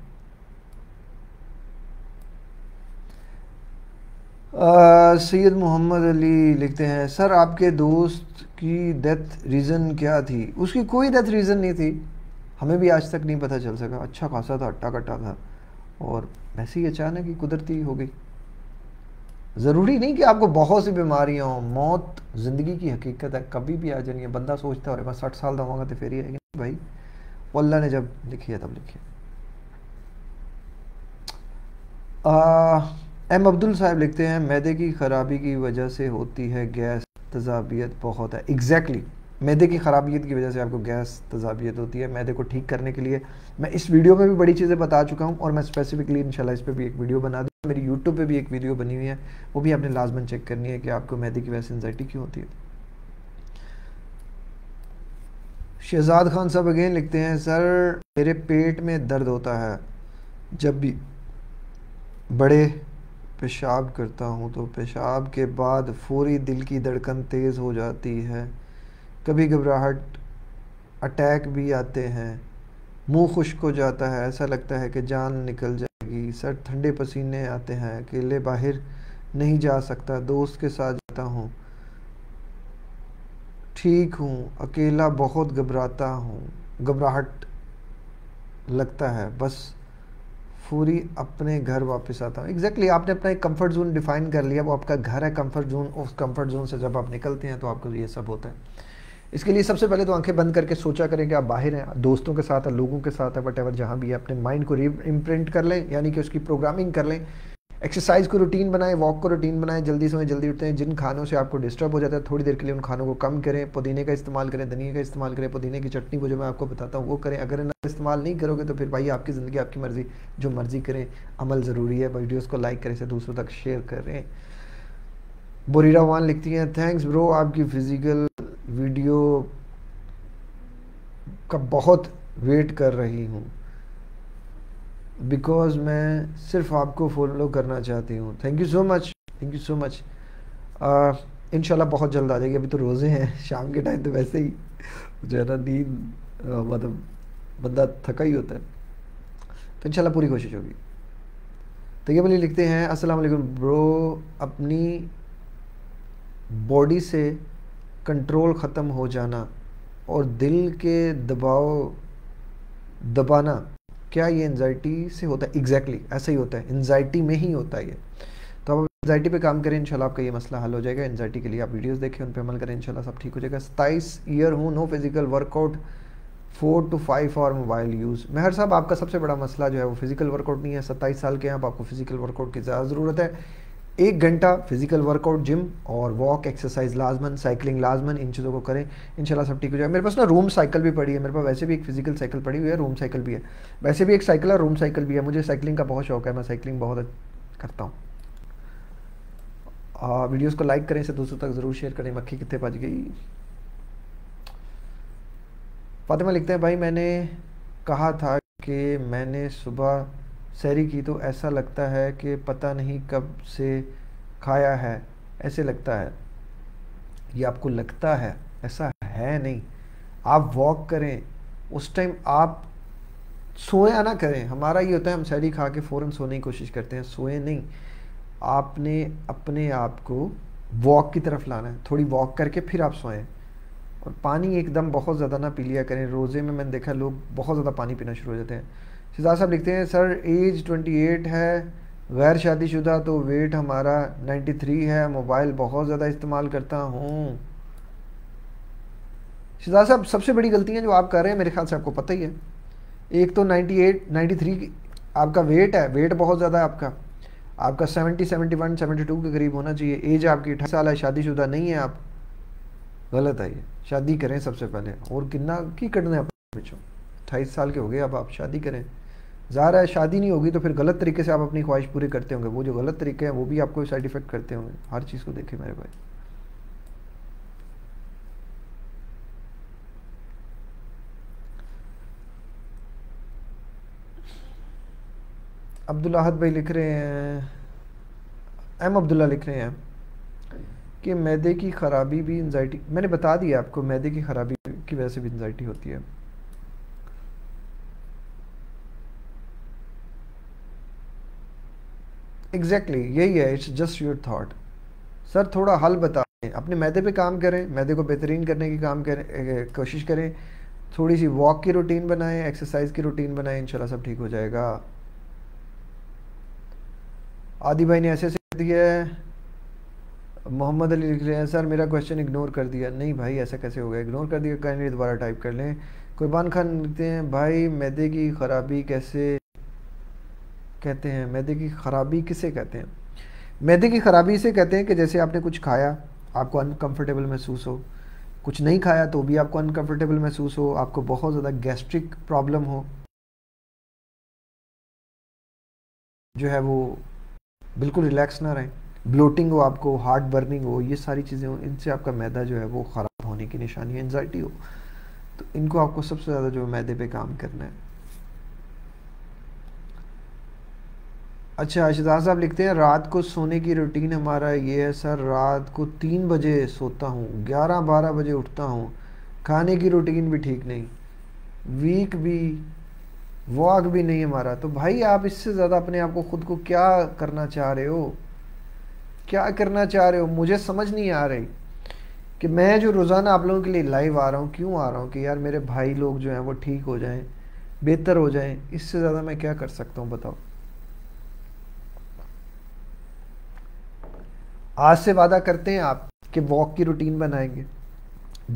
सैयद मोहम्मद अली लिखते हैं सर आपके दोस्त की डेथ रीज़न क्या थी? उसकी कोई डेथ रीज़न नहीं थी, हमें भी आज तक नहीं पता चल सका। अच्छा खासा था, अट्टा कट्टा था और वैसे ही अचानक ही कुदरती हो गई। ज़रूरी नहीं कि आपको बहुत सी बीमारियाँ हों, मौत ज़िंदगी की हकीकत है, कभी भी आ जानी। बंदा सोचता है अरे मैं 60 साल का होगा तो फिर ही आएगी। भाई अल्लाह ने जब लिखी है तब लिखी है। एम अब्दुल साहब लिखते हैं मैदे की ख़राबी की वजह से होती है गैस तजाबियत बहुत है। एग्जैक्टली। मैदे की ख़राबियत की वजह से आपको गैस तजाबियत होती है। मैदे को ठीक करने के लिए मैं इस वीडियो में भी बड़ी चीज़ें बता चुका हूँ और मैं स्पेसिफिकली इंशाल्लाह इस पर भी एक वीडियो बना दूँ। मेरी यूट्यूब पे भी एक वीडियो बनी हुई है, वो भी आपने लाजमन चेक करनी है कि आपको मैदे की वजह से एंजाइटी क्यों होती है। शहजाद खान साहब अगेन लिखते हैं सर मेरे पेट में दर्द होता है जब भी बड़े पेशाब करता हूँ तो पेशाब के बाद फौरी दिल की धड़कन तेज़ हो जाती है, कभी घबराहट अटैक भी आते हैं, मुंह खुश्क हो जाता है, ऐसा लगता है कि जान निकल जाएगी। सर ठंडे पसीने आते हैं, अकेले बाहर नहीं जा सकता, दोस्त के साथ जाता हूँ, ठीक हूँ, अकेला बहुत घबराता हूँ, घबराहट लगता है, बस पूरी अपने घर वापस आता हूँ। एग्जैक्टली। आपने अपना एक कंफर्ट जोन डिफाइन कर लिया, वो आपका घर है कंफर्ट जोन। उस कंफर्ट जोन से जब आप निकलते हैं तो आपको ये सब होता है। इसके लिए सबसे पहले तो आंखें बंद करके सोचा करें कि आप बाहर हैं, दोस्तों के साथ हैं, लोगों के साथ हैं, वटएवर जहाँ भी है। अपने माइंड को री इम्प्रिंट कर लें, यानी कि उसकी प्रोग्रामिंग कर लें। एक्सरसाइज को रूटीन बनाएं, वॉक को रूटीन बनाएं, जल्दी सोएं, जल्दी उठते हैं। जिन खानों से आपको डिस्टर्ब हो जाता है थोड़ी देर के लिए उन खानों को कम करें, पुदीने का इस्तेमाल करें, धनिया का इस्तेमाल करें, पुदीने की चटनी को जो मैं आपको बताता हूँ वो करें। अगर इन इस्तेमाल नहीं करोगे तो फिर भाई आपकी ज़िंदगी, आपकी मर्ज़ी, जो मर्ज़ी करें, अमल ज़रूरी है। वीडियोज़ को लाइक करें, इसे दूसरों तक शेयर करें। बोरीरा वन लिखती हैं थैंक्स ब्रो, आपकी फ़िज़िकल वीडियो का बहुत वेट कर रही हूँ बिकॉज मैं सिर्फ आपको फॉलो करना चाहती हूँ। Thank you so much, thank you so much. इंशाल्लाह बहुत जल्द आ जाएगी। अभी तो रोज़े हैं, शाम के टाइम तो वैसे ही जो है ना नींद मतलब बंदा थका ही होता है, तो इंशाल्लाह पूरी कोशिश होगी। तो ये वाली लिखते हैं अस्सलाम वालेकुम ब्रो, अपनी बॉडी से कंट्रोल ख़त्म हो जाना और दिल के दबाना क्या ये एंजाइटी से होता है? एग्जैक्टली ऐसा ही होता है, एंजाइटी में ही होता है ये। तो आप एंजाइटी पे काम करें, इंशाल्लाह आपका ये मसला हल हो जाएगा। एंजाइटी के लिए आप वीडियोस देखें, उन पे अमल करें, इंशाल्लाह सब ठीक हो जाएगा। 27 ईयर हूँ, no physical workout, 4 to 5 hour mobile use. मेहर साहब आपका सबसे बड़ा मसला जो है वो फिजिकल वर्कआउट नहीं है। 27 साल के हैं आप, आपको फिजिकल वर्कआउट की ज़्यादा ज़रूरत है। 1 घंटा फिजिकल वर्कआउट, जिम और वॉक, एक्सरसाइज लाजमन, साइकिलिंग लाजमन, इन चीज़ों को करें, इंशाल्लाह सब ठीक हो जाएगा। मेरे पास ना रूम साइकिल भी पड़ी है, मेरे पास वैसे भी एक फिजिकल साइकिल पड़ी हुई है, रूम साइकिल भी है, वैसे भी एक साइकिल और रूम साइकिल भी है। मुझे साइकिलिंग का बहुत शौक है, मैं साइकिलिंग बहुत करता हूँ। वीडियोज़ को लाइक करें, इसे दूसरों तक ज़रूर शेयर करें। मक्खी कितने बज गई? फातिमा लिखते हैं भाई मैंने कहा था कि मैंने सुबह सैरी की तो ऐसा लगता है कि पता नहीं कब से खाया है, ऐसे लगता है। ये आपको लगता है, ऐसा है नहीं। आप वॉक करें उस टाइम, आप सोया ना करें। हमारा ये होता है हम सैरी खा के फ़ौरन सोने की कोशिश करते हैं, सोए नहीं। आपने अपने आप को वॉक की तरफ लाना है, थोड़ी वॉक करके फिर आप सोएं। और पानी एकदम बहुत ज़्यादा ना पी लिया करें, रोज़े में मैंने देखा लोग बहुत ज़्यादा पानी पीना शुरू हो जाते हैं। शिजा साहब लिखते हैं सर एज 28 है, गैर शादीशुदा, तो वेट हमारा 93 है, मोबाइल बहुत ज़्यादा इस्तेमाल करता हूँ। शिजा साहब सबसे बड़ी गलतियाँ जो आप कर रहे हैं मेरे ख्याल से आपको पता ही है। एक तो 93 आपका वेट है, वेट बहुत ज़्यादा है आपका, 70, 71, 72 के करीब होना चाहिए। एज आपकी 28 साल है, शादीशुदा नहीं है आप, गलत है ये। शादी करें सबसे पहले, और कितना की कटना है बच्चों, 28 साल के हो गए, अब आप शादी करें। ज़ाहिर है शादी नहीं होगी तो फिर गलत तरीके से आप अपनी ख्वाहिश पूरी करते होंगे, वो जो गलत तरीके हैं वो भी आपको साइड इफेक्ट करते होंगे। हर चीज़ को देखें मेरे भाई। अब्दुल अहद भाई लिख रहे हैं एम अब्दुल्ला लिख रहे हैं कि मैदे की ख़राबी भी एंजाइटी, मैंने बता दिया आपको मैदे की ख़राबी की वजह से भी एंजाइटी होती है। एग्जैक्टली यही है, it's just your thought. Sir थोड़ा हल बताएं, अपने मैदे पे काम करें, मैदे को बेहतरीन करने की कोशिश करें, थोड़ी सी वॉक की रूटीन बनाएं, एक्सरसाइज की रूटीन बनाएं, इंशाल्लाह सब ठीक हो जाएगा। आदि भाई ने ऐसे ऐसे कर दिया है। मोहम्मद अली लिख रहे हैं सर मेरा क्वेश्चन इग्नोर कर दिया। नहीं भाई ऐसा कैसे हो गया इग्नोर कर दिया, काइंडली दोबारा टाइप कर लें। कुर्बान खान लिखते हैं भाई मैदे की ख़राबी कैसे कहते हैं, मैदे की ख़राबी किसे कहते हैं? मैदे की ख़राबी इसे कहते हैं कि जैसे आपने कुछ खाया आपको अनकंफर्टेबल महसूस हो, कुछ नहीं खाया तो भी आपको अनकंफर्टेबल महसूस हो, आपको बहुत ज़्यादा गैस्ट्रिक प्रॉब्लम हो, जो है वो बिल्कुल रिलैक्स ना रहें, ब्लोटिंग हो, आपको हार्ट बर्निंग हो, ये सारी चीज़ें हो, इनसे आपका मैदा जो है वो ख़राब होने की निशानी है, एंजाइटी हो। तो इनको आपको सबसे ज़्यादा जो मैदे पे काम करना है। अच्छा शहजाद साहब लिखते हैं रात को सोने की रूटीन हमारा ये है सर रात को 3 बजे सोता हूँ, 11-12 बजे उठता हूँ, खाने की रूटीन भी ठीक नहीं, वीक भी वॉक भी नहीं हमारा। तो भाई आप इससे ज़्यादा अपने आप को ख़ुद को क्या करना चाह रहे हो, क्या करना चाह रहे हो मुझे समझ नहीं आ रही। कि मैं जो रोज़ाना आप लोगों के लिए लाइव आ रहा हूँ क्यों आ रहा हूँ? कि यार मेरे भाई लोग जो हैं वो ठीक हो जाएँ, बेहतर हो जाएँ, इससे ज़्यादा मैं क्या कर सकता हूँ बताओ। आज से वादा करते हैं आप कि वॉक की रूटीन बनाएंगे,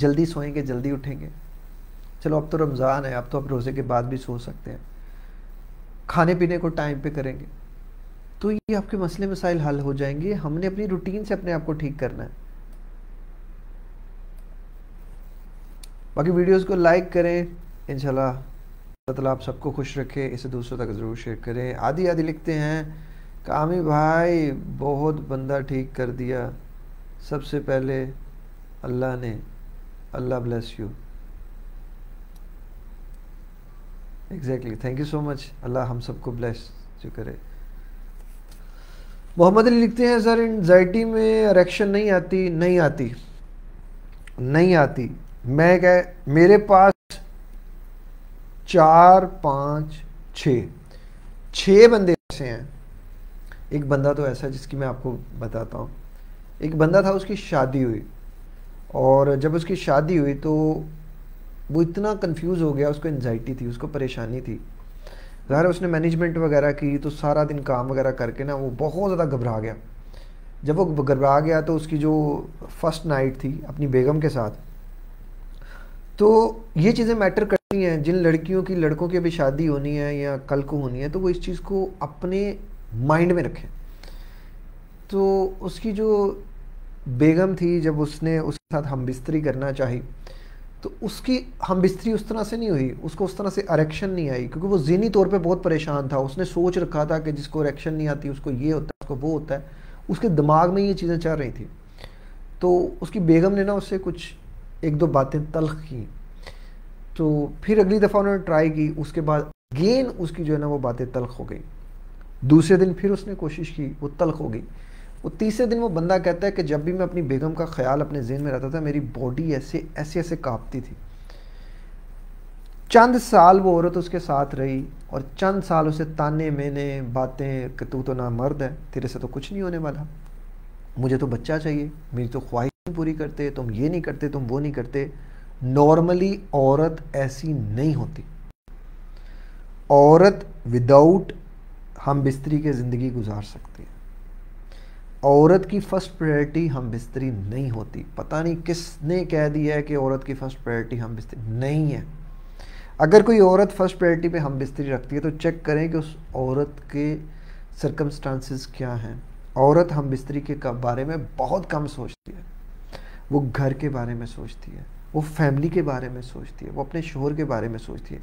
जल्दी सोएंगे, जल्दी उठेंगे। चलो अब तो रमज़ान है, अब तो आप रोज़े के बाद भी सो सकते हैं, खाने पीने को टाइम पे करेंगे, तो ये आपके मसले मसाइल हल हो जाएंगे। हमने अपनी रूटीन से अपने आप को ठीक करना है। बाकी वीडियोस को लाइक करें, इंशाल्लाह आप सबको खुश रखे, इसे दूसरों तक ज़रूर शेयर करें। आदि आदि लिखते हैं कामी भाई बहुत बंदा ठीक कर दिया सबसे पहले अल्लाह ने, अल्लाह bless you. Exactly thank you so much, अल्लाह हम सबको ब्लेस जो करे। मोहम्मद अली लिखते हैं सर एंजाइटी में इरेक्शन नहीं आती, नहीं आती, नहीं आती। मैं क्या मेरे पास 4, 5, 6 बंदे ऐसे हैं। एक बंदा तो ऐसा है जिसकी मैं आपको बताता हूँ। एक बंदा था, उसकी शादी हुई और जब उसकी शादी हुई तो वो इतना कंफ्यूज हो गया, उसको एंजाइटी थी, उसको परेशानी थी। ज़ाहिर है उसने मैनेजमेंट वगैरह की तो सारा दिन काम वगैरह करके ना वो बहुत ज़्यादा घबरा गया। जब वो घबरा गया तो उसकी जो फर्स्ट नाइट थी अपनी बेगम के साथ, तो ये चीज़ें मैटर करती हैं। जिन लड़कियों की लड़कों की अभी शादी होनी है या कल को होनी है तो वो इस चीज़ को अपने माइंड में रखें। तो उसकी जो बेगम थी जब उसने उसके साथ हमबिस्तरी करना चाही तो उसकी हमबिस्तरी उस तरह से नहीं हुई, उसको उस तरह से इरेक्शन नहीं आई, क्योंकि वो ज़हनी तौर पे बहुत परेशान था। उसने सोच रखा था कि जिसको इरेक्शन नहीं आती उसको ये होता है, उसको वो होता है, उसके दिमाग में ये चीज़ें चल रही थी। तो उसकी बेगम ने ना उससे कुछ 1-2 बातें तल्ख की, तो फिर अगली दफ़ा उन्होंने ट्राई की, उसके बाद अगेन उसकी जो है ना वो बातें तल्ख हो गई। दूसरे दिन फिर उसने कोशिश की, वो तल्ख हो गई। वो तीसरे दिन वो बंदा कहता है कि जब भी मैं अपनी बेगम का ख्याल अपने जहन में रहता था मेरी बॉडी ऐसे कांपती थी। चंद साल वो औरत उसके साथ रही और चंद साल उसे ताने मैने बातें कि तू तो ना मर्द है, तेरे से तो कुछ नहीं होने वाला, मुझे तो बच्चा चाहिए, मेरी तो ख्वाहिश पूरी करते, तुम ये नहीं करते, तुम वो नहीं करते। नॉर्मली औरत ऐसी नहीं होती, औरत विदाउट हम बिस्तरी के ज़िंदगी गुजार सकती है। औरत की फ़र्स्ट प्रायोरिटी हम बिस्तरी नहीं होती। पता नहीं किसने कह दिया है कि औरत की फ़र्स्ट प्रायोरिटी हम बिस्तरी नहीं है। अगर कोई औरत फ़र्स्ट प्रायोरिटी पे हम बिस्तरी रखती है तो चेक करें कि उस औरत के सर्कमस्टांसिस क्या हैं। औरत हम बिस्तरी के बारे में बहुत कम सोचती है, वो घर के बारे में सोचती है, वो फैमिली के बारे में सोचती है, वो अपने शोहर के बारे में सोचती है।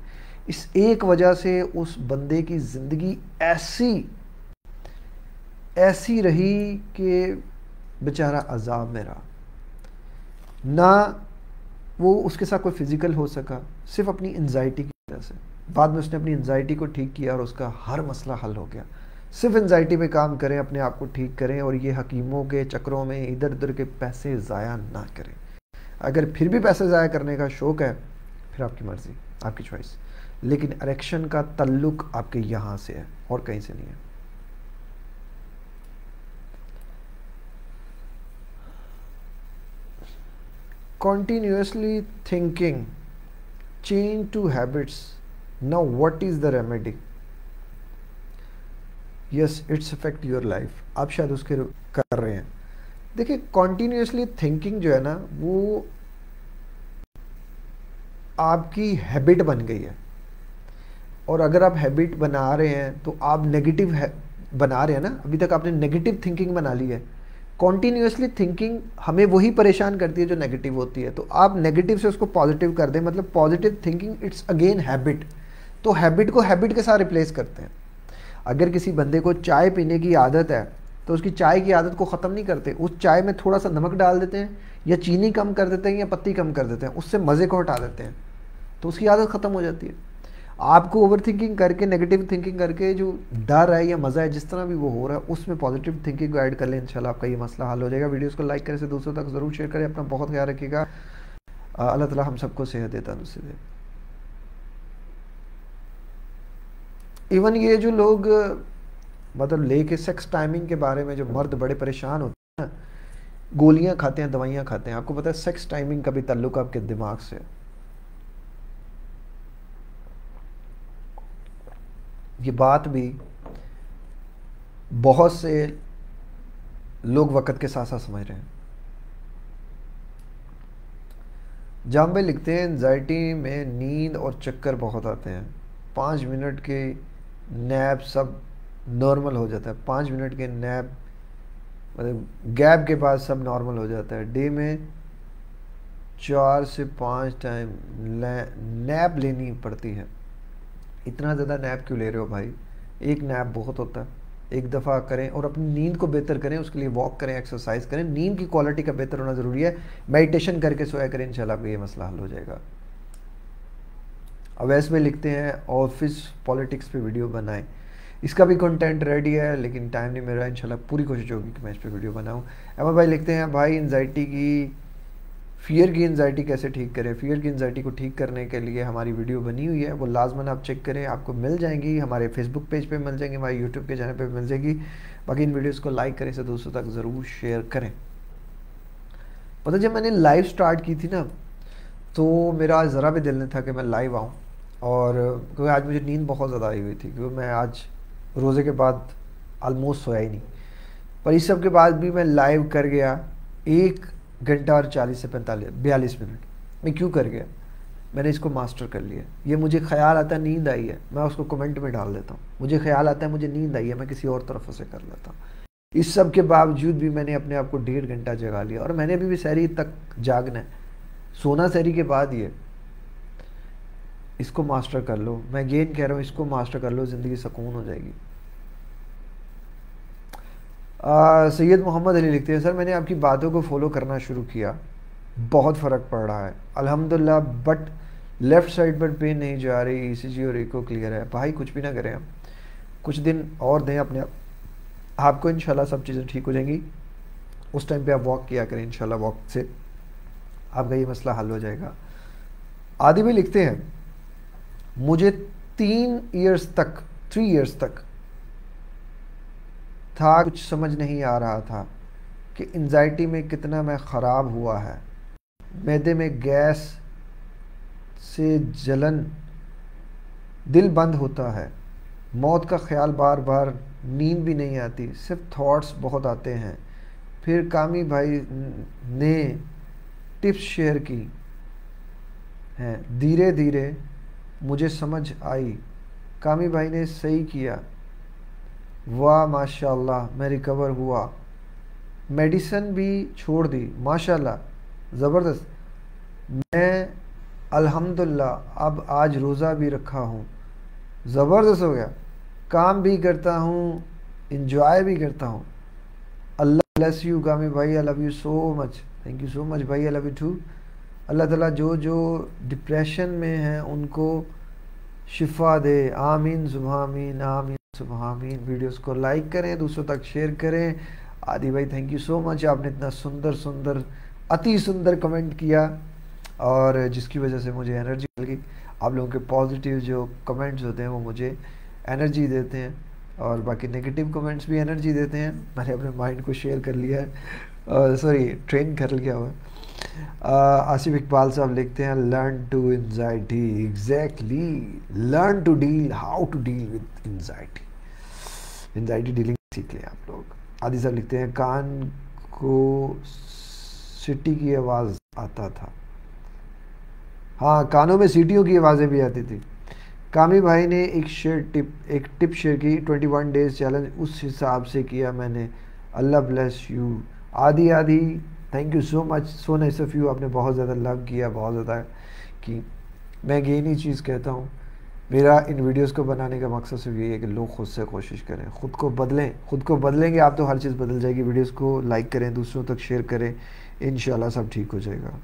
इस एक वजह से उस बंदे की ज़िंदगी ऐसी रही कि बेचारा अजाब में रहा। ना वो उसके साथ कोई फ़िज़िकल हो सका सिर्फ अपनी एंजाइटी की वजह से। बाद में उसने अपनी एंजाइटी को ठीक किया और उसका हर मसला हल हो गया। सिर्फ एंजाइटी पे काम करें, अपने आप को ठीक करें और ये हकीमों के चक्रों में इधर उधर के पैसे ज़ाया ना करें। अगर फिर भी पैसे ज़ाया करने का शौक़ है फिर आपकी मर्ज़ी, आपकी चॉइस, लेकिन इरेक्शन का तल्लुक आपके यहाँ से है और कहीं से नहीं है। Continuously thinking change to habits, now what is the remedy? Yes it's affect your life, आप शायद उसके कर रहे हैं। देखिए कॉन्टीन्यूसली थिंकिंग जो है ना वो आपकी हैबिट बन गई है, और अगर आप हैबिट बना रहे हैं तो आप नेगेटिव बना रहे हैं ना। अभी तक आपने नेगेटिव थिंकिंग बना ली है। कॉन्टीन्यूसली थिंकिंग हमें वही परेशान करती है जो नेगेटिव होती है, तो आप नेगेटिव से उसको पॉजिटिव कर दें, मतलब positive thinking it's again habit. तो हैबिट को हैबिट के साथ रिप्लेस करते हैं। अगर किसी बंदे को चाय पीने की आदत है तो उसकी चाय की आदत को ख़त्म नहीं करते, उस चाय में थोड़ा सा नमक डाल देते हैं या चीनी कम कर देते हैं या पत्ती कम कर देते हैं, उससे मज़े को हटा देते हैं, तो उसकी आदत ख़त्म हो जाती है। आपको ओवरथिंकिंग करके, नेगेटिव थिंकिंग करके जो डर है या मज़ा है जिस तरह भी वो हो रहा है उसमें पॉजिटिव थिंकिंग को ऐड कर लें, इंशाल्लाह आपका ये मसला हल हो जाएगा। वीडियोस को लाइक करें, से दूसरों तक ज़रूर शेयर करें। अपना बहुत ख्याल रखिएगा। अल्लाह ताला हम सबको सेहत देता है। इवन ये जो लोग मतलब लेके सेक्स टाइमिंग के बारे में जो मर्द बड़े परेशान होते हैं ना, गोलियाँ खाते हैं, दवाइयाँ खाते हैं, आपको पता है सेक्स टाइमिंग का भी ताल्लुक आपके दिमाग से है। ये बात भी बहुत से लोग वक्त के साथ साथ समझ रहे हैं। जाम्बे लिखते हैं एंजाइटी में नींद और चक्कर बहुत आते हैं, 5 मिनट के नैप सब नॉर्मल हो जाता है। 5 मिनट के नैप मतलब गैप के बाद सब नॉर्मल हो जाता है। डे में 4 से 5 टाइम नैप लेनी पड़ती है। इतना ज़्यादा नैप क्यों ले रहे हो भाई? एक नैप बहुत होता है, एक दफ़ा करें और अपनी नींद को बेहतर करें। उसके लिए वॉक करें, एक्सरसाइज करें, नींद की क्वालिटी का बेहतर होना ज़रूरी है। मेडिटेशन करके सोया करें, इंशाल्लाह आपका ये मसला हल हो जाएगा। अवैस में लिखते हैं ऑफिस पॉलिटिक्स पे वीडियो बनाएं, इसका भी कंटेंट रेडी है लेकिन टाइम नहीं मिल रहा है। इंशाल्लाह पूरी कोशिश होगी कि मैं इस पर वीडियो बनाऊँ। अहमद भाई लिखते हैं भाई एंजाइटी की फ़ियर की एंजाइटी कैसे ठीक करें? फ़ियर की एंजाइटी को ठीक करने के लिए हमारी वीडियो बनी हुई है, वो लाजमन आप चेक करें, आपको मिल जाएंगी। हमारे फेसबुक पेज पे मिल जाएंगी, हमारे यूट्यूब के चैनल पे मिल जाएगी। बाकी इन वीडियोस को लाइक करें, इसे दोस्तों तक ज़रूर शेयर करें। पता जब मैंने लाइव स्टार्ट की थी ना तो मेरा ज़रा भी दिल नहीं था कि मैं लाइव आऊँ, और क्योंकि आज मुझे नींद बहुत ज़्यादा आई हुई थी, क्योंकि मैं आज रोज़े के बाद आलमोस्ट सोया ही नहीं। पर इस सब के बाद भी मैं लाइव कर गया 1 घंटा और 40 से 42 मिनट। मैं क्यों कर गया? मैंने इसको मास्टर कर लिया। ये मुझे ख्याल आता है नींद आई है, मैं उसको कमेंट में डाल देता हूँ। मुझे ख्याल आता है मुझे नींद आई है, मैं किसी और तरफ से कर लेता हूँ। इस सब के बावजूद भी मैंने अपने आप को 1.5 घंटा जगा लिया, और मैंने अभी भी सहरी तक जागना है, सोना सहरी के बाद ही है। इसको मास्टर कर लो, मैं अगेन कह रहा हूँ, इसको मास्टर कर लो, ज़िंदगी सुकून हो जाएगी। सैयद मोहम्मद अली लिखते हैं सर मैंने आपकी बातों को फॉलो करना शुरू किया, बहुत फ़र्क पड़ रहा है अल्हम्दुलिल्लाह, बट लेफ़्ट साइड पर पेन नहीं जा रही, ECG और एको क्लियर है। भाई कुछ भी ना करें आप, कुछ दिन और दें अपने आपको, इंशाल्लाह सब चीज़ें ठीक हो जाएंगी। उस टाइम पे आप वॉक किया करें, इंशाल्लाह वॉक से आपका ये मसला हल हो जाएगा। आदि भी लिखते हैं मुझे 3 ईयर्स तक था, कुछ समझ नहीं आ रहा था कि एंजाइटी में कितना मैं ख़राब हुआ है। मैदे में गैस से जलन, दिल बंद होता है, मौत का ख्याल बार बार, नींद भी नहीं आती, सिर्फ थॉट्स बहुत आते हैं। फिर कामी भाई ने टिप्स शेयर की हैं, धीरे धीरे मुझे समझ आई, कामी भाई ने सही किया, वाह माशाल्लाह मैं रिकवर हुआ, मेडिसिन भी छोड़ दी, माशाल्लाह ज़बरदस्त, मैं अल्हम्दुलिल्लाह अब आज रोज़ा भी रखा हूँ, ज़बरदस्त हो गया, काम भी करता हूँ, इंजॉय भी करता हूँ, अल्लाह ब्लेस यू गामी भाई, I love you so much, thank you so much भाई, आई लव यू टू। अल्लाह ताला जो जो डिप्रेशन में हैं उनको शिफा दे, आमीन सुभामीन आमीन। तो वहाँ भी इन वीडियोस को लाइक करें, दूसरों तक शेयर करें। आदि भाई थैंक यू सो मच, आपने इतना सुंदर सुंदर अति सुंदर कमेंट किया और जिसकी वजह से मुझे एनर्जी मिल गई। आप लोगों के पॉजिटिव जो कमेंट्स होते हैं वो मुझे एनर्जी देते हैं और बाकी नेगेटिव कमेंट्स भी एनर्जी देते हैं। मैंने अपने माइंड को शेयर कर लिया है, सॉरी ट्रेन कर लिया हुआ। आसिफ इकबाल साहब लिखते हैं learn to anxiety, exactly learn to deal, how to deal with anxiety, anxiety dealing सीख लें आप लोग। आदि साहब लिखते हैं कान को सिटी की आवाज़ आता था, हाँ कानों में सीटियों की आवाज़ें भी आती थी। कामी भाई ने एक टिप शेयर की, 21 डेज चैलेंज उस हिसाब से किया मैंने, अल्लाह bless you. Aadi thank you so much, so nice of you, आपने बहुत ज़्यादा लव किया, बहुत ज़्यादा कि मैं यही चीज़ कहता हूँ। मेरा इन वीडियोस को बनाने का मकसद सिर्फ यही है कि लोग खुद से कोशिश करें, खुद को बदलें, खुद को बदलेंगे आप तो हर चीज़ बदल जाएगी। वीडियोस को लाइक करें, दूसरों तक शेयर करें, इंशाल्लाह सब ठीक हो जाएगा।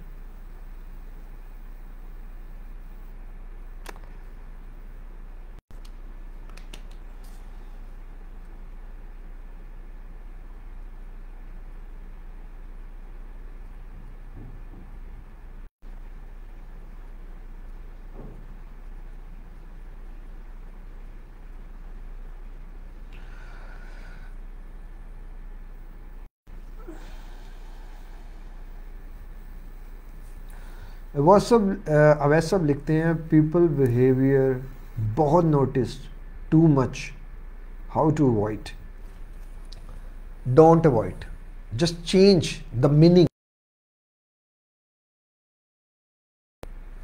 अवैस सब लिखते हैं पीपल बिहेवियर बहुत noticed, too much, how to avoid, don't avoid, just change the meaning.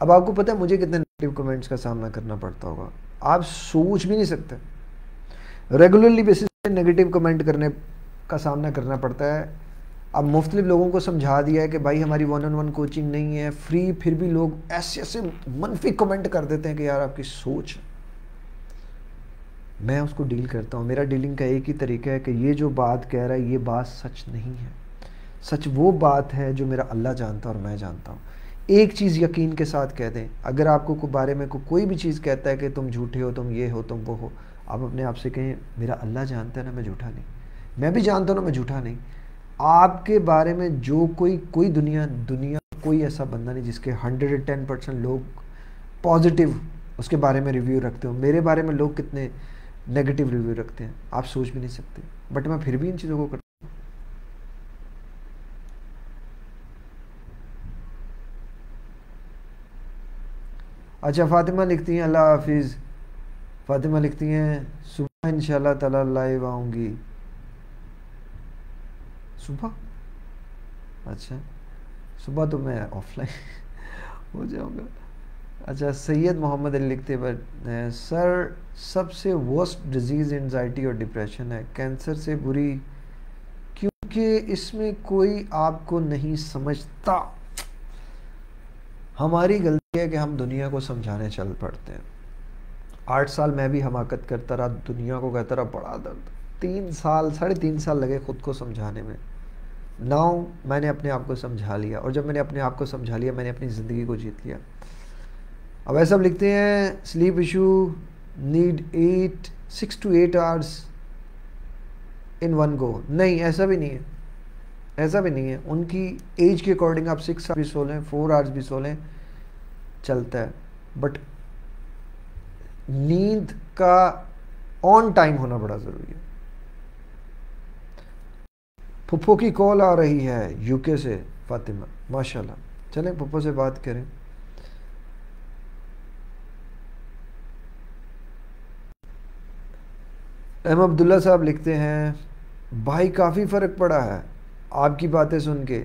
अब आपको पता है मुझे कितने नेगेटिव कमेंट्स का सामना करना पड़ता होगा, आप सोच भी नहीं सकते। रेगुलरली बेसिस पे नेगेटिव कमेंट करने का सामना करना पड़ता है। अब मुख्तलिफ लोगों को समझा दिया है कि भाई हमारी 1-on-1 कोचिंग नहीं है फ्री, फिर भी लोग ऐसे ऐसे मनफी कमेंट कर देते हैं कि यार आपकी सोच। मैं उसको डील करता हूँ, मेरा डीलिंग का एक ही तरीका है कि ये जो बात कह रहा है ये बात सच नहीं है, सच वो बात है जो मेरा अल्लाह जानता है और मैं जानता हूँ। एक चीज़ यकीन के साथ कह दें, अगर आपको बारे में कोई भी चीज़ कहता है कि तुम झूठे हो, तुम ये हो, तुम वो हो, आप अपने आप से कहें मेरा अल्लाह जानता है ना मैं झूठा नहीं, मैं भी जानता हूँ ना मैं झूठा नहीं। आपके बारे में जो कोई दुनिया कोई ऐसा बंदा नहीं जिसके 110% लोग पॉजिटिव उसके बारे में रिव्यू रखते हो। मेरे बारे में लोग कितने नेगेटिव रिव्यू रखते हैं आप सोच भी नहीं सकते, बट मैं फिर भी इन चीज़ों को करता हूँ। अच्छा फातिमा लिखती हैं अल्लाह हाफिज़, फातिमा लिखती हैं सुबह इंशाल्लाह ताला लाइव आऊँगी सुबह, अच्छा सुबह तो मैं ऑफलाइन हो जाऊंगा। अच्छा सैयद मोहम्मद अली लिखते बट सर सबसे वर्स्ट डिजीज़ एंजाइटी और डिप्रेशन है, कैंसर से बुरी, क्योंकि इसमें कोई आपको नहीं समझता। हमारी गलती है कि हम दुनिया को समझाने चल पड़ते हैं। 8 साल मैं भी हमाकत करता रहा, दुनिया को कहता रहा बड़ा दर्द, 3 साल साढ़े 3 साल लगे खुद को समझाने में। नाउ मैंने अपने आप को समझा लिया, और जब मैंने अपने आप को समझा लिया मैंने अपनी ज़िंदगी को जीत लिया। अब ऐसा लिखते हैं sleep issue, need 6 to 8 hours in one go. नहीं ऐसा भी नहीं है, ऐसा भी नहीं है। उनकी एज के अकॉर्डिंग आप 6 आवर्स भी सो लें, 4 आवर्स भी सो लें, चलता है। बट नींद का ऑन टाइम होना बड़ा ज़रूरी है। फुप्पो की कॉल आ रही है यूके से, फातिमा माशाल्लाह, चलें फुप्पो से बात करें। अहमद अब्दुल्ला साहब लिखते हैं भाई काफ़ी फ़र्क पड़ा है आपकी बातें सुन के,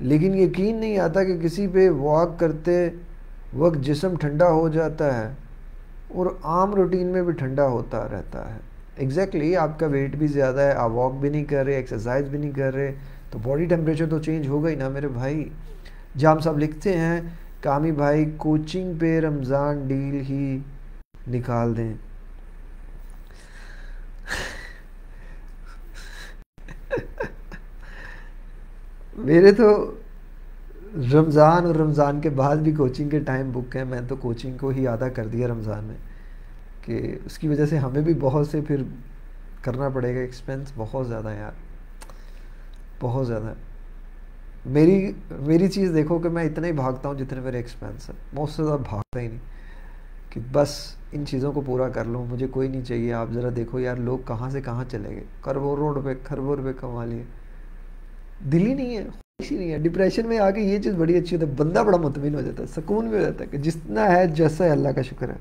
लेकिन यकीन नहीं आता कि किसी पे वॉक करते वक्त जिस्म ठंडा हो जाता है और आम रूटीन में भी ठंडा होता रहता है। एग्जैक्टली आपका वेट भी ज़्यादा है, आप वॉक भी नहीं कर रहे, एक्सरसाइज भी नहीं कर रहे, तो बॉडी टेम्परेचर तो चेंज होगा ही ना मेरे भाई। जाम साहब लिखते हैं कामी भाई कोचिंग पे रमज़ान डील ही निकाल दें। मेरे तो रमज़ान और रमज़ान के बाद भी कोचिंग के टाइम बुक हैं, मैं तो कोचिंग को ही आधा कर दिया रमज़ान में। कि उसकी वजह से हमें भी बहुत से फिर करना पड़ेगा, एक्सपेंस बहुत ज़्यादा है यार, बहुत ज़्यादा। मेरी चीज़ देखो कि मैं इतना ही भागता हूँ जितने मेरे एक्सपेंस है, मोस्ट से ज़्यादा भागता ही नहीं कि बस इन चीज़ों को पूरा कर लूँ, मुझे कोई नहीं चाहिए। आप ज़रा देखो यार लोग कहाँ से कहाँ चले गए, खरबों रुपये कमा लिए, दिल ही नहीं है, खुश ही नहीं है। डिप्रेशन में आके ये चीज़ बड़ी अच्छी होती है, बंदा बड़ा मुतमिन हो जाता है, सुकून भी हो जाता है कि जितना है जैसा है अल्लाह का शुक्र है।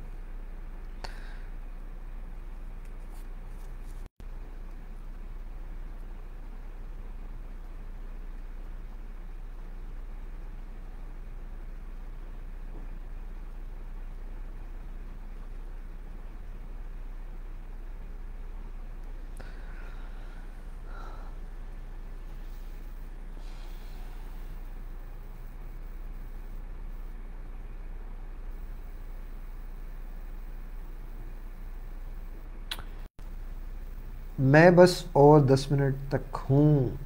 मैं बस और 10 मिनट तक हूँ।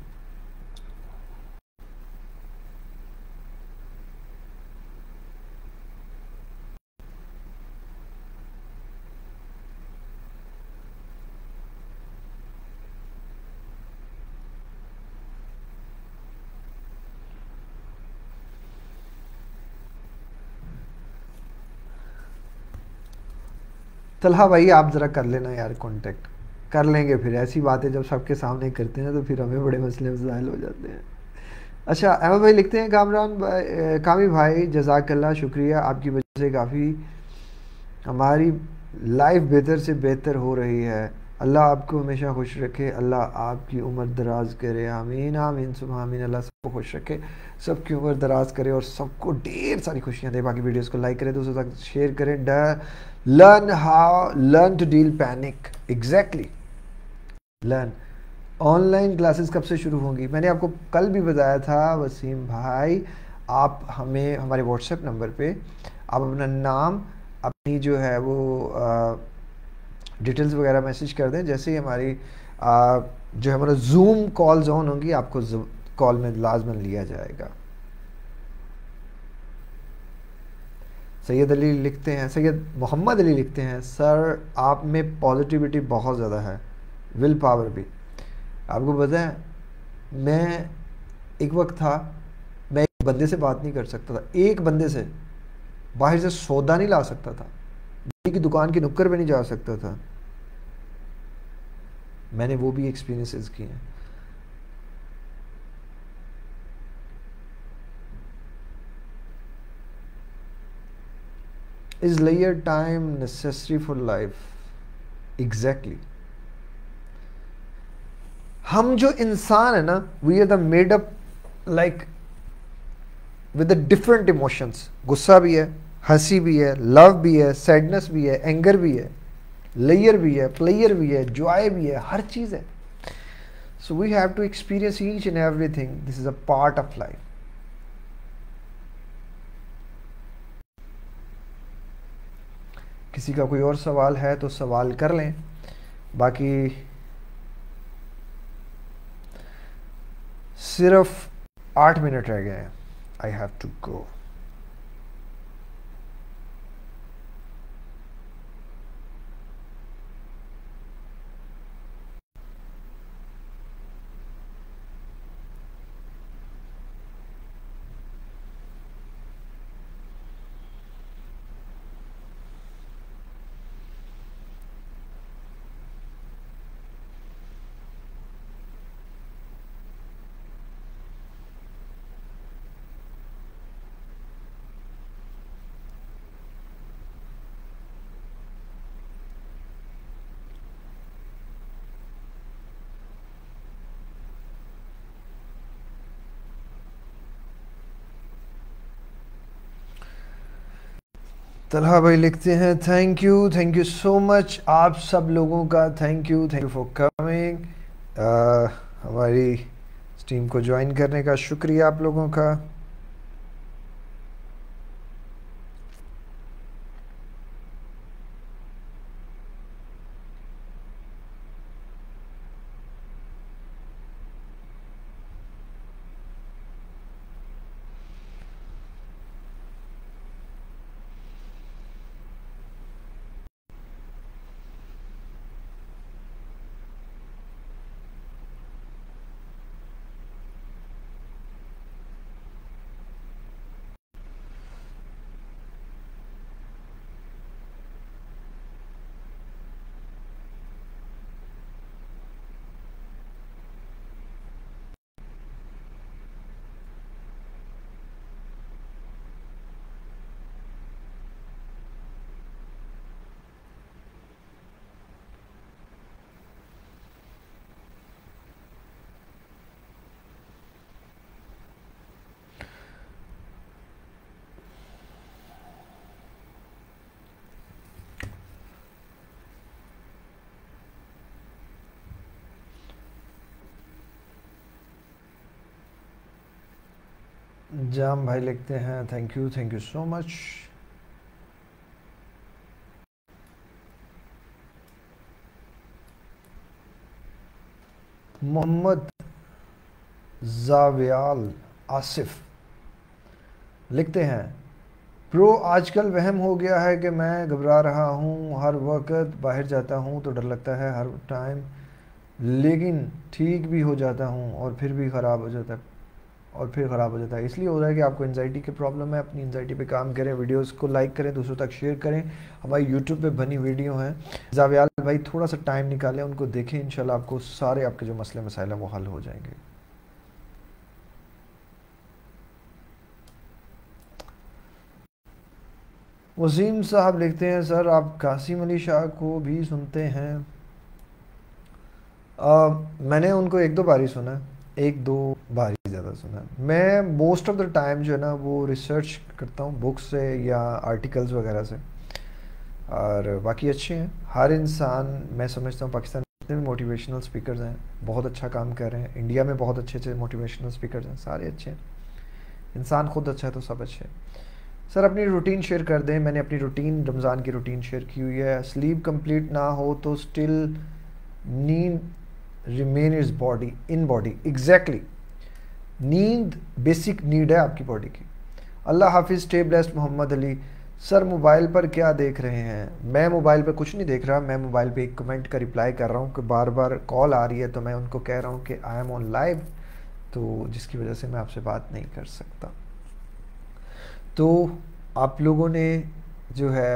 तलहा भाई आप ज़रा कर लेना यार कांटेक्ट, कर लेंगे फिर। ऐसी बातें जब सबके सामने करते हैं तो फिर हमें बड़े मसले मसाइल हो जाते हैं। अच्छा अहमद भाई लिखते हैं, कामरान भाई, कामी भाई जज़ाकल्ला शुक्रिया, आपकी वजह से काफ़ी हमारी लाइफ बेहतर से बेहतर हो रही है। अल्लाह आपको हमेशा खुश रखे, अल्लाह आपकी उम्र दराज करे, आमीन आमीन सुबह आमीन। अल्लाह सबको खुश रखे, सबकी उम्र दराज करे और सबको ढेर सारी खुशियाँ दे। बाकी वीडियोस को लाइक करें, दोस्तों तक शेयर करें। Learn to deal panic, exactly learn. Online classes कब से शुरू होंगी? मैंने आपको कल भी बताया था वसीम भाई, आप हमें हमारे व्हाट्सएप नंबर पे आप अपना नाम, अपनी जो है वो डिटेल्स वगैरह मैसेज कर दें। जैसे ही हमारी जो है हमारा जूम कॉल्स ऑन होंगी, आपको कॉल में लाजमन लिया जाएगा। सैयद अली लिखते हैं, सैयद मोहम्मद अली लिखते हैं, सर आप में पॉजिटिविटी बहुत ज़्यादा है, विल पावर भी। आपको पता है मैं एक वक्त था, मैं एक बंदे से बात नहीं कर सकता था, एक बंदे से बाहर से सौदा नहीं ला सकता था, की दुकान की नुक्कड़ पे नहीं जा सकता था। मैंने वो भी एक्सपीरियंसेस किए हैं। Is layer time necessary for life, exactly. हम जो इंसान है ना, we are the made up like with the different emotions. गुस्सा भी है, हंसी भी है, लव भी है, सैडनेस भी है, एंगर भी है, लेयर भी है, प्लेयर भी है, जॉय भी है, हर चीज़ है। So we have to experience each and everything, this is a part of life. किसी का कोई और सवाल है तो सवाल कर लें। बाकी सिर्फ 8 मिनट रह गए हैं, I have to go. Talha भाई लिखते हैं थैंक यू सो मच आप सब लोगों का, थैंक यू फॉर कमिंग। हमारी टीम को ज्वाइन करने का शुक्रिया आप लोगों का। जाम भाई लिखते हैं thank you so much. Mohammad जावियाल Asif लिखते हैं प्रो आजकल वहम हो गया है कि मैं घबरा रहा हूँ, हर वक्त बाहर जाता हूँ तो डर लगता है हर टाइम, लेकिन ठीक भी हो जाता हूँ और फिर भी ख़राब हो जाता है इसलिए हो रहा है कि आपको एंजाइटी की प्रॉब्लम है। अपनी एंजाइटी पे काम करें, वीडियोस को लाइक करें, दूसरों तक शेयर करें, हमारी यूट्यूब पे बनी वीडियो हैं। जावियाल भाई थोड़ा सा टाइम निकालें, उनको देखें, इंशाल्लाह आपको सारे आपके जो मसले मसाइल हैं वो हल हो जाएंगे। वसीम साहब लिखते हैं सर आप कासिम अली शाह को भी सुनते हैं? मैंने उनको एक दो बारी सुना, एक दो बारी ज़्यादा सुना। मैं मोस्ट ऑफ द टाइम जो है ना वो रिसर्च करता हूँ बुक्स से या आर्टिकल्स वगैरह से, और बाकी अच्छे हैं। हर इंसान मैं समझता हूँ पाकिस्तान में मोटिवेशनल स्पीकर्स हैं, बहुत अच्छा काम कर रहे हैं। इंडिया में बहुत अच्छे अच्छे मोटिवेशनल स्पीकर्स हैं, सारे अच्छे हैं। इंसान खुद अच्छा है तो सब अच्छे हैं। सर अपनी रूटीन शेयर कर दें। मैंने अपनी रूटीन रमज़ान की रूटीन शेयर की हुई है। स्लीप कंप्लीट ना हो तो स्टिल नींद remain is body in body. Exactly, नींद बेसिक नीड है आपकी बॉडी की। अल्लाह हाफिज़ stay blessed Mohammad Ali. Sir mobile पर क्या देख रहे हैं? मैं मोबाइल पर कुछ नहीं देख रहा, मैं मोबाइल पे एक कमेंट का रिप्लाई कर रहा हूँ कि बार बार कॉल आ रही है तो मैं उनको कह रहा हूँ कि आई एम ऑन लाइव, तो जिसकी वजह से मैं आपसे बात नहीं कर सकता। तो आप लोगों ने जो है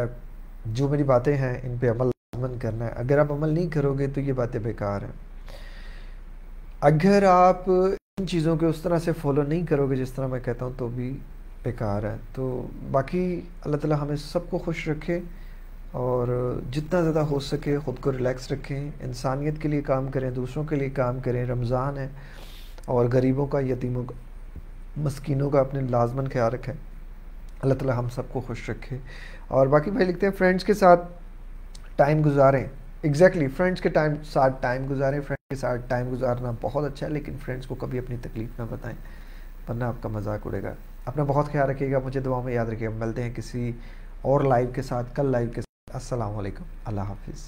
जो मेरी बातें हैं इन पर अमल करना है। अगर आप अमल नहीं करोगे तो ये बातें बेकार हैं। अगर आप इन चीज़ों के उस तरह से फॉलो नहीं करोगे जिस तरह मैं कहता हूँ तो भी बेकार है। तो बाकी अल्लाह ताला हमें सबको खुश रखे और जितना ज़्यादा हो सके ख़ुद को रिलैक्स रखें। इंसानियत के लिए काम करें, दूसरों के लिए काम करें। रमज़ान है और गरीबों का, यतीमों का, मस्कीनों का अपने लाजमन ख्याल रखें। अल्लाह ताला हम सबको खुश रखे। और बाकी भाई लिखते हैं फ्रेंड्स के साथ टाइम गुजारें। एग्जैक्टली, फ्रेंड्स के साथ टाइम गुजारें। फ्रेंड्स के साथ टाइम गुजारना बहुत अच्छा है, लेकिन फ्रेंड्स को कभी अपनी तकलीफ ना बताएं वरना आपका मजाक उड़ेगा। अपना बहुत ख्याल रखिएगा, मुझे दुआ में याद रखिएगा। मिलते हैं किसी और लाइव के साथ, कल लाइव के साथ। अस्सलाम वालेकुम, अल्लाह हाफिज़।